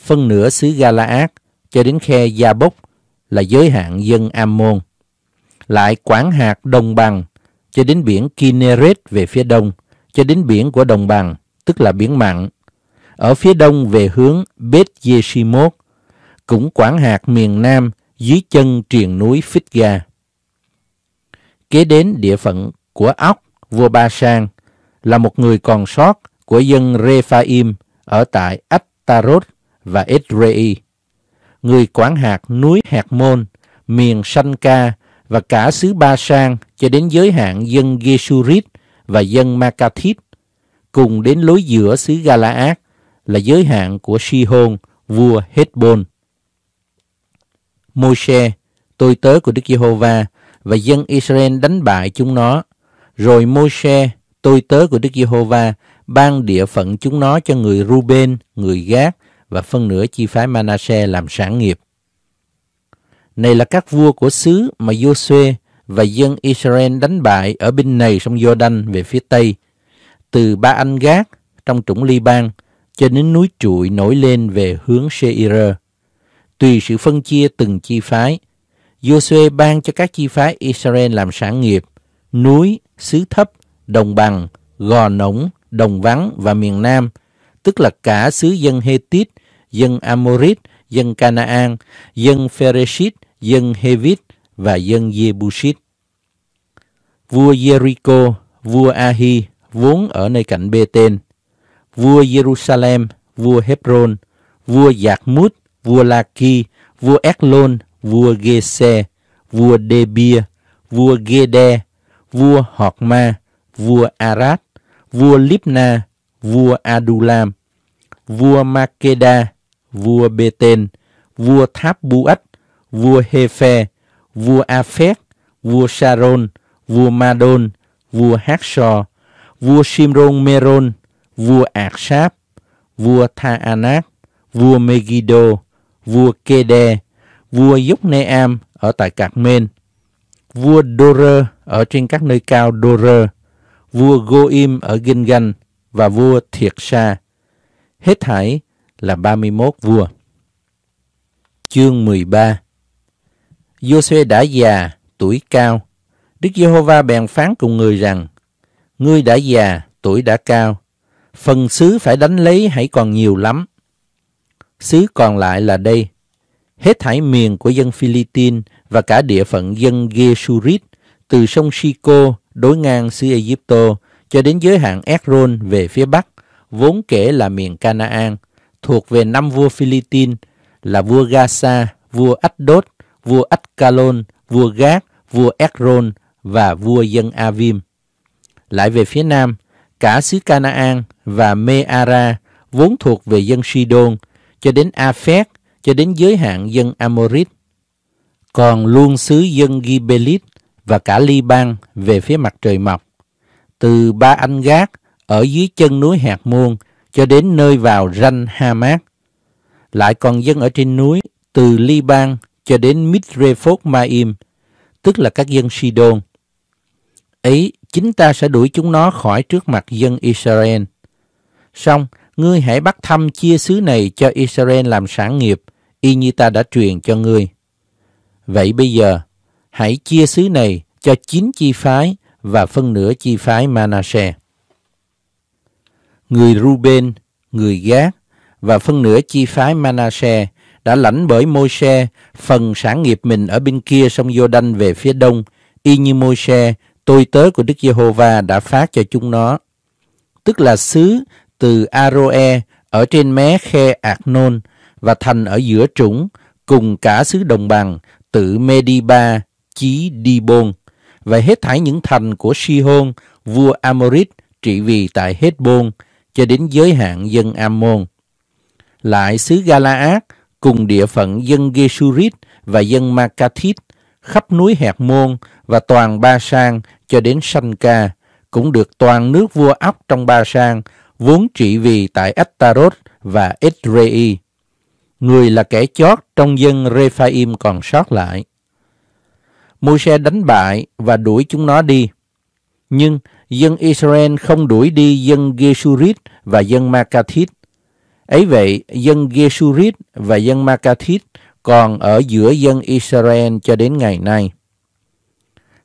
phân nửa xứ Gala-át cho đến khe Gia-bốc là giới hạn dân Ammon, lại quản hạt đồng bằng cho đến biển Kinneret về phía đông, cho đến biển của đồng bằng, tức là biển mặn, ở phía đông về hướng Bet-Yeshimot, cũng quản hạt miền nam dưới chân triền núi Phít-ga. Kế đến địa phận của Óc, vua Ba-sang, là một người còn sót của dân Rephaim ở tại Ách-ta-rốt và Edrei, người quản hạt núi Hẹt Môn, miền Sanh-ca và cả xứ Ba-sang cho đến giới hạn dân Gê-su-rít và dân Ma-ca-thít, cùng đến lối giữa xứ Gala-át là giới hạn của Si-hôn, vua Hết-bôn. Môi-se, tôi tớ của Đức Giê-hô-va, và dân Israel đánh bại chúng nó. Rồi Môi-se, tôi tớ của Đức Giê-hô-va, ban địa phận chúng nó cho người Ruben, người Gác và phân nửa chi phái Manasseh làm sản nghiệp. Này là các vua của xứ mà Giô-suê và dân Israel đánh bại ở bên này sông Giô-đanh về phía tây, từ Ba Anh Gác, trong trũng Liban cho đến núi trụi nổi lên về hướng Seir. Tùy sự phân chia từng chi phái, Giô-suê ban cho các chi phái Israel làm sản nghiệp núi, xứ thấp, đồng bằng, gò nổng, đồng vắng và miền Nam, tức là cả xứ dân Hethit, dân Amorit, dân Canaan, dân Pheresit, dân Hevit và dân Jebusit. Vua Jericho, vua Ahi vốn ở nơi cạnh Bê-tên, vua Jerusalem, vua Hebron, vua Giạc-mút, vua Laki, vua Eklon, vua Gê-se, vua Đê-bia, vua Gê-đe, vua Họt-ma, vua Arad, vua Libna, vua Adulam, vua Makeda, vua Bê-tên, vua Tháp-bu-ách, vua Hê-phê, vua A-phét, vua Sa-rôn, vua Ma-đôn, vua Hát-so, vua Shimron-mê-rôn, vua Ạc-sáp, vua Tha-a-nát, vua Megiddo, vua Kê-đe, vua Dốc-nê-am ở tại Cạc-mênh, vua Đô-rơ ở trên các nơi cao Đô-rơ, vua Gô-im ở Ginh-ganh và vua Thiệt-sa. Hết thảy là ba mươi mốt vua. Chương mười ba. Giô-suê đã già, tuổi cao. Đức Giê-hô-va bèn phán cùng người rằng: Ngươi đã già, tuổi đã cao, phần xứ phải đánh lấy hãy còn nhiều lắm. Xứ còn lại là đây: hết thảy miền của dân Phi-li-tin và cả địa phận dân Gê-su-rít, từ sông Shi-cô đối ngang xứ Ai-díp-tô cho đến giới hạn Ét-rôn về phía bắc, vốn kể là miền Canaan, thuộc về năm vua Phi-li-tin là vua Gasa, vua Ách-đốt, vua Ách-ca-lôn, vua Gác, vua Ét-rôn và vua dân Avim. Lại về phía nam, cả xứ Canaan và Mê-a-ra vốn thuộc về dân Si-đôn cho đến A-phét, cho đến giới hạn dân Amorit. Còn luôn xứ dân Gibelit và cả Liban về phía mặt trời mọc, từ Ba Anh Gác ở dưới chân núi Hạt Môn cho đến nơi vào ranh Ha-mát. Lại còn dân ở trên núi từ Liban cho đến Mít-rê-phốt-ma-im, tức là các dân Si-đôn. Ấy chính ta sẽ đuổi chúng nó khỏi trước mặt dân Israel. Song ngươi hãy bắt thăm chia xứ này cho Israel làm sản nghiệp, y như ta đã truyền cho ngươi. Vậy bây giờ, hãy chia xứ này cho chín chi phái và phân nửa chi phái Manasseh. Người Ruben, người Gác và phân nửa chi phái Manasseh đã lãnh bởi Môi-se phần sản nghiệp mình ở bên kia sông Giô-đanh về phía đông, y như Môi-se, tôi tớ của Đức Giê-hô-va đã phát cho chúng nó, tức là xứ từ A-rô-e ở trên mé khe Ạc-nôn và thành ở giữa trũng, cùng cả xứ đồng bằng tự Mê-đi-ba, chí Đi-bôn, và hết thảy những thành của Si-hôn, vua Amorit trị vì tại Hết-bôn cho đến giới hạn dân Ammon. Lại xứ Gala-át cùng địa phận dân Gê-su-rít và dân Ma-ca-thít, khắp núi Hạt Môn và toàn Ba-sang cho đến Sanh-ca, cũng được toàn nước vua Óc trong Ba-sang, vốn trị vì tại Ách-ta-rốt và Ết-rê-i. Người là kẻ chót trong dân Rê-pha-im còn sót lại. Môi-se đánh bại và đuổi chúng nó đi. Nhưng dân Israel không đuổi đi dân Gê-su-rít và dân Ma-ca-thít. Ấy vậy, dân Gê-su-rít và dân Ma-ca-thít còn ở giữa dân Israel cho đến ngày nay.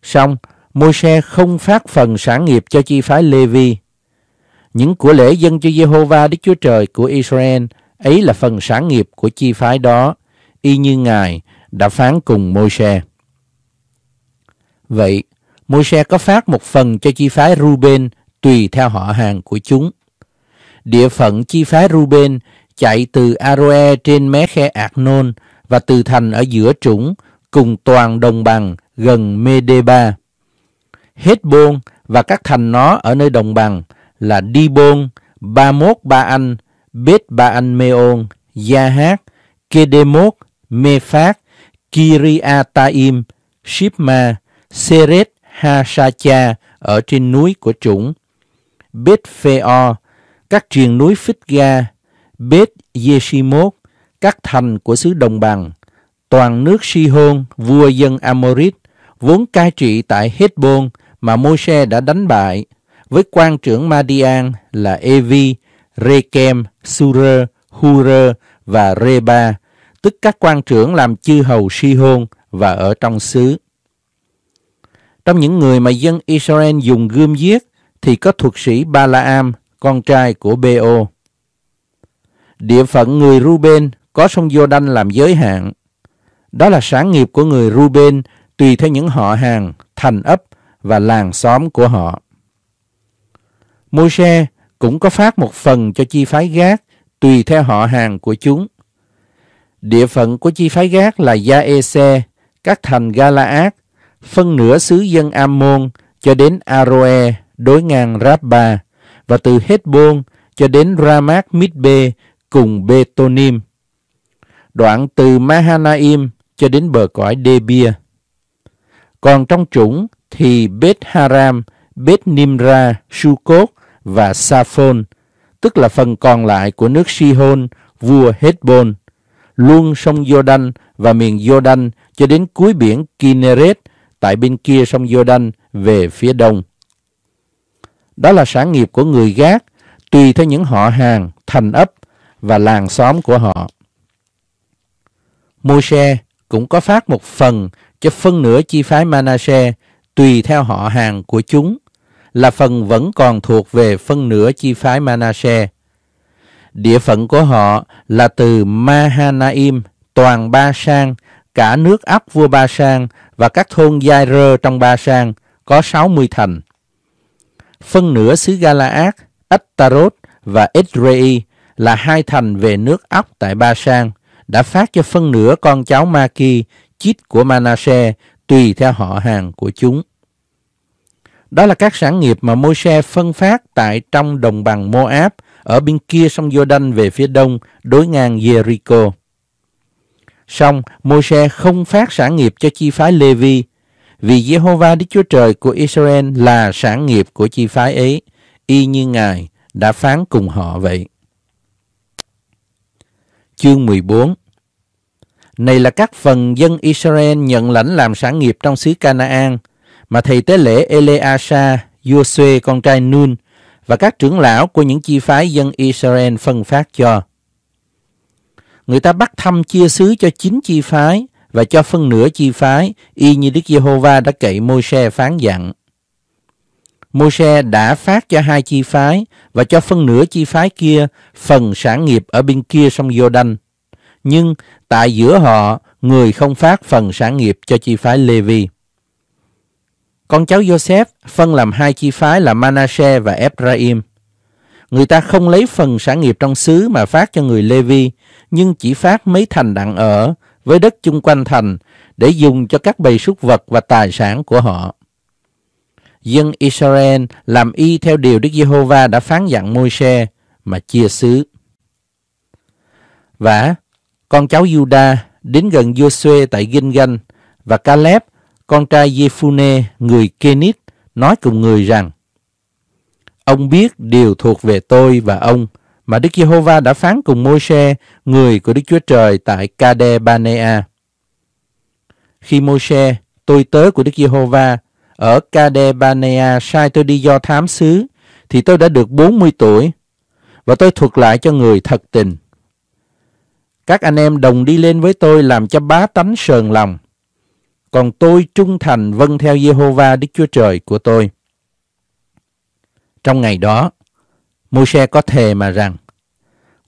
Song Môi-se không phát phần sản nghiệp cho chi phái Lê-vi. Những của lễ dâng cho Giê-hô-va Đức Chúa Trời của Israel, ấy là phần sản nghiệp của chi phái đó, y như Ngài đã phán cùng Môi-se. Vậy, Môi-se có phát một phần cho chi phái Ruben tùy theo họ hàng của chúng. Địa phận chi phái Ruben chạy từ A-rô-e trên mé khe Ạc-nôn và từ thành ở giữa trũng cùng toàn đồng bằng gần Mê-đê-ba. Hết-bôn và các thành nó ở nơi đồng bằng là Đi-bôn, Ba-mốt Ba Anh, Bết-ba Anh Mê-ôn, Gia-hát, Kê-đê-mốt, Mê-phát, Ki-ri-a-ta-im, Ship-ma, Sê-rết Ha-sa-cha ở trên núi của trũng, Bết-phê-o, các triền núi Phít-ga, Bết-giê-si-mốt, các thành của xứ đồng bằng, toàn nước Si-hôn, vua dân Amorit, vốn cai trị tại Hết-bôn mà Môi-se đã đánh bại, với quan trưởng Ma-đi-an là Ê-vi Rekem, Surer, Hurer và Reba, tức các quan trưởng làm chư hầu Si-hôn và ở trong xứ. Trong những người mà dân Israel dùng gươm giết thì có thuật sĩ Ba-la-am, con trai của Bê-ô. Địa phận người Ruben có sông Giô-đanh làm giới hạn. Đó là sản nghiệp của người Ruben tùy theo những họ hàng, thành ấp và làng xóm của họ. Môi-se cũng có phát một phần cho chi phái Gác tùy theo họ hàng của chúng. Địa phận của chi phái Gác là Gia-ê-se, các thành Gala-át, phân nửa xứ dân Ammon cho đến Aroe đối ngang Rabba và từ Heshbon cho đến Ramat Mitbe cùng Betonim, đoạn từ Mahanaim cho đến bờ cõi Debia. Còn trong chủng thì Beth Haram, Beth Nimra, Sukot và Saphon, tức là phần còn lại của nước Sihon, vua Heshbon, luôn sông Giô-đanh và miền Giô-đanh cho đến cuối biển Kinneret tại bên kia sông Giô-đanh về phía đông. Đó là sản nghiệp của người Gác tùy theo những họ hàng, thành ấp và làng xóm của họ. Môi-se cũng có phát một phần cho phân nửa chi phái Manasseh tùy theo họ hàng của chúng, là phần vẫn còn thuộc về phân nửa chi phái Manasseh. Địa phận của họ là từ Mahanaim, toàn Ba Sang, cả nước ấp vua Ba Sang và các thôn Giai-rơ trong Ba Sang, có sáu mươi thành. Phân nửa xứ Gala-át, Ách-ta-rốt và Ết-rê-i là hai thành về nước ấp tại Ba Sang, đã phát cho phân nửa con cháu Ma-ki, chít của Manasseh tùy theo họ hàng của chúng. Đó là các sản nghiệp mà Môi-se phân phát tại trong đồng bằng Moab, ở bên kia sông Giô-đanh về phía đông, đối ngang Jericho. Song Môi-se không phát sản nghiệp cho chi phái Lê-vi, vì Giê-hô-va Đức Chúa Trời của Israel là sản nghiệp của chi phái ấy, y như Ngài đã phán cùng họ vậy. Chương mười bốn. Này là các phần dân Israel nhận lãnh làm sản nghiệp trong xứ Canaan, mà thầy tế lễ Eleasa, Giô-suê con trai Nun và các trưởng lão của những chi phái dân Israel phân phát cho. Người ta bắt thăm chia xứ cho chín chi phái và cho phân nửa chi phái, y như Đức Giê-hô-va đã cậy Môi-se phán dặn. Môi-se đã phát cho hai chi phái và cho phân nửa chi phái kia phần sản nghiệp ở bên kia sông Giô-đanh, nhưng tại giữa họ người không phát phần sản nghiệp cho chi phái Lê-vi. Con cháu Joseph phân làm hai chi phái là Manasseh và Ephraim. Người ta không lấy phần sản nghiệp trong xứ mà phát cho người Lê-vi, nhưng chỉ phát mấy thành đặng ở với đất chung quanh thành để dùng cho các bầy súc vật và tài sản của họ. Dân Israel làm y theo điều Đức Giê-hô-va đã phán dặn Môi-se mà chia xứ. Và con cháu Giu-đa đến gần Giô-suê tại Ginh-gan, và Ca-leb con trai Giê-phu-nê người Kê-nít nói cùng người rằng: Ông biết điều thuộc về tôi và ông mà Đức Giê-hô-va đã phán cùng Môi-se người của Đức Chúa Trời tại Ca-đe-ba-nê-a. Khi Môi-se, tôi tớ của Đức Giê-hô-va, ở Ca-đe-ba-nê-a sai tôi đi do thám xứ, thì tôi đã được bốn mươi tuổi, và tôi thuật lại cho người thật tình. Các anh em đồng đi lên với tôi làm cho bá tánh sờn lòng, còn tôi trung thành vâng theo Giê-hô-va Đức Chúa Trời của tôi. Trong ngày đó, Môi-se có thề mà rằng: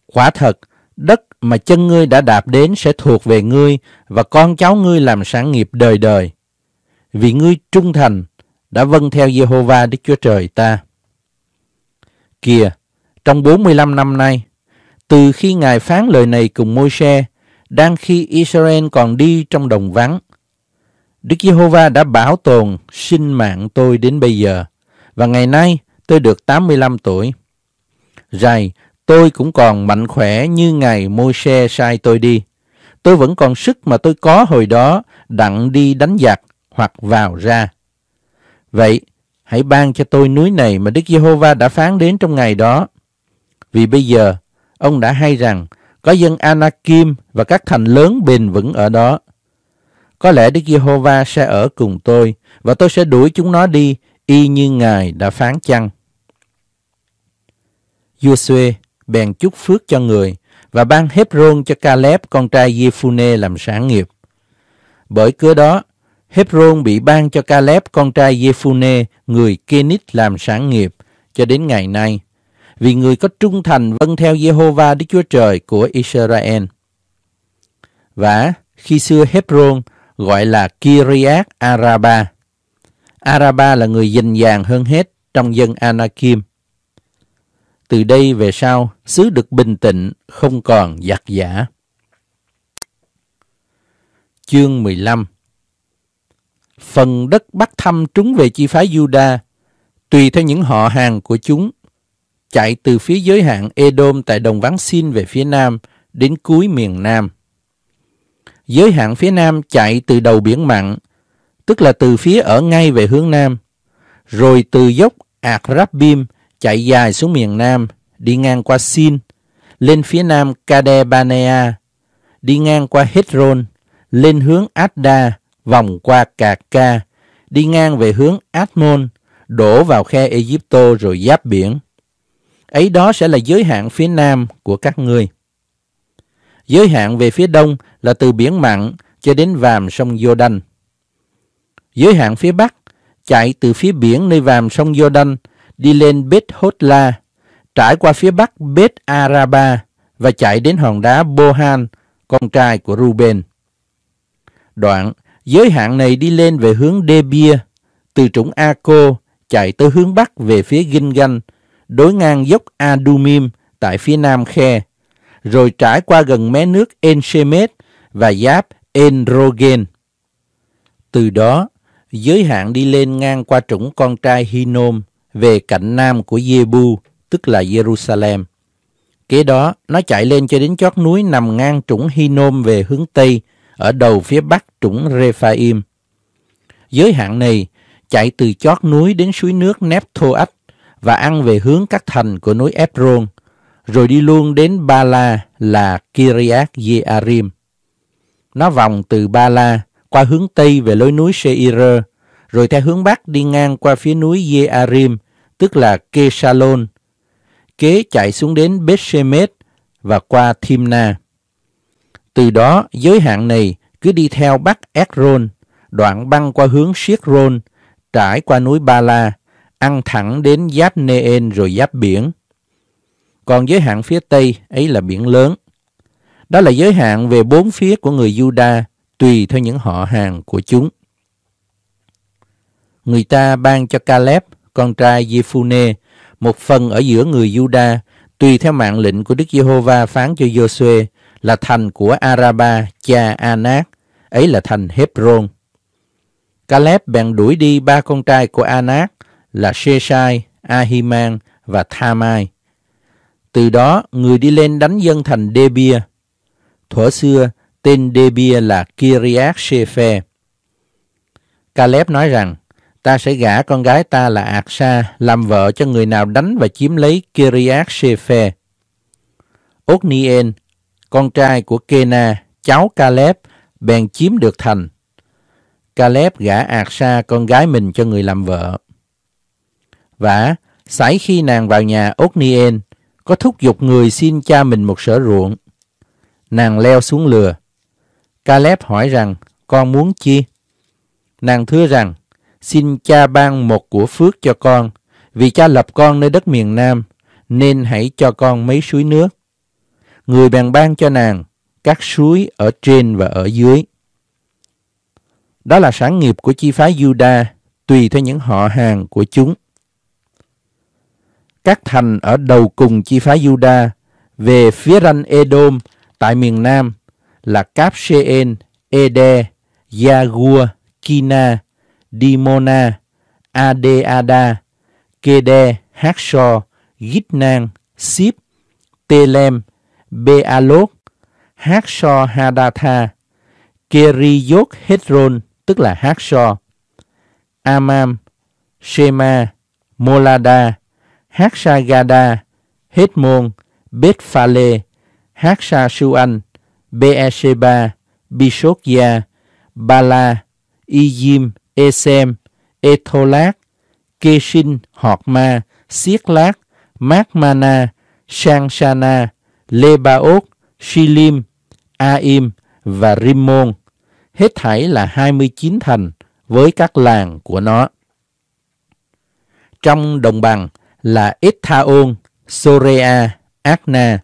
Quả thật, đất mà chân ngươi đã đạp đến sẽ thuộc về ngươi và con cháu ngươi làm sản nghiệp đời đời, vì ngươi trung thành đã vâng theo Giê-hô-va Đức Chúa Trời ta. Kìa, trong bốn mươi lăm năm nay, từ khi Ngài phán lời này cùng Môi-se, đang khi Israel còn đi trong đồng vắng, Đức Giê-hô-va đã bảo tồn sinh mạng tôi đến bây giờ, và ngày nay tôi được tám mươi lăm tuổi. Rày, tôi cũng còn mạnh khỏe như ngày Môi-se sai tôi đi. Tôi vẫn còn sức mà tôi có hồi đó đặng đi đánh giặc hoặc vào ra. Vậy, hãy ban cho tôi núi này mà Đức Giê-hô-va đã phán đến trong ngày đó. Vì bây giờ, ông đã hay rằng có dân Anakim và các thành lớn bền vững ở đó. Có lẽ Đức Giê-hô-va sẽ ở cùng tôi, và tôi sẽ đuổi chúng nó đi, y như Ngài đã phán chăng. Giô-suê bèn chúc phước cho người và ban Hêbron cho Caleb con trai Giê-phune làm sản nghiệp. Bởi cớ đó, Hêbron bị ban cho Caleb con trai Giê-phune người Kenit làm sản nghiệp cho đến ngày nay, vì người có trung thành vâng theo Giê-hô-va Đức Chúa Trời của Israel. Và khi xưa Hêbron gọi là Kiriath Araba. Araba là người dình dàng hơn hết trong dân Anakim. Từ đây về sau, xứ được bình tĩnh, không còn giặc giã. Chương mười lăm. Phần đất Bắc Thăm trúng về chi phái Juda, tùy theo những họ hàng của chúng, chạy từ phía giới hạn Edom tại đồng vắng Sin về phía nam đến cuối miền nam. Giới hạn phía nam chạy từ đầu biển mặn, tức là từ phía ở ngay về hướng nam, rồi từ dốc Akrabim chạy dài xuống miền nam, đi ngang qua Sin, lên phía nam Kadebanea, đi ngang qua Hêbron, lên hướng Adda, vòng qua Cà-ca, đi ngang về hướng Admon, đổ vào khe Egypto rồi giáp biển. Ấy đó sẽ là giới hạn phía nam của các ngươi. Giới hạn về phía đông là từ biển mặn cho đến vàm sông Giô-đanh. Giới hạn phía bắc chạy từ phía biển nơi vàm sông Giô-đanh đi lên Beth-hốt-la, trải qua phía bắc Beth-araba và chạy đến hòn đá Bohan, con trai của Ruben. Đoạn, giới hạn này đi lên về hướng Đê-bia, từ trũng A-cô chạy tới hướng bắc về phía Ginh-gan, đối ngang dốc Adumim tại phía nam khe, rồi trải qua gần mé nước En-shemet và giáp En-rogen. Từ đó, giới hạn đi lên ngang qua trũng con trai Hinom về cạnh nam của Giê-bu, tức là Jerusalem. Kế đó, nó chạy lên cho đến chót núi nằm ngang trũng Hinom về hướng tây, ở đầu phía bắc trũng Rephaim. Giới hạn này chạy từ chót núi đến suối nước Nép-thô-ách và ăn về hướng các thành của núi Hêbron, rồi đi luôn đến Ba-la là Kiriath Jearim. Nó vòng từ Ba-la qua hướng tây về lối núi Seir, rồi theo hướng bắc đi ngang qua phía núi Jearim, tức là Kesalon. Kế chạy xuống đến Bethshemesh và qua Thimna. Từ đó, giới hạn này cứ đi theo bắc Ekron, đoạn băng qua hướng Siết-rôn, trải qua núi Ba-la, ăn thẳng đến giáp Nê-en rồi giáp biển. Còn giới hạn phía tây ấy là biển lớn. Đó là giới hạn về bốn phía của người Juda, tùy theo những họ hàng của chúng. Người ta ban cho Caleb, con trai Giê-phune, một phần ở giữa người Juda, tùy theo mạng lệnh của Đức Giê-hô-va phán cho Giô-suê, là thành của Araba, cha Anak, ấy là thành Hêbron. Caleb bèn đuổi đi ba con trai của Anak là Sheshai, Ahiman và Thamai. Từ đó, người đi lên đánh dân thành Đê-bia. Thuở xưa, tên Đê-bia là Kiriath-sê-phê. Caleb nói rằng, ta sẽ gả con gái ta là Aksa làm vợ cho người nào đánh và chiếm lấy Kiriath-sê-phê. Othniel, con trai của Kena, cháu Caleb, bèn chiếm được thành. Caleb gả Aksa con gái mình cho người làm vợ. Vả, xảy khi nàng vào nhà Othniel, có thúc giục người xin cha mình một sở ruộng. Nàng leo xuống lừa. Caleb hỏi rằng, con muốn chi? Nàng thưa rằng, xin cha ban một của phước cho con, vì cha lập con nơi đất miền nam, nên hãy cho con mấy suối nước. Người bèn ban cho nàng các suối ở trên và ở dưới. Đó là sản nghiệp của chi phái Juda, tùy theo những họ hàng của chúng. Các thành ở đầu cùng chi phái Juda về phía ranh Edom tại miền nam là Capseen, Ede, Yagua, Kina, Dimona, Adeada, Kede, Haxor, Gitnan, Sip, Telem, Bealot, Haxor Hadatha, Keriyot Hêbron, tức là Haxor, Amam, Shema, Molada, Haxagada, Hêtmon, Bethphale, Haxasuan, Beersheba, Bishogya, Bala, Ijim, Esem, Etholac, Keshin, Họt Ma, Siết Lát, Mát Mana, Shangsana, Lebaot, Shilim, Aim và Rimmon, hết thảy là hai mươi chín thành với các làng của nó. Trong đồng bằng là Ethaon, Sorea, Akna,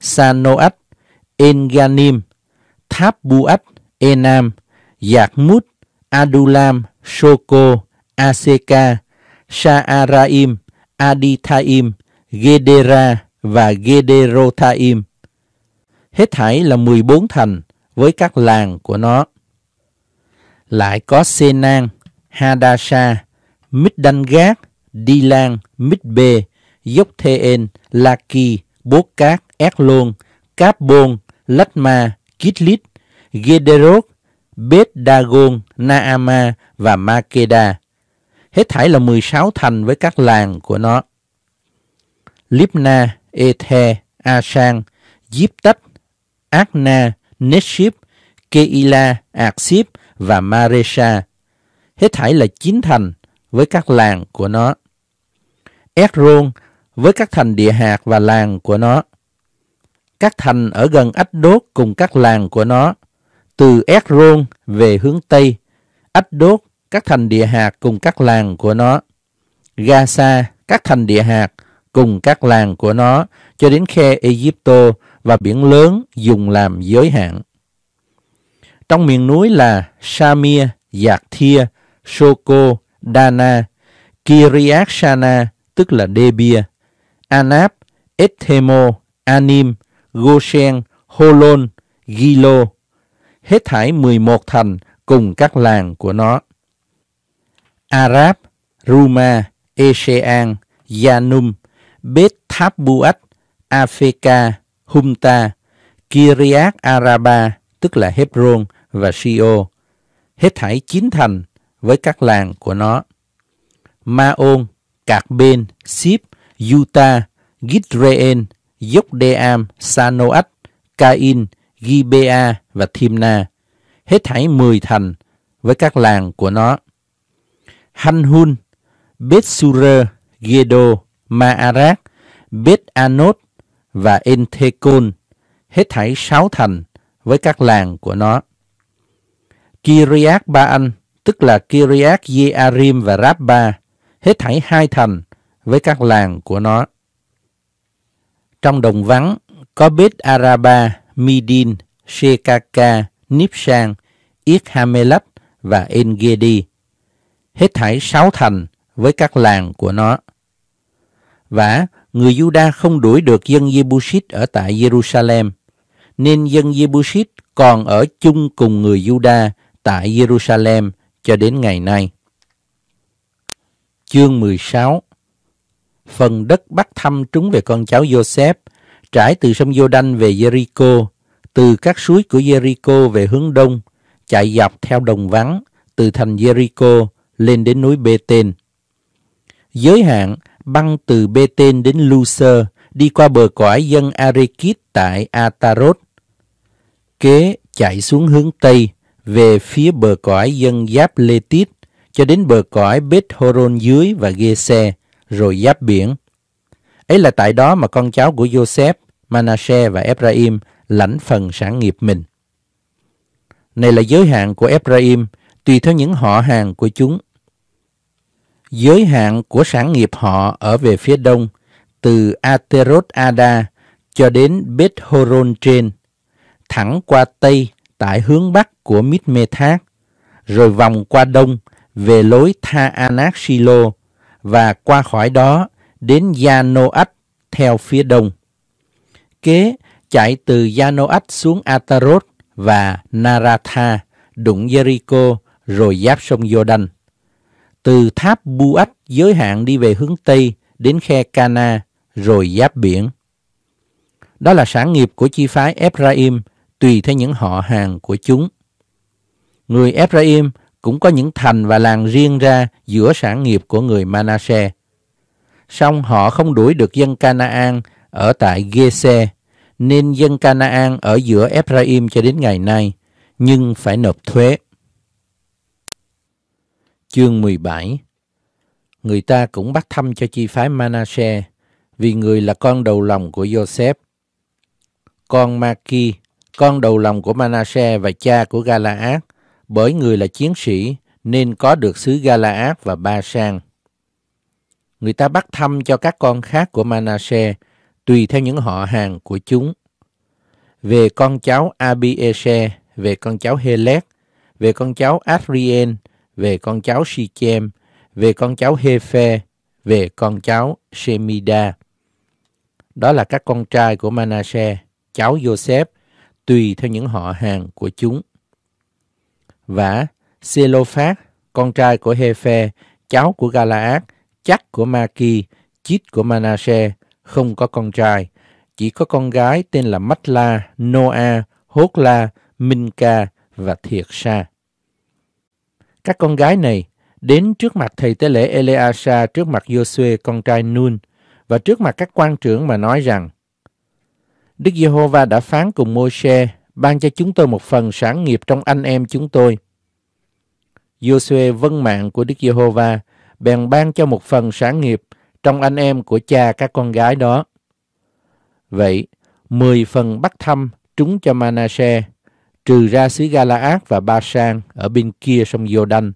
Sanoat, Enganim, Tháp-buat, Enam, Yakmut, Adulam, Soko, Aseka, Saaraim, Adithaim, Gedera và Gederothaim. Hết thảy là mười bốn thành với các làng của nó. Lại có Senan, Hadasa, Mid-đan-gác, Dilan, Mid-bê, Dốc-thê-en, Laki, Bốt-cát, Ác-lôn, Cáp-bôn, Lách-ma, Kít-lít, Gederot, Bet-dagon, Na-ama và Ma-kê-đa. Hết thảy là mười sáu thành với các làng của nó. Libna, Ethe, Asan, Diptách, Akna, Neship, Keila, Aksip và Maresha. Hết thảy là chín thành với các làng của nó. Ekron với các thành địa hạt và làng của nó. Các thành ở gần Ách Đốt cùng các làng của nó. Từ Ekron về hướng Tây, Ách Đốt, các thành địa hạt cùng các làng của nó. Gaza, các thành địa hạt cùng các làng của nó, cho đến khe Egypto và biển lớn dùng làm giới hạn. Trong miền núi là Samir, Giạc-thia, Soko, Dana, Kiriath-sana, tức là Đê-bia, Anab, Ethemo, Anim, Goshen, Holon, Gilo. Hết thảy mười một thành cùng các làng của nó. Arab, Ruma, Esean, Yanum, Bet-tháp-buat, Afeka, Humta, Kiriath Araba, tức là Hebron và Sio. Hết thảy chín thành với các làng của nó. Ma-ôn, Cạc-bên, Sip, Yuta, Gidreen, Dốc-đe-am, Sanoat, Cain, Gibea và Thimna. Hết thảy mười thành với các làng của nó. Hanhun, Bet-surer, Gedo, Ma-arak, Bet-anot và Enthekon. Hết thảy sáu thành với các làng của nó. Kiriath Ba-an, tức là Kiriath Yearim và Rabba. Hết thảy hai thành với các làng của nó. Trong đồng vắng có Bet-araba, Midin, Shekaka, Nipsan, Yết-hamelech và En-gedi. Hết thảy sáu thành với các làng của nó. Và người Giu-đa không đuổi được dân Giê-bu-sít ở tại Giê-ru-sa-lem, nên dân Giê-bu-sít còn ở chung cùng người Giu-đa tại Giê-ru-sa-lem cho đến ngày nay. Chương mười sáu. Phần đất bắt thăm trúng về con cháu Giô-xép, trải từ sông Giô-đanh về Jericho, từ các suối của Jericho về hướng đông, chạy dọc theo đồng vắng từ thành Jericho lên đến núi Bê-tên. Giới hạn băng từ Bê-tên đến Lu-sơ, đi qua bờ cõi dân Arê-kít tại Atarot. Kế chạy xuống hướng Tây về phía bờ cõi dân Giáp-lê-tít cho đến bờ cõi Beth-horon dưới và Gê-se, rồi giáp biển. Ấy là tại đó mà con cháu của Joseph, Manasseh và Ephraim lãnh phần sản nghiệp mình. Này là giới hạn của Ephraim, tùy theo những họ hàng của chúng. Giới hạn của sản nghiệp họ ở về phía đông, từ Aterot-ada cho đến Beth-horon trên, thẳng qua tây tại hướng bắc của Mid-mê-thác, rồi vòng qua đông về lối Tha-anác-silo và qua khỏi đó đến Gia-nô-ách theo phía đông. Kế chạy từ Gia-nô-ách xuống Atarot và Naratha, đụng Jericho rồi giáp sông Giô-đanh. Từ Tháp-buat giới hạn đi về hướng tây đến khe Cana rồi giáp biển. Đó là sản nghiệp của chi phái Ephraim tùy theo những họ hàng của chúng. Người Ephraim cũng có những thành và làng riêng ra giữa sản nghiệp của người Manasseh. Song họ không đuổi được dân Canaan ở tại Gê-se, nên dân Canaan ở giữa Ephraim cho đến ngày nay, nhưng phải nộp thuế. Chương mười bảy. Người ta cũng bắt thăm cho chi phái Manasseh vì người là con đầu lòng của Joseph, con Ma-ki, con đầu lòng của Manasseh và cha của Gala-át, bởi người là chiến sĩ nên có được xứ Gala-át và Ba-san. Người ta bắt thăm cho các con khác của Manasseh tùy theo những họ hàng của chúng. Về con cháu Abi-eshe, về con cháu Helek, về con cháu Adrien, về con cháu Sichem, về con cháu Hephe, về con cháu Shemida. Đó là các con trai của Manasseh, cháu Joseph, tùy theo những họ hàng của chúng. Và Selophat, con trai của Hephe, cháu của Gala-át, chắc của Ma-ki, chít của Manasseh, không có con trai, chỉ có con gái tên là Mát-la, Noa, Hốt-la, Minh-ca và Thiệt-sa. Các con gái này đến trước mặt thầy tế lễ Eleasa, trước mặt Giô-suê con trai Nun và trước mặt các quan trưởng mà nói rằng: Đức Giê-hô-va đã phán cùng Môi-se, ban cho chúng tôi một phần sản nghiệp trong anh em chúng tôi. Giô-suê vâng mạng của Đức Giê-hô-va, bèn ban cho một phần sản nghiệp trong anh em của cha các con gái đó. Vậy, mười phần bắt thăm trúng cho Manasseh, trừ ra xứ Gala-át và Ba-san ở bên kia sông Giô-đanh,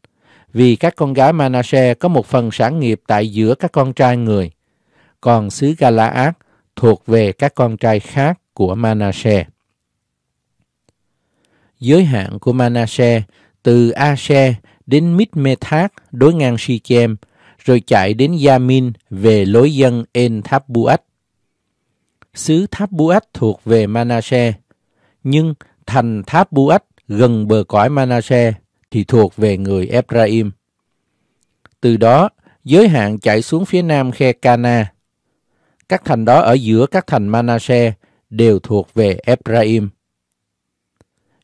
vì các con gái Manasseh có một phần sản nghiệp tại giữa các con trai người, còn xứ Gala-át thuộc về các con trai khác của Manasseh. Giới hạn của Manasseh từ A-se đến Mít-mê-thác đối ngang Si-chem, rồi chạy đến Gia-min về lối dân En-tháp-bu-ách. Xứ Tháp-bu-ách thuộc về Manasseh, nhưng thành Tháp-bu-ách gần bờ cõi Manasseh thì thuộc về người Ephraim. Từ đó, giới hạn chạy xuống phía nam khe Cana. Các thành đó ở giữa các thành Manasseh đều thuộc về Ephraim.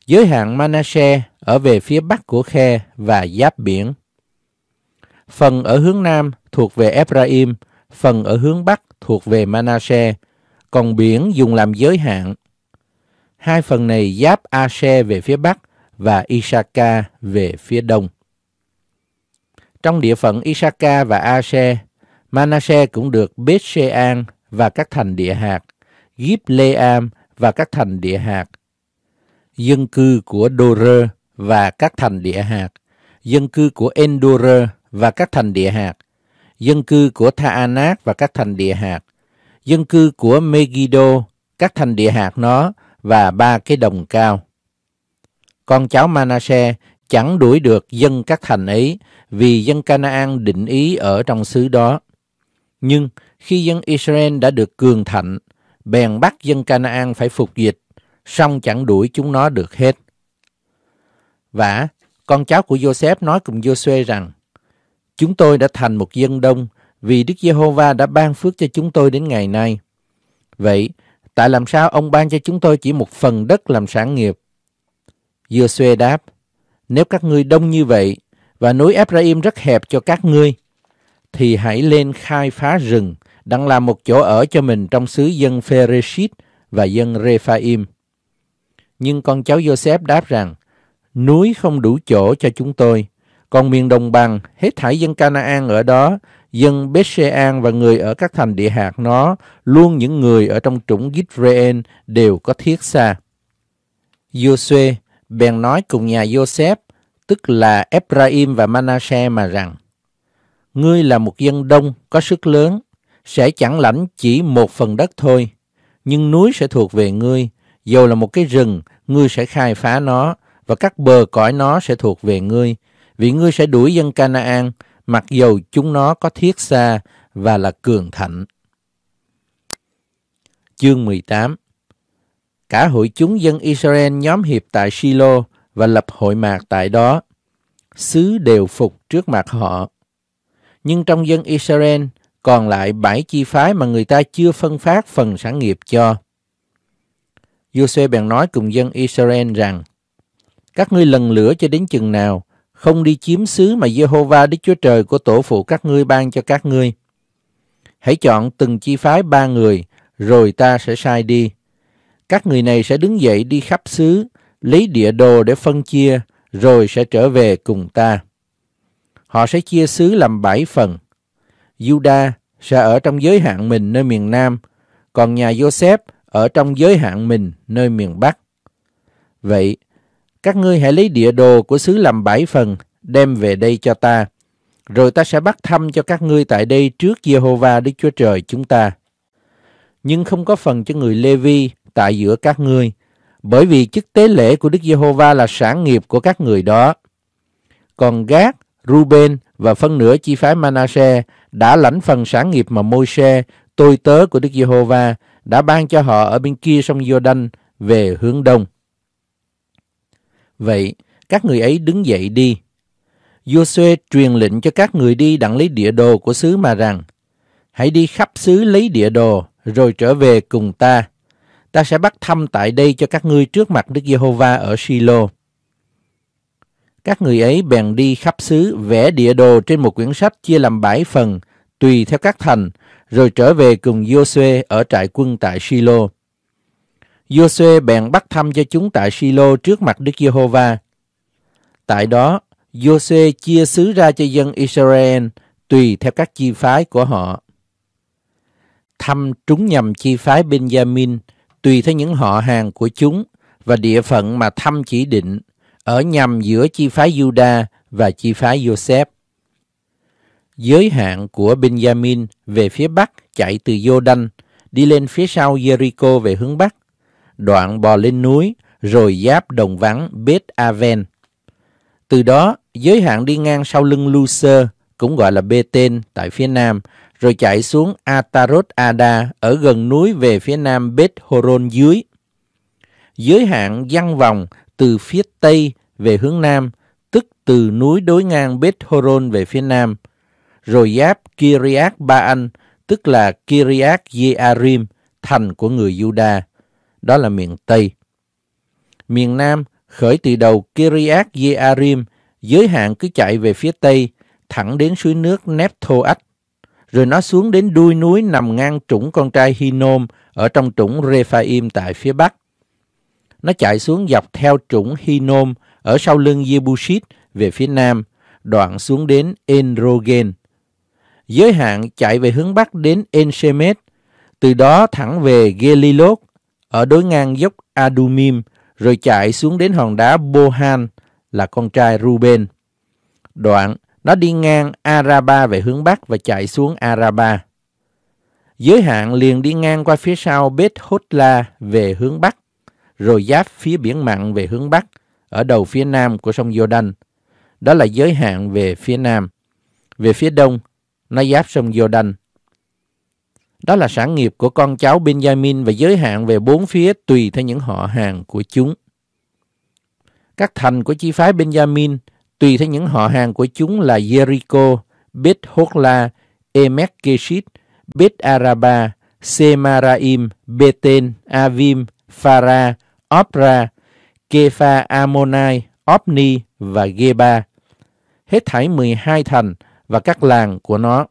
Giới hạn Manasseh ở về phía bắc của khe và giáp biển. Phần ở hướng nam thuộc về Ephraim, phần ở hướng bắc thuộc về Manasseh, còn biển dùng làm giới hạn. Hai phần này giáp Aser về phía bắc và Isaka về phía đông. Trong địa phận Isaka và Aser, Manasseh cũng được Bethsean và các thành địa hạt, Gibleam và các thành địa hạt, dân cư của Dorơ và các thành địa hạt, dân cư của Endorơ và các thành địa hạt, dân cư của Tha-anak và các thành địa hạt, dân cư của Megiddo, các thành địa hạt nó và ba cái đồng cao. Con cháu Manasseh chẳng đuổi được dân các thành ấy, vì dân Canaan định ý ở trong xứ đó. Nhưng khi dân Israel đã được cường thạnh, bèn bắt dân Canaan phải phục dịch, song chẳng đuổi chúng nó được hết. Và con cháu của Joseph nói cùng Giô-suê rằng: Chúng tôi đã thành một dân đông, vì Đức Giê-hô-va đã ban phước cho chúng tôi đến ngày nay. Vậy, tại làm sao ông ban cho chúng tôi chỉ một phần đất làm sản nghiệp? Giô-suê đáp: Nếu các ngươi đông như vậy, và núi Ephraim rất hẹp cho các ngươi, thì hãy lên khai phá rừng, đặng làm một chỗ ở cho mình trong xứ dân Phereshit và dân Rephaim. Nhưng con cháu Joseph đáp rằng: Núi không đủ chỗ cho chúng tôi, còn miền đồng bằng, hết thảy dân Canaan ở đó, dân Bethsean và người ở các thành địa hạt nó, luôn những người ở trong trũng Gidreen đều có thiết xa. Giô-suê bèn nói cùng nhà Joseph, tức là Ephraim và Manasseh mà rằng: Ngươi là một dân đông có sức lớn, sẽ chẳng lãnh chỉ một phần đất thôi, nhưng núi sẽ thuộc về ngươi, dầu là một cái rừng, ngươi sẽ khai phá nó, và các bờ cõi nó sẽ thuộc về ngươi, vì ngươi sẽ đuổi dân Canaan, mặc dầu chúng nó có thiết xa và là cường thạnh. Chương mười tám. Cả hội chúng dân Israel nhóm hiệp tại Silo và lập hội mạc tại đó. Xứ đều phục trước mặt họ. Nhưng trong dân Israel còn lại bảy chi phái mà người ta chưa phân phát phần sản nghiệp cho. Giô-suê bèn nói cùng dân Israel rằng: Các ngươi lần lửa cho đến chừng nào không đi chiếm xứ mà Giê-hô-va Đức Chúa Trời của tổ phụ các ngươi ban cho các ngươi? Hãy chọn từng chi phái ba người, rồi ta sẽ sai đi. Các người này sẽ đứng dậy đi khắp xứ, lấy địa đồ để phân chia, rồi sẽ trở về cùng ta. Họ sẽ chia xứ làm bảy phần: Giu-đa, sẽ ở trong giới hạn mình nơi miền Nam, còn nhà Joseph ở trong giới hạn mình nơi miền Bắc. Vậy, các ngươi hãy lấy địa đồ của xứ làm bảy phần, đem về đây cho ta, rồi ta sẽ bắt thăm cho các ngươi tại đây trước Giê-hô-va Đức Chúa Trời chúng ta. Nhưng không có phần cho người Lê-vi tại giữa các ngươi, bởi vì chức tế lễ của Đức Giê-hô-va là sản nghiệp của các người đó. Còn Gác, Ruben và phân nửa chi phái Manasseh đã lãnh phần sản nghiệp mà Môi-se, tôi tớ của Đức Giê-hô-va, đã ban cho họ ở bên kia sông Giô-đanh về hướng đông. Vậy, các người ấy đứng dậy đi. Giô-suê truyền lệnh cho các người đi đặng lấy địa đồ của xứ mà rằng: Hãy đi khắp xứ lấy địa đồ, rồi trở về cùng ta. Ta sẽ bắt thăm tại đây cho các ngươi trước mặt Đức Giê-hô-va ở Silo. Các người ấy bèn đi khắp xứ, vẽ địa đồ trên một quyển sách chia làm bảy phần, tùy theo các thành, rồi trở về cùng Giô-suê ở trại quân tại Silo. Giô-suê bèn bắt thăm cho chúng tại Silo trước mặt Đức Giê-hô-va. Tại đó, Giô-suê chia xứ ra cho dân Israel tùy theo các chi phái của họ. Thăm trúng nhầm chi phái Benjamin tùy theo những họ hàng của chúng và địa phận mà thăm chỉ định, ở nhằm giữa chi phái Juda và chi phái Joseph. Giới hạn của Benjamin về phía bắc chạy từ Giô-đanh đi lên phía sau Jericho về hướng bắc, đoạn bò lên núi rồi giáp đồng vắng Bet-aven. Từ đó, giới hạn đi ngang sau lưng Lucer, cũng gọi là Bê-tên tại phía nam, rồi chạy xuống Atarot-ada ở gần núi về phía nam Bet-horon dưới. Giới hạn văng vòng từ phía tây về hướng nam, tức từ núi đối ngang Bet-horon về phía nam, rồi giáp Kiriat Ba-an, tức là Kiriat Yearim, thành của người Juda, đó là miền tây. Miền nam khởi từ đầu Kiriat Yearim, giới hạn cứ chạy về phía tây thẳng đến suối nước Nep-thô-ách, rồi nó xuống đến đuôi núi nằm ngang trũng con trai Hinom ở trong trũng Rephaim tại phía bắc. Nó chạy xuống dọc theo trũng Hinom ở sau lưng Jebushit về phía nam, đoạn xuống đến En-rô-gen. Giới hạn chạy về hướng bắc đến En-shemet, từ đó thẳng về Gelilot ở đối ngang dốc Adumim, rồi chạy xuống đến hòn đá Bohan là con trai Ruben. Đoạn nó đi ngang Araba về hướng bắc và chạy xuống Araba. Giới hạn liền đi ngang qua phía sau Bet-hotla về hướng bắc, rồi giáp phía biển mặn về hướng bắc ở đầu phía nam của sông Giô-đanh. Đó là giới hạn về phía nam. Về phía đông, nó giáp sông Giô-đanh. Đó là sản nghiệp của con cháu Benjamin và giới hạn về bốn phía tùy theo những họ hàng của chúng. Các thành của chi phái Benjamin tùy theo những họ hàng của chúng là Jericho, Bet-hotla, Emek-keshit, Bet-araba, Semaraim, Beten, Avim, Phara, Opra, Kepha, Ammonai, Opni và Geba, hết thảy mười hai thành và các làng của nó: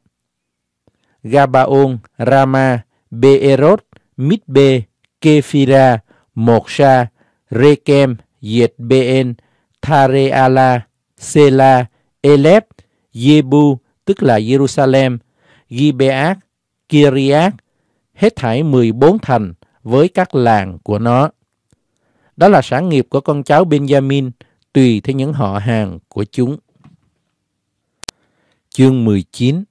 Gabaon, Rama, Beerot, Midbe, Kephira, Moksha, Rekem, Yetbeen, Thareala, Sela, Elep, Jebu tức là Jerusalem, Gibeat, Kiriat, hết thảy mười bốn thành với các làng của nó. Đó là sản nghiệp của con cháu Benjamin tùy theo những họ hàng của chúng. Chương mười chín.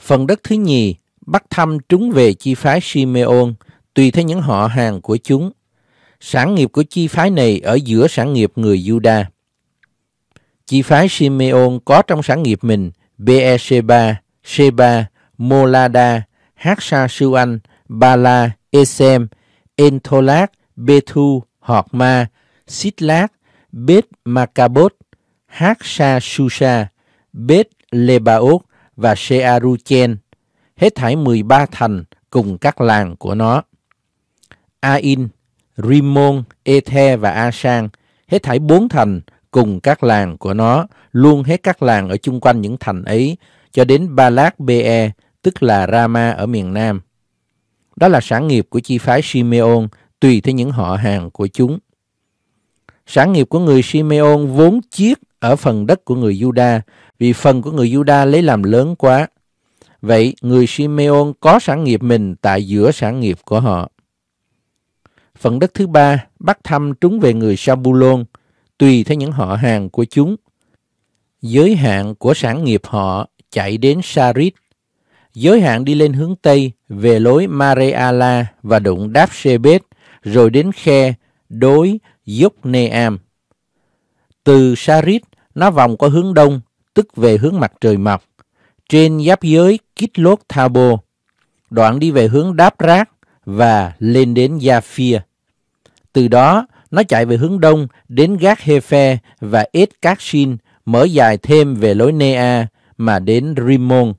Phần đất thứ nhì bắt thăm trúng về chi phái Simeon tùy theo những họ hàng của chúng. Sản nghiệp của chi phái này ở giữa sản nghiệp người Juda. Chi phái Simeon có trong sản nghiệp mình Beersheba, Sheba, Molada, Hatsasuan, Bala, Esem, Entolak, Bethu, Hokma, Sitlak, Bet Makabot, Hatsasusha, Bet Lebaot và Shearuchen, hết thảy mười ba thành cùng các làng của nó. Ain, Rimon, Ethe và Asan, hết thảy bốn thành cùng các làng của nó, luôn hết các làng ở chung quanh những thành ấy, cho đến Balak Be, tức là Rama ở miền nam. Đó là sản nghiệp của chi phái Simeon tùy theo những họ hàng của chúng. Sản nghiệp của người Simeon vốn chiết ở phần đất của người Juda, vì phần của người Juda lấy làm lớn quá. Vậy người Simeon có sản nghiệp mình tại giữa sản nghiệp của họ. Phần đất thứ ba, bắt thăm trúng về người Sa-bu-lôn, tùy theo những họ hàng của chúng. Giới hạn của sản nghiệp họ chạy đến Sa-rít. Giới hạn đi lên hướng Tây, về lối Mare-ala và đụng Đáp-xê-bết, rồi đến khe đối Dốc-nê-am. Từ Sa-rít, nó vòng qua hướng Đông, tức về hướng mặt trời mọc, trên giáp giới Kitlốt-thabo, đoạn đi về hướng Đáp-rác và lên đến Gia-phia. Từ đó, nó chạy về hướng Đông đến Gác-hê-phe và Ết-cát-xin, mở dài thêm về lối Nea mà đến Rimon.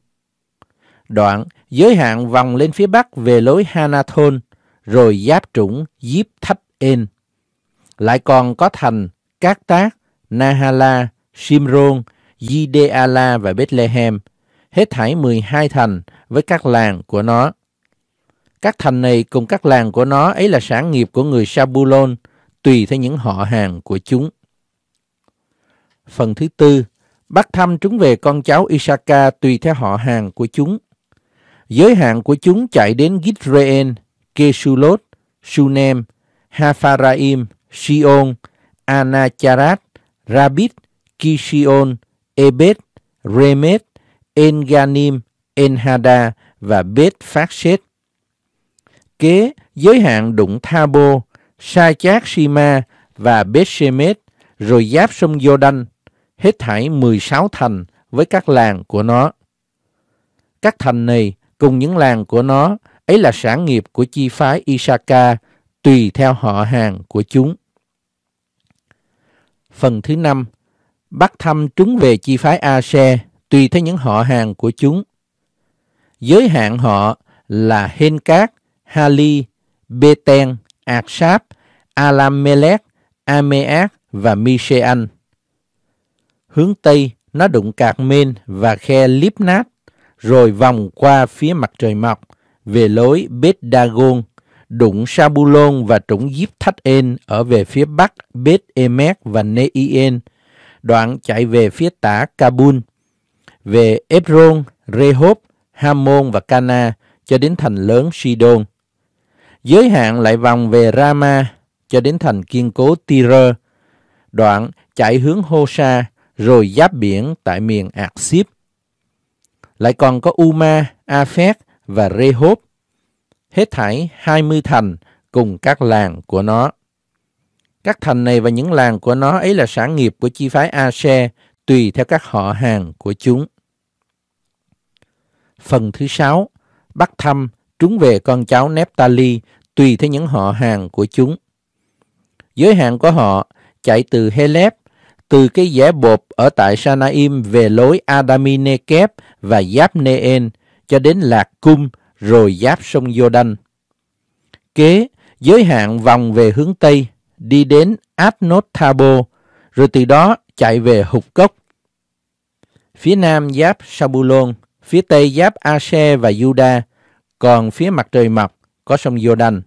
Đoạn giới hạn vòng lên phía Bắc về lối Hanathôn, rồi giáp trũng Díp-thách-ên. Lại còn có thành Các-tác, Nahala, Shimron, Gideala và Bethlehem, hết thảy mười hai thành với các làng của nó. Các thành này cùng các làng của nó ấy là sản nghiệp của người Sa-bu-lôn, tùy theo những họ hàng của chúng. Phần thứ tư, bắt thăm chúng về con cháu Isaka tùy theo họ hàng của chúng. Giới hạn của chúng chạy đến Gidreen, Kesulot, Sunem, Hafaraim, Sion, Anacharat, Rabit, Kishion, Ebed, Remet, Enganim, Enhada và Bet-phát-sét. Kế giới hạn đụng Thabo, Sa-chát-si-ma và Bet-shemet, rồi giáp sông Giô-đanh, hết thảy mười sáu thành với các làng của nó. Các thành này cùng những làng của nó ấy là sản nghiệp của chi phái Isaka tùy theo họ hàng của chúng. Phần thứ năm, bắt thăm trúng về chi phái A-se tùy theo những họ hàng của chúng. Giới hạn họ là Hen-cát, Hali, Beten, Aksap, Alamelech, Ameak và Misean. Hướng Tây, nó đụng Cạc Mên và khe Líp-nát, rồi vòng qua phía mặt trời mọc, về lối Bết-đa-gôn, đụng Sa-bu-lôn và trũng Díp-thách-ên ở về phía Bắc Bết-e-mét và Nê-i-ên, đoạn chạy về phía tả Kabul, về Ép-rôn, Rehob, Hamon và Cana, cho đến thành lớn Sidon. Giới hạn lại vòng về Rama, cho đến thành kiên cố Tyre, đoạn chạy hướng Hosa, rồi giáp biển tại miền Ác-xíp. Lại còn có Uma, Afek và Rehob, hết thảy hai mươi thành cùng các làng của nó. Các thành này và những làng của nó ấy là sản nghiệp của chi phái A-se tùy theo các họ hàng của chúng. Phần thứ sáu, bắt thăm trúng về con cháu Nép-ta-li tùy theo những họ hàng của chúng. Giới hạn của họ chạy từ Helep, từ cái dẻ bột ở tại Sanaim về lối Adaminekep và giáp Neen cho đến Lạc Cung, rồi giáp sông Giô-đanh. Kế giới hạn vòng về hướng Tây, đi đến Adnot-thabo, rồi từ đó chạy về Hục Cốc. Phía Nam giáp Sa-bu-lôn, phía Tây giáp A-se và Giu-đa, còn phía mặt trời mọc có sông Giô-đanh.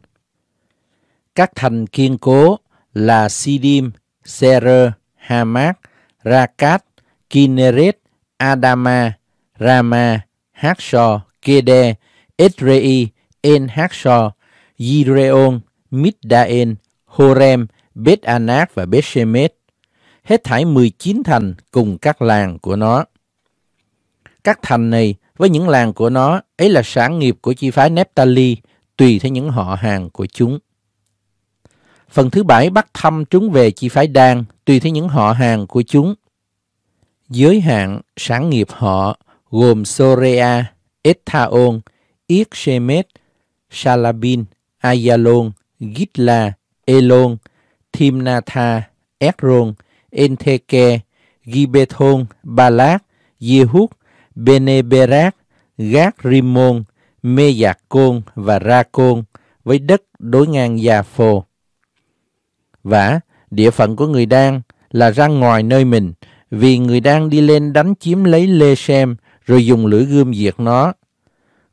Các thành kiên cố là Sidim, Serer, Hamat, Rakat, Kineret, Adama, Rama, Haxor, Kede, Edrei, En-Haxor, Gireon, Middaen, Horem, Bet-anak và Bet-shemet, hết thảy mười chín thành cùng các làng của nó. Các thành này với những làng của nó ấy là sản nghiệp của chi phái Nép-ta-li tùy theo những họ hàng của chúng. Phần thứ bảy, bắt thăm trúng về chi phái Đan tùy theo những họ hàng của chúng. Giới hạn sản nghiệp họ gồm Sorea, Ethtaon, Yirsemet, Salabin, Ayalon, Gitla, Elon, Thimnatha, Ekron, Enteke, Gibethon, Balak, Yehud, Beneberak, Gác-rimon, Mê-giạc-côn và Ra-côn với đất đối ngang Gia-phô. Vả, địa phận của người Đan là ra ngoài nơi mình, vì người Đan đi lên đánh chiếm lấy Lê-xem rồi dùng lưỡi gươm diệt nó.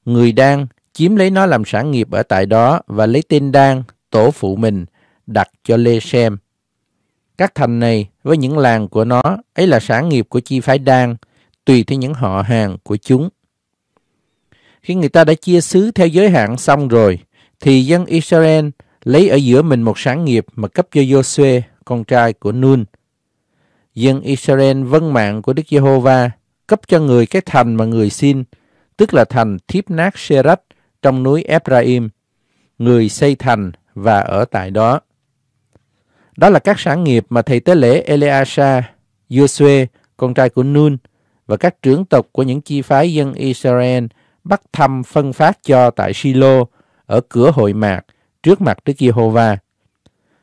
Người Đan chiếm lấy nó làm sản nghiệp ở tại đó và lấy tên Đan, tổ phụ mình, đặt cho Lê-xem. Các thành này với những làng của nó ấy là sản nghiệp của chi phái Đan tùy theo những họ hàng của chúng. Khi người ta đã chia xứ theo giới hạn xong rồi, thì dân Israel lấy ở giữa mình một sản nghiệp mà cấp cho Giô-suê, con trai của Nun. Dân Israel vâng mạng của Đức Giê-hô-va, cấp cho người cái thành mà người xin, tức là thành Thiếp Nát Serach trong núi Ephraim. Người xây thành và ở tại đó. Đó là các sản nghiệp mà thầy tế lễ Eleasa, Giô-suê, con trai của Nun và các trưởng tộc của những chi phái dân Israel bắt thăm phân phát cho tại Shiloh ở cửa hội mạc trước mặt Đức Giê-hô-va.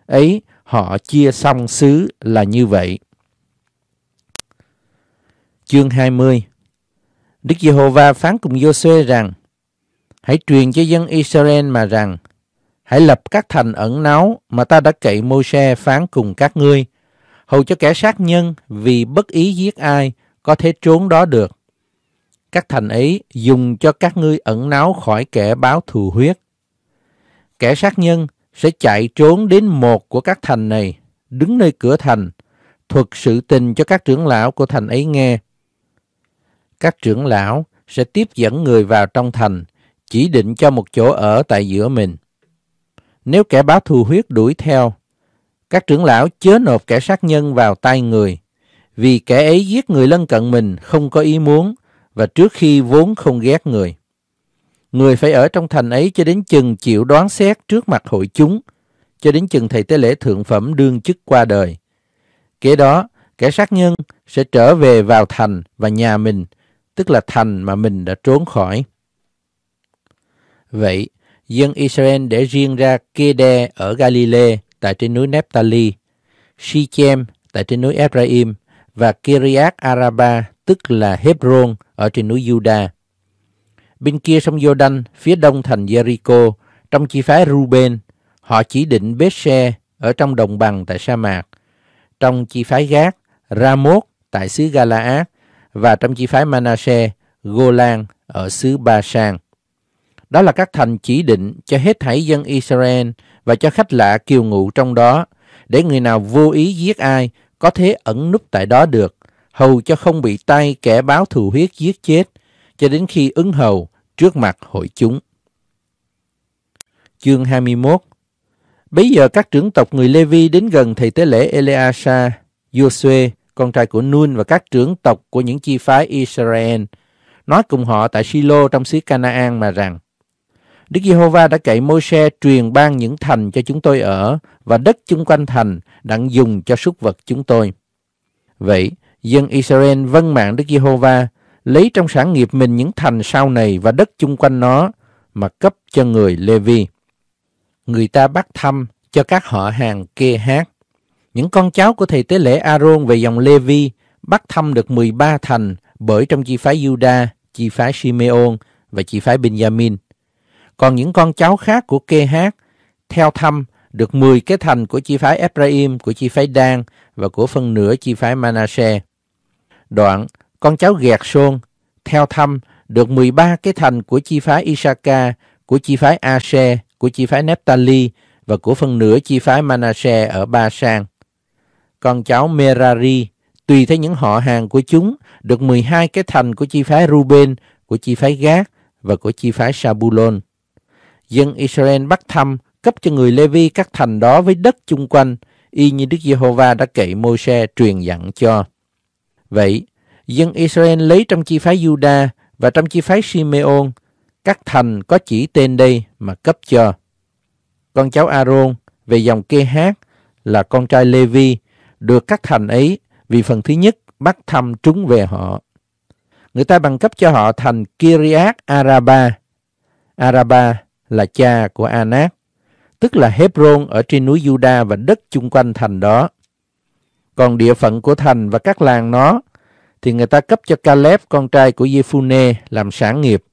Ấy họ chia xong xứ là như vậy. Chương hai mươi. Đức Giê-hô-va phán cùng Giô-suê rằng: Hãy truyền cho dân Israel mà rằng, hãy lập các thành ẩn náu mà ta đã cậy Mô-se phán cùng các ngươi, hầu cho kẻ sát nhân vì bất ý giết ai có thể trốn đó được. Các thành ấy dùng cho các ngươi ẩn náu khỏi kẻ báo thù huyết. Kẻ sát nhân sẽ chạy trốn đến một của các thành này, đứng nơi cửa thành, thuật sự tình cho các trưởng lão của thành ấy nghe. Các trưởng lão sẽ tiếp dẫn người vào trong thành, chỉ định cho một chỗ ở tại giữa mình. Nếu kẻ báo thù huyết đuổi theo, các trưởng lão chớ nộp kẻ sát nhân vào tay người, vì kẻ ấy giết người lân cận mình không có ý muốn và trước khi vốn không ghét người. Người phải ở trong thành ấy cho đến chừng chịu đoán xét trước mặt hội chúng, cho đến chừng thầy tế lễ thượng phẩm đương chức qua đời. Kế đó, kẻ sát nhân sẽ trở về vào thành và nhà mình, tức là thành mà mình đã trốn khỏi. Vậy, dân Israel để riêng ra Kê-đe ở Galilee tại trên núi Nephtali, Shichem tại trên núi Ephraim và Kiriath Araba tức là Hebron ở trên núi Juda. Bên kia sông Giô-đanh phía đông thành Jericho, trong chi phái Ruben, họ chỉ định Bết-se ở trong đồng bằng tại sa mạc, trong chi phái Gác, Ramot tại xứ Galaad và trong chi phái Manasseh, Golan ở xứ Ba-san. Đó là các thành chỉ định cho hết thảy dân Israel và cho khách lạ kiều ngụ trong đó, để người nào vô ý giết ai có thể ẩn núp tại đó được, hầu cho không bị tay kẻ báo thù huyết giết chết, cho đến khi ứng hầu trước mặt hội chúng. Chương hai mươi mốt. Bấy giờ các trưởng tộc người Lê-vi đến gần thầy tế lễ Eleasa, Giô-suê, con trai của Nun và các trưởng tộc của những chi phái Israel, nói cùng họ tại Shiloh trong xứ Canaan mà rằng: Đức Giê-hô-va đã cậy Mô-se truyền ban những thành cho chúng tôi ở và đất chung quanh thành đặng dùng cho súc vật chúng tôi. Vậy, dân Israel vâng mạng Đức Giê-hô-va, lấy trong sản nghiệp mình những thành sau này và đất chung quanh nó mà cấp cho người Lê-vi. Người ta bắt thăm cho các họ hàng Kê-hát. Những con cháu của thầy tế lễ A-rôn về dòng Lê-vi bắt thăm được mười ba thành bởi trong chi phái Giu-đa, chi phái Simeon và chi phái Benjamin. Còn những con cháu khác của Kê-hát theo thăm được mười cái thành của chi phái Ephraim, của chi phái Dan và của phần nửa chi phái Manasseh. Đoạn, con cháu Gẹt-sôn theo thăm được mười ba cái thành của chi phái Isaka, của chi phái Asher, của chi phái Nephtali và của phần nửa chi phái Manasseh ở Ba-san. Con cháu Merari tùy theo những họ hàng của chúng được mười hai cái thành của chi phái Ruben, của chi phái Gác và của chi phái Sabulon. Dân Israel bắt thăm cấp cho người Lê-vi các thành đó với đất chung quanh, y như Đức Giê-hô-va đã cậy Mô-se truyền dặn cho. Vậy, dân Israel lấy trong chi phái Giu-đa và trong chi phái Simeon các thành có chỉ tên đây mà cấp cho. Con cháu A-rôn về dòng Kê-hát là con trai Lê-vi được các thành ấy vì phần thứ nhất bắt thăm trúng về họ. Người ta bằng cấp cho họ thành Kiriath Araba. Araba là cha của Anak, tức là Hebron ở trên núi Juda và đất chung quanh thành đó. Còn địa phận của thành và các làng nó thì người ta cấp cho Caleb, con trai của Jephune làm sản nghiệp.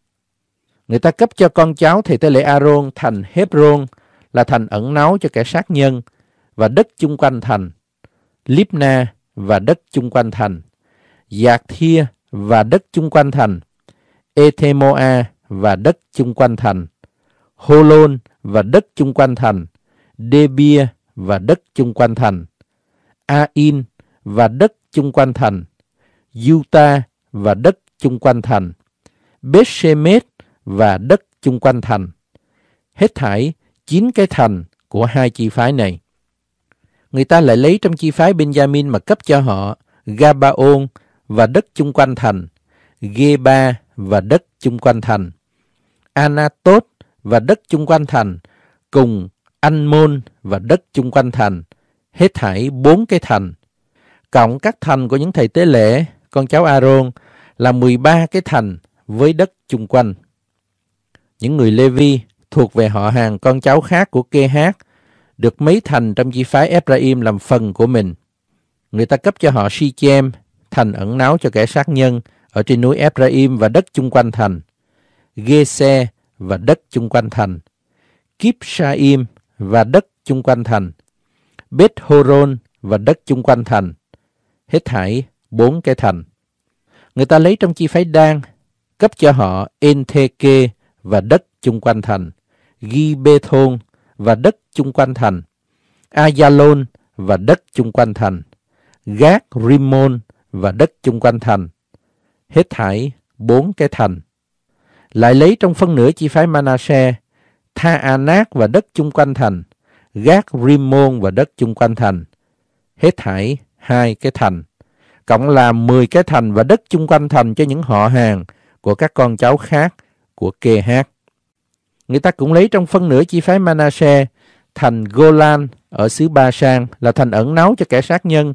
Người ta cấp cho con cháu thầy tế lễ A-rôn thành Hebron là thành ẩn náu cho kẻ sát nhân và đất chung quanh thành, Libna và đất chung quanh thành, Giạc-thia và đất chung quanh thành, Ethemoa và đất chung quanh thành, Holon và đất chung quanh thành, Debia và đất chung quanh thành, Ain và đất chung quanh thành, Juta và đất chung quanh thành, Bethshemesh và đất chung quanh thành, hết thảy chín cái thành của hai chi phái này. Người ta lại lấy trong chi phái Benjamin mà cấp cho họ Gabaon và đất chung quanh thành, Geba và đất chung quanh thành, Anatot và đất chung quanh thành, cùng Anmon và đất chung quanh thành, hết thảy bốn cái thành. Cộng các thành của những thầy tế lễ, con cháu A-rôn là mười ba cái thành với đất chung quanh. Những người Lê-vi thuộc về họ hàng con cháu khác của Kê-hát được mấy thành trong chi phái Ép-ra-im làm phần của mình. Người ta cấp cho họ Si-chem, thành ẩn náu cho kẻ sát nhân ở trên núi Ép-ra-im và đất chung quanh thành, Gê-se và đất chung quanh thành, Kíp-sa-im và đất chung quanh thành, Bết-hô-rôn và đất chung quanh thành, hết thảy bốn cái thành. Người ta lấy trong chi phái Đan cấp cho họ En-thê-kê và đất chung quanh thành, Gi-bê-thôn và đất chung quanh thành, Ayalon và đất chung quanh thành, Gác-rimôn và đất chung quanh thành, hết thảy bốn cái thành. Lại lấy trong phân nửa chi phái Manasseh Tha-a-nát và đất chung quanh thành, Gác-rimôn và đất chung quanh thành, hết thảy hai cái thành. Cộng là mười cái thành và đất chung quanh thành cho những họ hàng của các con cháu khác của Kê-hát. Người ta cũng lấy trong phân nửa chi phái Manasseh thành Golan ở xứ Ba-san là thành ẩn náu cho kẻ sát nhân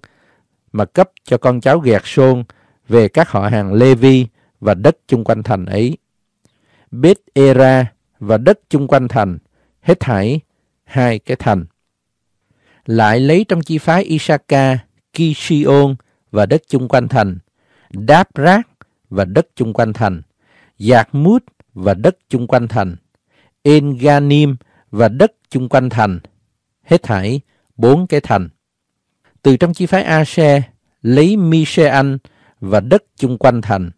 mà cấp cho con cháu Gẹt-sôn về các họ hàng Lê-vi và đất chung quanh thành ấy, Bết-ê-ra và đất chung quanh thành, hết thảy hai cái thành. Lại lấy trong chi phái Isaka Kishion và đất chung quanh thành, Đáp-rác và đất chung quanh thành, Giạc-mút và đất chung quanh thành, En-ganim và đất chung quanh thành, hết thảy bốn cái thành. Từ trong chi phái A-se lấy Mi-se-an và đất chung quanh thành,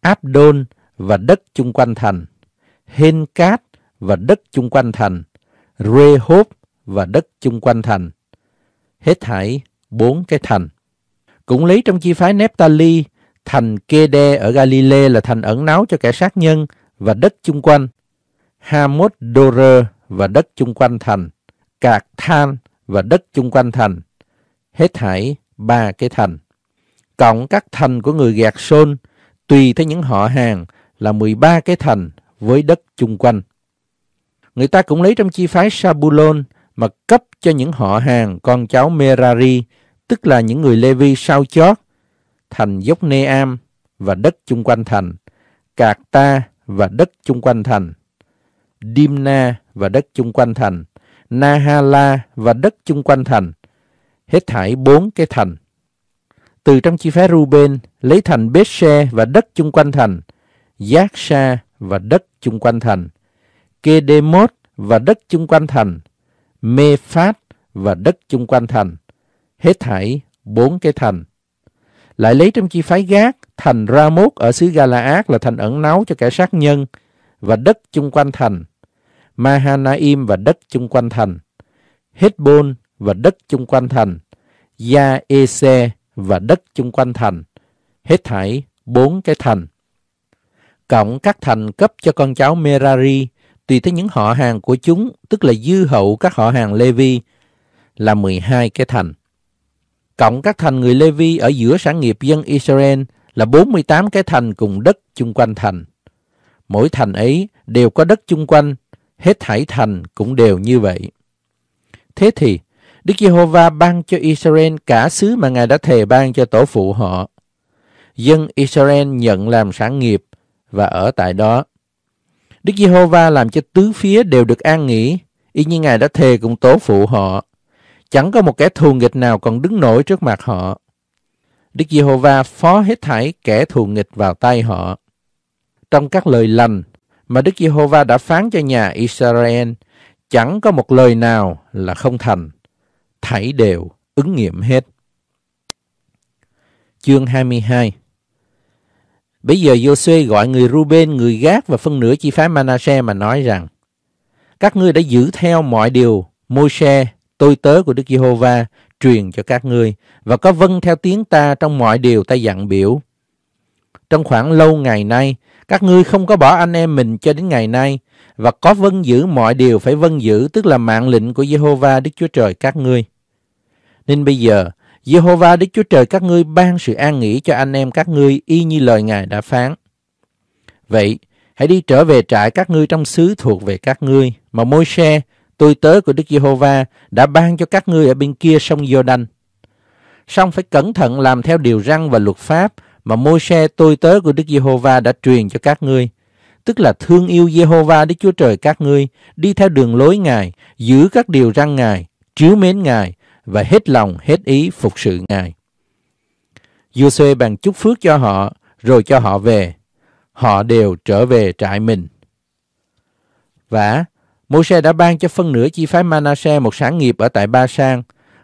Áp-đôn và đất chung quanh thành, Hên-cát và đất chung quanh thành, Rê-hốp và đất chung quanh thành, hết thảy bốn cái thành. Cũng lấy trong chi phái Nép-ta-li thành Kê-đe ở Galilê là thành ẩn náu cho kẻ sát nhân và đất chung quanh, Hamot-đô-rơ và đất chung quanh thành, Cạc-than và đất chung quanh thành, hết thảy ba cái thành. Cộng các thành của người Gẹt-sôn tùy theo những họ hàng là mười ba cái thành với đất chung quanh. Người ta cũng lấy trong chi phái Sa-bu-lôn mà cấp cho những họ hàng con cháu Merari, tức là những người Lê-vi sau chót, thành Dốc-nê-am và đất chung quanh thành, Cạc-ta và đất chung quanh thành, Dimna và đất chung quanh thành, Na-ha-la và đất chung quanh thành, hết thảy bốn cái thành. Từ trong chi phái Ruben lấy thành Bết-se và đất chung quanh thành, Giác-sa và đất chung quanh thành, Kê-đê-mốt và đất chung quanh thành, Mê-phát và đất chung quanh thành, hết thảy bốn cái thành. Lại lấy trong chi phái Gác thành Ra-mốt ở xứ Ga-la-át là thành ẩn náu cho kẻ sát nhân và đất chung quanh thành, Ma-ha-na-im và đất chung quanh thành, Hết-bôn và đất chung quanh thành, Gia-e-se và đất chung quanh thành, hết thảy bốn cái thành. Cộng các thành cấp cho con cháu Merari tùy theo những họ hàng của chúng, tức là dư hậu các họ hàng Lê-vi, là mười hai cái thành. Cộng các thành người Lê-vi ở giữa sản nghiệp dân Israel là bốn mươi tám cái thành cùng đất chung quanh thành. Mỗi thành ấy đều có đất chung quanh, hết thảy thành cũng đều như vậy. Thế thì, Đức Giê-hô-va ban cho Israel cả xứ mà Ngài đã thề ban cho tổ phụ họ. Dân Israel nhận làm sản nghiệp và ở tại đó. Đức Giê-hô-va làm cho tứ phía đều được an nghỉ, y như Ngài đã thề cùng tổ phụ họ. Chẳng có một kẻ thù nghịch nào còn đứng nổi trước mặt họ. Đức Giê-hô-va phó hết thảy kẻ thù nghịch vào tay họ. Trong các lời lành mà Đức Giê-hô-va đã phán cho nhà Israel, chẳng có một lời nào là không thành, thảy đều ứng nghiệm hết. Chương hai mươi hai. Bây giờ Giô-suê gọi người Ruben, người Gác và phân nửa chi phái Manasseh mà nói rằng: các ngươi đã giữ theo mọi điều Môi-se, tôi tớ của Đức Giê-hô-va truyền cho các ngươi, và có vâng theo tiếng ta trong mọi điều ta dặn biểu. trong khoảng lâu ngày nay, các ngươi không có bỏ anh em mình cho đến ngày nay, và có vâng giữ mọi điều phải vâng giữ, tức là mạng lệnh của Giê-hô-va Đức Chúa Trời các ngươi. Nên bây giờ, Giê-hô-va Đức Chúa Trời các ngươi ban sự an nghỉ cho anh em các ngươi y như lời Ngài đã phán. Vậy, hãy đi trở về trại các ngươi trong xứ thuộc về các ngươi, mà Môi-se, tôi tớ của Đức Giê-hô-va, đã ban cho các ngươi ở bên kia sông Giô-đanh. Song phải cẩn thận làm theo điều răn và luật pháp mà Môi-se, tôi tớ của Đức Giê-hô-va đã truyền cho các ngươi, tức là thương yêu Giê-hô-va Đức Chúa Trời các ngươi, đi theo đường lối Ngài, giữ các điều răn Ngài, tríu mến Ngài và hết lòng hết ý phục sự Ngài. Giô-suê ban chúc phước cho họ rồi cho họ về. Họ đều trở về trại mình. Vả, Môi-se đã ban cho phân nửa chi phái Ma-na-se một sản nghiệp ở tại Ba-sang,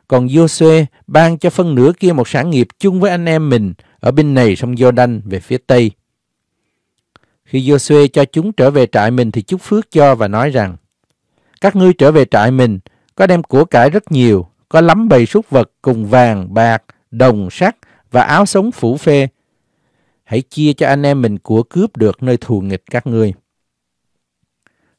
còn Giô-suê ban cho phân nửa kia một sản nghiệp chung với anh em mình ở bên này sông Giô-đanh về phía tây. Khi Giô-suê cho chúng trở về trại mình thì chúc phước cho và nói rằng: Các ngươi trở về trại mình, có đem của cải rất nhiều, có lắm bầy súc vật cùng vàng, bạc, đồng, sắt và áo sống phủ phê. Hãy chia cho anh em mình của cướp được nơi thù nghịch các ngươi.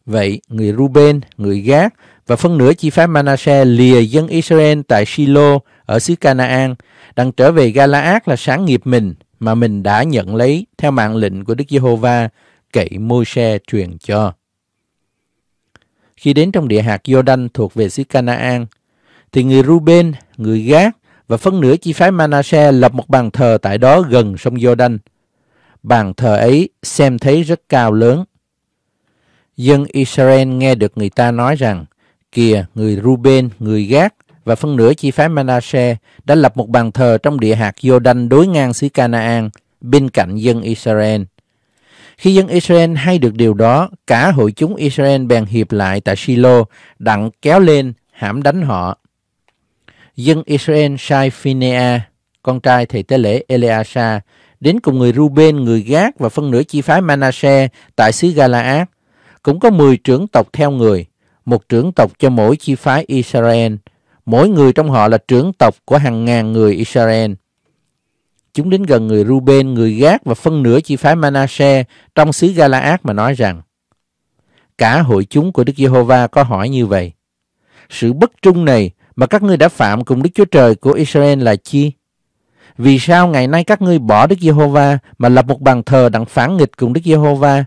Vậy, người Ruben, người Gác và phân nửa chi phái Ma-na-se lìa dân Israel tại Shiloh ở xứ Canaan, đang trở về Ga-la-át là sản nghiệp mình mà mình đã nhận lấy theo mạng lệnh của Đức Giê-hô-va cậy Môi-se truyền cho. Khi đến trong địa hạt Giô-đanh thuộc về xứ Canaan, thì người Ruben, người Gác và phân nửa chi phái Ma-na-se lập một bàn thờ tại đó gần sông Giô-đanh. Bàn thờ ấy xem thấy rất cao lớn. Dân Israel nghe được người ta nói rằng: Kìa, người Ruben, người Gác và phân nửa chi phái Ma-na-se đã lập một bàn thờ trong địa hạt Giô-đanh đối ngang xứ Canaan bên cạnh dân Israel. Khi dân Israel hay được điều đó, cả hội chúng Israel bèn hiệp lại tại Shiloh, đặng kéo lên hãm đánh họ. Dân Israel sai Phinea, con trai thầy tế lễ Eleasa, đến cùng người Ruben, người Gác và phân nửa chi phái Ma-na-se tại xứ Ga-la-át. Cũng có mười trưởng tộc theo người, một trưởng tộc cho mỗi chi phái Israel. Mỗi người trong họ là trưởng tộc của hàng ngàn người Israel. Chúng đến gần người Ruben, người Gác và phân nửa chi phái Ma-na-se trong xứ Ga-la-át mà nói rằng: Cả hội chúng của Đức Giê-hô-va có hỏi như vậy: Sự bất trung này mà các ngươi đã phạm cùng Đức Chúa Trời của Israel là chi? Vì sao ngày nay các ngươi bỏ Đức Giê-hô-va mà lập một bàn thờ đặng phản nghịch cùng Đức Giê-hô-va?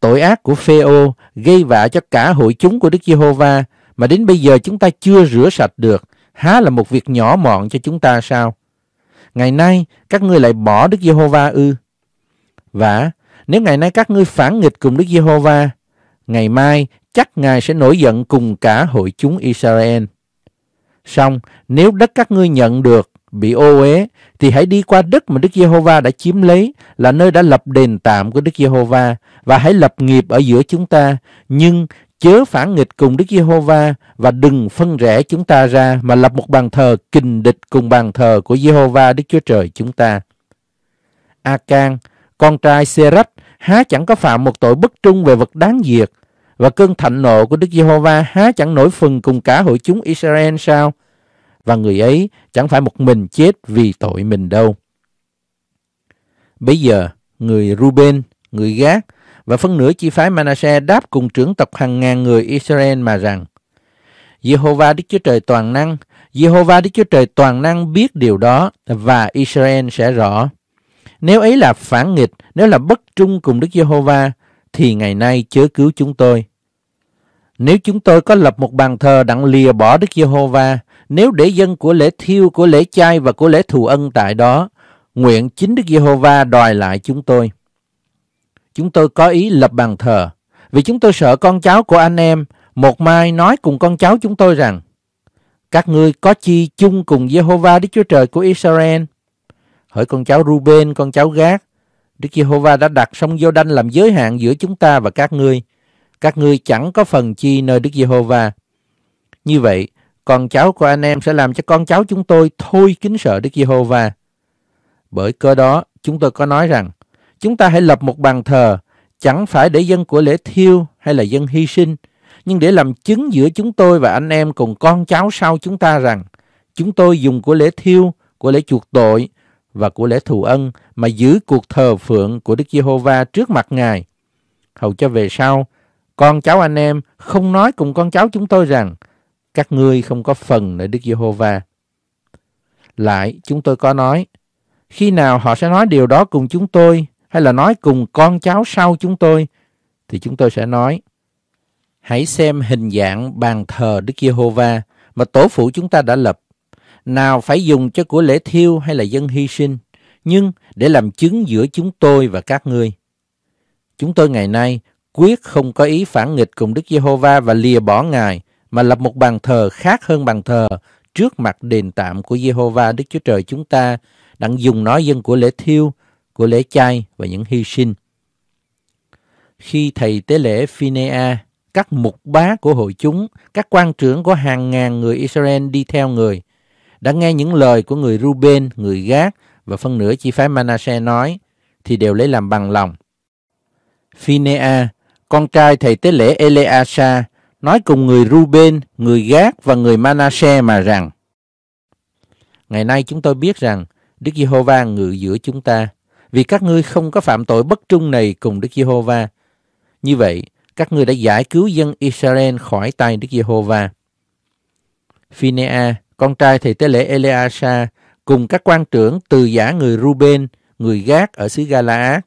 Tội ác của Phê-ô gây vạ cho cả hội chúng của Đức Giê-hô-va mà đến bây giờ chúng ta chưa rửa sạch được, há là một việc nhỏ mọn cho chúng ta sao? Ngày nay các ngươi lại bỏ Đức Giê-hô-va ư? Vả, nếu ngày nay các ngươi phản nghịch cùng Đức Giê-hô-va, ngày mai chắc Ngài sẽ nổi giận cùng cả hội chúng Israel. Song nếu đất các ngươi nhận được bị ô uế, thì hãy đi qua đất mà Đức Giê-hô-va đã chiếm lấy, là nơi đã lập đền tạm của Đức Giê-hô-va, và hãy lập nghiệp ở giữa chúng ta, nhưng chớ phản nghịch cùng Đức Giê-hô-va, và đừng phân rẽ chúng ta ra mà lập một bàn thờ kình địch cùng bàn thờ của Giê-hô-va Đức Chúa Trời chúng ta. A-can, con trai Sê-rách, há chẳng có phạm một tội bất trung về vật đáng diệt, và cơn thạnh nộ của Đức Giê-hô-va há chẳng nổi phừng cùng cả hội chúng Israel sao? Và người ấy chẳng phải một mình chết vì tội mình đâu. Bây giờ, người Ruben, người Gác và phân nửa chi phái Ma-na-se đáp cùng trưởng tộc hàng ngàn người Israel mà rằng: Giê-hô-va Đức Chúa Trời toàn năng, Giê-hô-va Đức Chúa Trời toàn năng biết điều đó và Israel sẽ rõ. Nếu ấy là phản nghịch, nếu là bất trung cùng Đức Giê-hô-va, thì ngày nay chớ cứu chúng tôi. Nếu chúng tôi có lập một bàn thờ đặng lìa bỏ Đức Giê-hô-va, nếu để dân của lễ thiêu, của lễ chay và của lễ thù ân tại đó, nguyện chính Đức Giê-hô-va đòi lại chúng tôi. Chúng tôi có ý lập bàn thờ, vì chúng tôi sợ con cháu của anh em một mai nói cùng con cháu chúng tôi rằng: Các ngươi có chi chung cùng Giê-hô-va Đức Chúa Trời của Israel? Hỡi con cháu Ruben, con cháu Gác, Đức Giê-hô-va đã đặt sông Giô-đanh làm giới hạn giữa chúng ta và các ngươi. Các ngươi chẳng có phần chi nơi Đức Giê-hô-va. Như vậy, con cháu của anh em sẽ làm cho con cháu chúng tôi thôi kính sợ Đức Giê-hô-va. Bởi cơ đó, chúng tôi có nói rằng, chúng ta hãy lập một bàn thờ, chẳng phải để dân của lễ thiêu hay là dân hy sinh, nhưng để làm chứng giữa chúng tôi và anh em cùng con cháu sau chúng ta rằng, chúng tôi dùng của lễ thiêu, của lễ chuộc tội và của lễ thù ân mà giữ cuộc thờ phượng của Đức Giê-hô-va trước mặt Ngài. Hầu cho về sau, con cháu anh em không nói cùng con cháu chúng tôi rằng các ngươi không có phần nơi Đức Giê-hô-va. Lại chúng tôi có nói, khi nào họ sẽ nói điều đó cùng chúng tôi hay là nói cùng con cháu sau chúng tôi, thì chúng tôi sẽ nói, hãy xem hình dạng bàn thờ Đức Giê-hô-va mà tổ phụ chúng ta đã lập. Nào phải dùng cho của lễ thiêu hay là dân hy sinh, nhưng để làm chứng giữa chúng tôi và các ngươi. Chúng tôi ngày nay quyết không có ý phản nghịch cùng Đức Giê-hô-va và lìa bỏ Ngài, mà lập một bàn thờ khác hơn bàn thờ trước mặt đền tạm của Giê-hô-va Đức Chúa Trời chúng ta, đặng dùng nó dân của lễ thiêu, của lễ chay và những hy sinh. Khi thầy tế lễ Phinea, các mục bá của hội chúng, các quan trưởng của hàng ngàn người Israel đi theo người, đã nghe những lời của người Ruben, người Gác và phân nửa chi phái Manasseh nói, thì đều lấy làm bằng lòng. Phinea, con trai thầy tế lễ Eleasa, nói cùng người Ruben, người Gác và người Manasseh mà rằng, ngày nay chúng tôi biết rằng Đức Giê-hô-va ngự giữa chúng ta, vì các ngươi không có phạm tội bất trung này cùng Đức Giê-hô-va. Như vậy, các ngươi đã giải cứu dân Israel khỏi tay Đức Giê-hô-va. Phinea, con trai thầy tế lễ Eleasa, cùng các quan trưởng từ giả người Ruben, người Gác ở xứ Gala-át,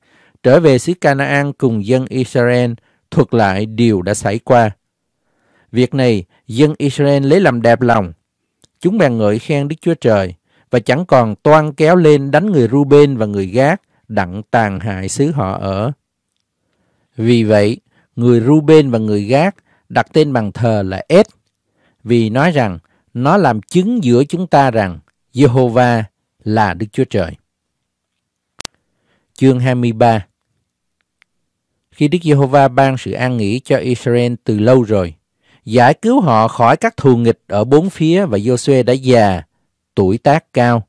trở về xứ Canaan cùng dân Israel, thuật lại điều đã xảy qua. Việc này, dân Israel lấy làm đẹp lòng. Chúng bèn ngợi khen Đức Chúa Trời, và chẳng còn toan kéo lên đánh người Ruben và người Gác, đặng tàn hại xứ họ ở. Vì vậy, người Ruben và người Gác đặt tên bàn thờ là Ed, vì nói rằng nó làm chứng giữa chúng ta rằng Giê-hô-va là Đức Chúa Trời. Chương hai mươi ba. Khi Đức Giê-hô-va ban sự an nghỉ cho Israel từ lâu rồi, giải cứu họ khỏi các thù nghịch ở bốn phía, và Giô-suê đã già, tuổi tác cao,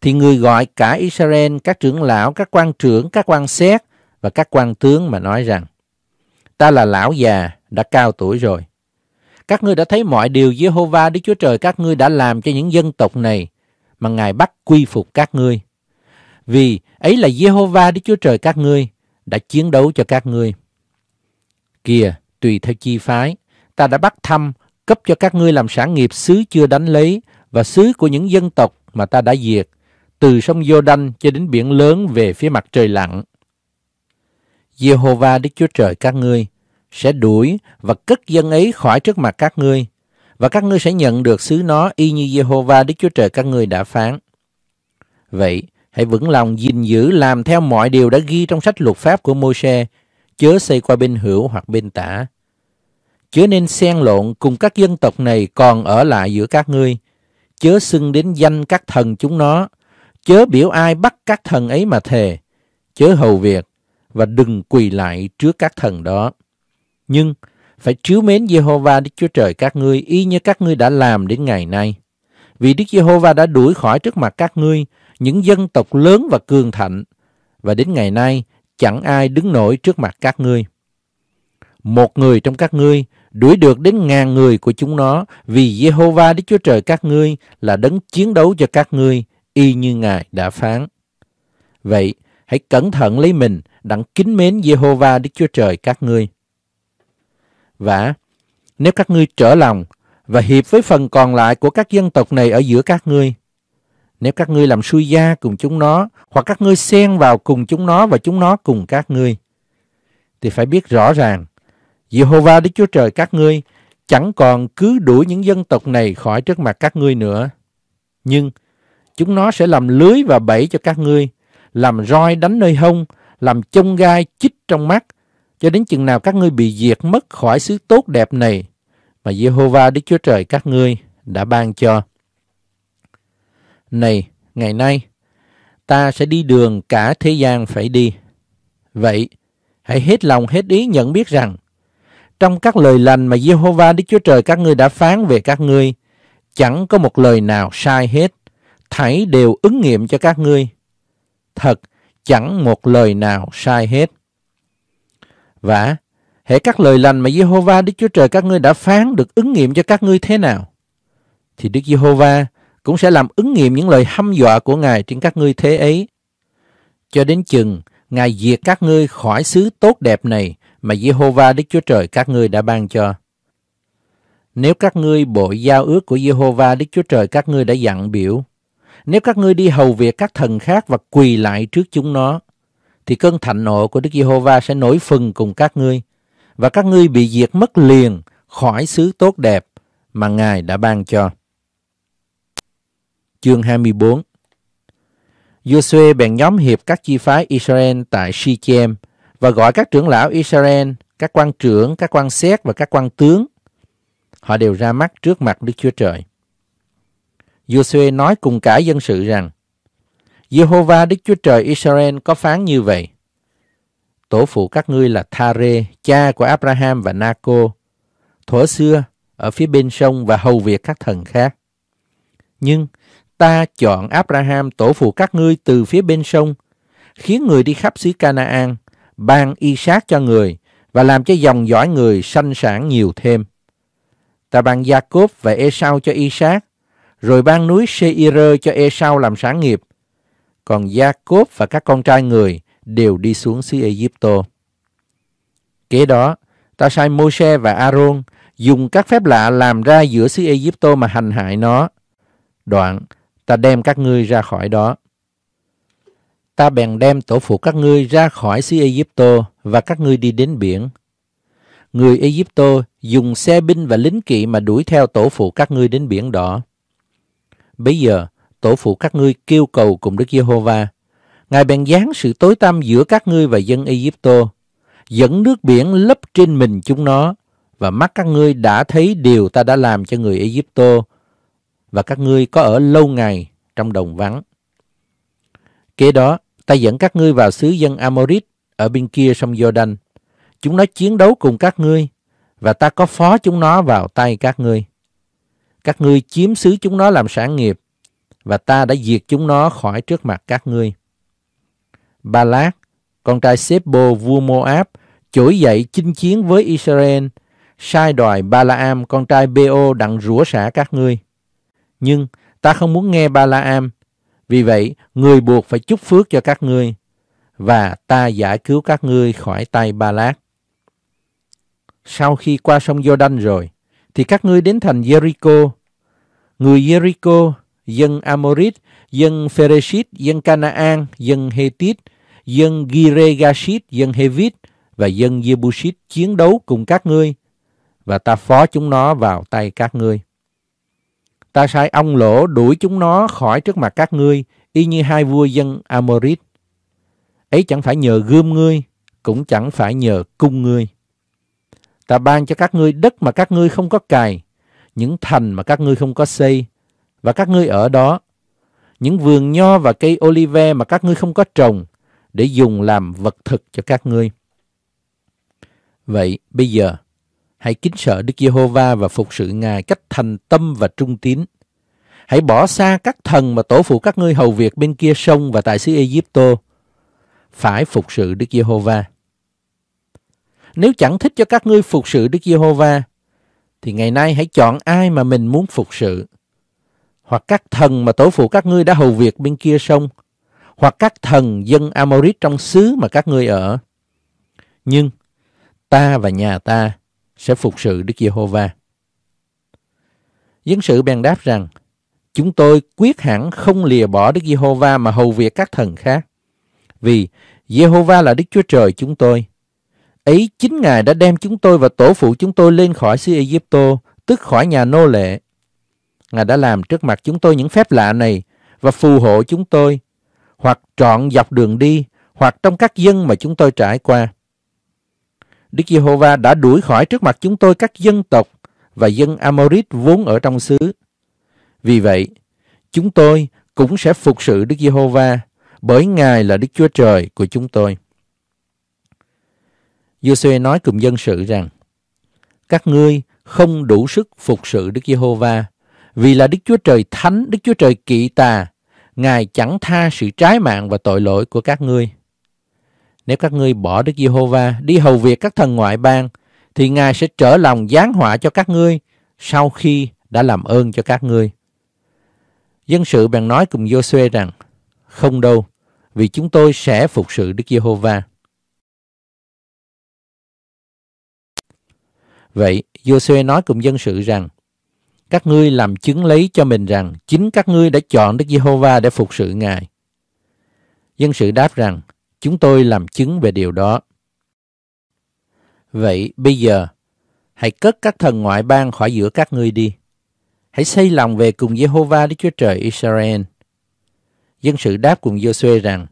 thì người gọi cả Israel, các trưởng lão, các quan trưởng, các quan xét và các quan tướng mà nói rằng, ta là lão già, đã cao tuổi rồi. Các ngươi đã thấy mọi điều Giê-hô-va Đức Chúa Trời các ngươi đã làm cho những dân tộc này, mà Ngài bắt quy phục các ngươi. Vì ấy là Giê-hô-va Đức Chúa Trời các ngươi đã chiến đấu cho các ngươi. Kìa, tùy theo chi phái, ta đã bắt thăm, cấp cho các ngươi làm sản nghiệp xứ chưa đánh lấy, và xứ của những dân tộc mà ta đã diệt, từ sông Giô-đanh cho đến biển lớn về phía mặt trời lặn. Giê-hô-va Đức Chúa Trời các ngươi sẽ đuổi và cất dân ấy khỏi trước mặt các ngươi, và các ngươi sẽ nhận được xứ nó y như Giê-hô-va Đức Chúa Trời các ngươi đã phán. Vậy, hãy vững lòng gìn giữ làm theo mọi điều đã ghi trong sách luật pháp của Môi-se, chớ xây qua bên hữu hoặc bên tả. Chớ nên xen lộn cùng các dân tộc này còn ở lại giữa các ngươi, chớ xưng đến danh các thần chúng nó, chớ biểu ai bắt các thần ấy mà thề, chớ hầu việc, và đừng quỳ lại trước các thần đó. Nhưng phải chiếu mến Giê-hô-va Đức Chúa Trời các ngươi y như các ngươi đã làm đến ngày nay. Vì Đức Giê-hô-va đã đuổi khỏi trước mặt các ngươi những dân tộc lớn và cường thạnh, và đến ngày nay chẳng ai đứng nổi trước mặt các ngươi. Một người trong các ngươi đuổi được đến ngàn người của chúng nó, vì Giê-hô-va Đức Chúa Trời các ngươi là đấng chiến đấu cho các ngươi y như Ngài đã phán. Vậy, hãy cẩn thận lấy mình, đặng kính mến Giê-hô-va Đức Chúa Trời các ngươi. Vả, nếu các ngươi trở lòng và hiệp với phần còn lại của các dân tộc này ở giữa các ngươi, nếu các ngươi làm xuôi gia cùng chúng nó, hoặc các ngươi xen vào cùng chúng nó và chúng nó cùng các ngươi, thì phải biết rõ ràng, Giê-hô-va Đức Chúa Trời các ngươi chẳng còn cứ đuổi những dân tộc này khỏi trước mặt các ngươi nữa. Nhưng chúng nó sẽ làm lưới và bẫy cho các ngươi, làm roi đánh nơi hông, làm chông gai chích trong mắt, cho đến chừng nào các ngươi bị diệt mất khỏi xứ tốt đẹp này mà Giê-hô-va Đức Chúa Trời các ngươi đã ban cho. Này, ngày nay, ta sẽ đi đường cả thế gian phải đi. Vậy, hãy hết lòng hết ý nhận biết rằng, trong các lời lành mà Giê-hô-va Đức Chúa Trời các ngươi đã phán về các ngươi, chẳng có một lời nào sai hết, thảy đều ứng nghiệm cho các ngươi. Thật, chẳng một lời nào sai hết. Vả, hễ các lời lành mà Giê-hô-va Đức Chúa Trời các ngươi đã phán được ứng nghiệm cho các ngươi thế nào, thì Đức Giê-hô-va cũng sẽ làm ứng nghiệm những lời hăm dọa của Ngài trên các ngươi thế ấy, cho đến chừng Ngài diệt các ngươi khỏi xứ tốt đẹp này mà Giê-hô-va Đức Chúa Trời các ngươi đã ban cho. Nếu các ngươi bội giao ước của Giê-hô-va Đức Chúa Trời các ngươi đã dặn biểu, nếu các ngươi đi hầu việc các thần khác và quỳ lại trước chúng nó, thì cơn thạnh nộ của Đức Giê-hô-va sẽ nổi phừng cùng các ngươi, và các ngươi bị diệt mất liền khỏi xứ tốt đẹp mà Ngài đã ban cho. Chương hai mươi bốn. Giô-suê bèn nhóm hiệp các chi phái Israel tại Shechem và gọi các trưởng lão Israel, các quan trưởng, các quan xét và các quan tướng. Họ đều ra mắt trước mặt Đức Chúa Trời. Giô-suê nói cùng cả dân sự rằng: Giê-hô-va Đức Chúa Trời Israel có phán như vậy: Tổ phụ các ngươi là Tha-rê, cha của Abraham và Na-cô, thuở xưa ở phía bên sông và hầu việc các thần khác. Nhưng ta chọn Abraham tổ phụ các ngươi từ phía bên sông, khiến người đi khắp xứ Canaan, ban Y-sát cho người và làm cho dòng dõi người sanh sản nhiều thêm. Ta ban Gia-cốp và Ê-sau cho Y-sát, rồi ban núi Sê-i-rơ cho Ê-sau làm sản nghiệp. Còn Gia-cốp và các con trai người đều đi xuống xứ Ai-díp-tô. Kế đó, ta sai Mô-sê và A-rôn dùng các phép lạ làm ra giữa xứ Ai-díp-tô mà hành hại nó. Đoạn, ta đem các ngươi ra khỏi đó. Ta bèn đem tổ phụ các ngươi ra khỏi xứ Ai-díp-tô và các ngươi đi đến biển. Người Ai-díp-tô dùng xe binh và lính kỵ mà đuổi theo tổ phụ các ngươi đến biển đỏ. Bây giờ, tổ phụ các ngươi kêu cầu cùng Đức Giê-hô-va. Ngài bèn giáng sự tối tăm giữa các ngươi và dân Ai-díp-tô, dẫn nước biển lấp trên mình chúng nó, và mắt các ngươi đã thấy điều ta đã làm cho người Ai-díp-tô, và các ngươi có ở lâu ngày trong đồng vắng. Kế đó, ta dẫn các ngươi vào xứ dân Amorit ở bên kia sông Giô-đanh. Chúng nó chiến đấu cùng các ngươi, và ta có phó chúng nó vào tay các ngươi. Các ngươi chiếm xứ chúng nó làm sản nghiệp, và ta đã diệt chúng nó khỏi trước mặt các ngươi. Ba-lát, con trai Sép-bô vua Mô-áp, trỗi dậy chinh chiến với Israel, sai đòi Ba-la-am con trai Bê-ô đặng rủa xả các ngươi. Nhưng ta không muốn nghe Ba-la-am, vì vậy người buộc phải chúc phước cho các ngươi, và ta giải cứu các ngươi khỏi tay Ba-lát. Sau khi qua sông Giô-đanh rồi, thì các ngươi đến thành Jericho. Người Jericho, dân Amorit, dân Phereshit, dân Canaan, dân Hethit, dân Girgashit, dân Hevit và dân Jebusit chiến đấu cùng các ngươi, và ta phó chúng nó vào tay các ngươi. Ta sai ông lỗ đuổi chúng nó khỏi trước mặt các ngươi, y như hai vua dân Amorit. Ấy chẳng phải nhờ gươm ngươi, cũng chẳng phải nhờ cung ngươi. Ta ban cho các ngươi đất mà các ngươi không có cày, những thành mà các ngươi không có xây, và các ngươi ở đó, những vườn nho và cây olive mà các ngươi không có trồng, để dùng làm vật thực cho các ngươi. Vậy bây giờ, hãy kính sợ Đức Giê-hô-va và phục sự Ngài cách thành tâm và trung tín. Hãy bỏ xa các thần mà tổ phụ các ngươi hầu việc bên kia sông và tại xứ Ai-díp-tô. Phải phục sự Đức Giê-hô-va. Nếu chẳng thích cho các ngươi phục sự Đức Giê-hô-va, thì ngày nay hãy chọn ai mà mình muốn phục sự, hoặc các thần mà tổ phụ các ngươi đã hầu việc bên kia sông, hoặc các thần dân Amorit trong xứ mà các ngươi ở. Nhưng ta và nhà ta sẽ phục sự Đức Giê-hô-va. Dân sự bèn đáp rằng: Chúng tôi quyết hẳn không lìa bỏ Đức Giê-hô-va mà hầu việc các thần khác, vì Giê-hô-va là Đức Chúa Trời chúng tôi. Ấy chính Ngài đã đem chúng tôi và tổ phụ chúng tôi lên khỏi xứ Ai-díp-tô, tức khỏi nhà nô lệ. Ngài đã làm trước mặt chúng tôi những phép lạ này và phù hộ chúng tôi, hoặc trọn dọc đường đi, hoặc trong các dân mà chúng tôi trải qua. Đức Giê-hô-va đã đuổi khỏi trước mặt chúng tôi các dân tộc và dân Amorit vốn ở trong xứ. Vì vậy, chúng tôi cũng sẽ phục sự Đức Giê-hô-va, bởi Ngài là Đức Chúa Trời của chúng tôi. Giô-suê nói cùng dân sự rằng: Các ngươi không đủ sức phục sự Đức Giê-hô-va, vì là Đức Chúa Trời thánh, Đức Chúa Trời kỵ tà, Ngài chẳng tha sự trái mạng và tội lỗi của các ngươi. Nếu các ngươi bỏ Đức Giê-hô-va đi hầu việc các thần ngoại bang, thì Ngài sẽ trở lòng giáng họa cho các ngươi sau khi đã làm ơn cho các ngươi. Dân sự bèn nói cùng Giô-suê rằng, không đâu, vì chúng tôi sẽ phục sự Đức Giê-hô-va. Vậy, Giô-suê nói cùng dân sự rằng, các ngươi làm chứng lấy cho mình rằng chính các ngươi đã chọn Đức Giê-hô-va để phục sự Ngài. Dân sự đáp rằng, chúng tôi làm chứng về điều đó. Vậy bây giờ, hãy cất các thần ngoại bang khỏi giữa các ngươi đi. Hãy xây lòng về cùng Giê-hô-va Đức Chúa Trời Israel. Dân sự đáp cùng Giô-suê rằng,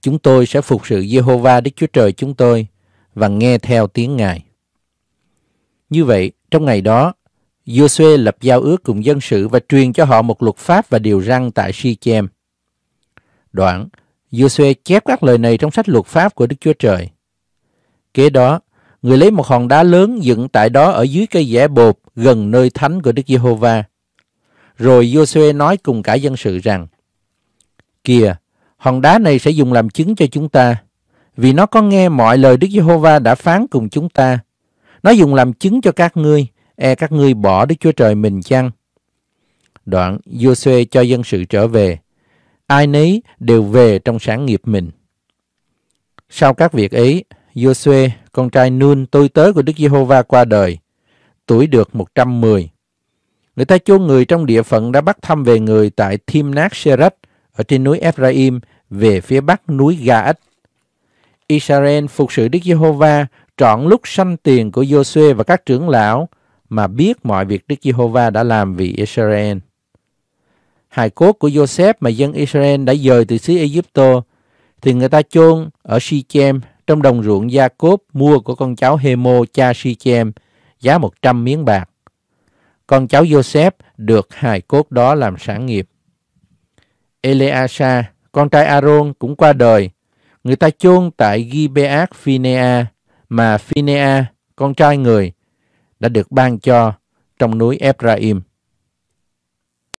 chúng tôi sẽ phục sự Giê-hô-va Đức Chúa Trời chúng tôi và nghe theo tiếng Ngài. Như vậy, trong ngày đó, Giô-suê lập giao ước cùng dân sự và truyền cho họ một luật pháp và điều răn tại Si-chem. Đoạn, Giô-suê chép các lời này trong sách luật pháp của Đức Chúa Trời. Kế đó, người lấy một hòn đá lớn dựng tại đó ở dưới cây dẻ bột gần nơi thánh của Đức Giê-hô-va. Rồi Giô-suê nói cùng cả dân sự rằng, kìa, hòn đá này sẽ dùng làm chứng cho chúng ta, vì nó có nghe mọi lời Đức Giê-hô-va đã phán cùng chúng ta. Nó dùng làm chứng cho các ngươi, e các ngươi bỏ Đức Chúa Trời mình chăng? Đoạn Giô-suê cho dân sự trở về, ai nấy đều về trong sản nghiệp mình. Sau các việc ấy, Giô-suê, con trai Nun, tôi tớ của Đức Giê-hô-va qua đời, tuổi được một trăm mười. Người ta chôn người trong địa phận đã bắt thăm về người tại Thimnat-Serach ở trên núi Ephraim về phía bắc núi Ga-ách. Israel phục sự Đức Giê-hô-va trọn lúc sanh tiền của Giô-suê và các trưởng lão mà biết mọi việc Đức Giê-hô-va đã làm vì Israel. Hài cốt của Joseph mà dân Israel đã dời từ xứ Ai-cập thì người ta chôn ở Si-chem trong đồng ruộng Gia-cốp mua của con cháu Hê-mô cha Si-chem giá một trăm miếng bạc. Con cháu Joseph được hài cốt đó làm sản nghiệp. Eleasa, con trai Aaron cũng qua đời. Người ta chôn tại Gibeat Phinea mà Phinea, con trai người, đã được ban cho trong núi Ephraim.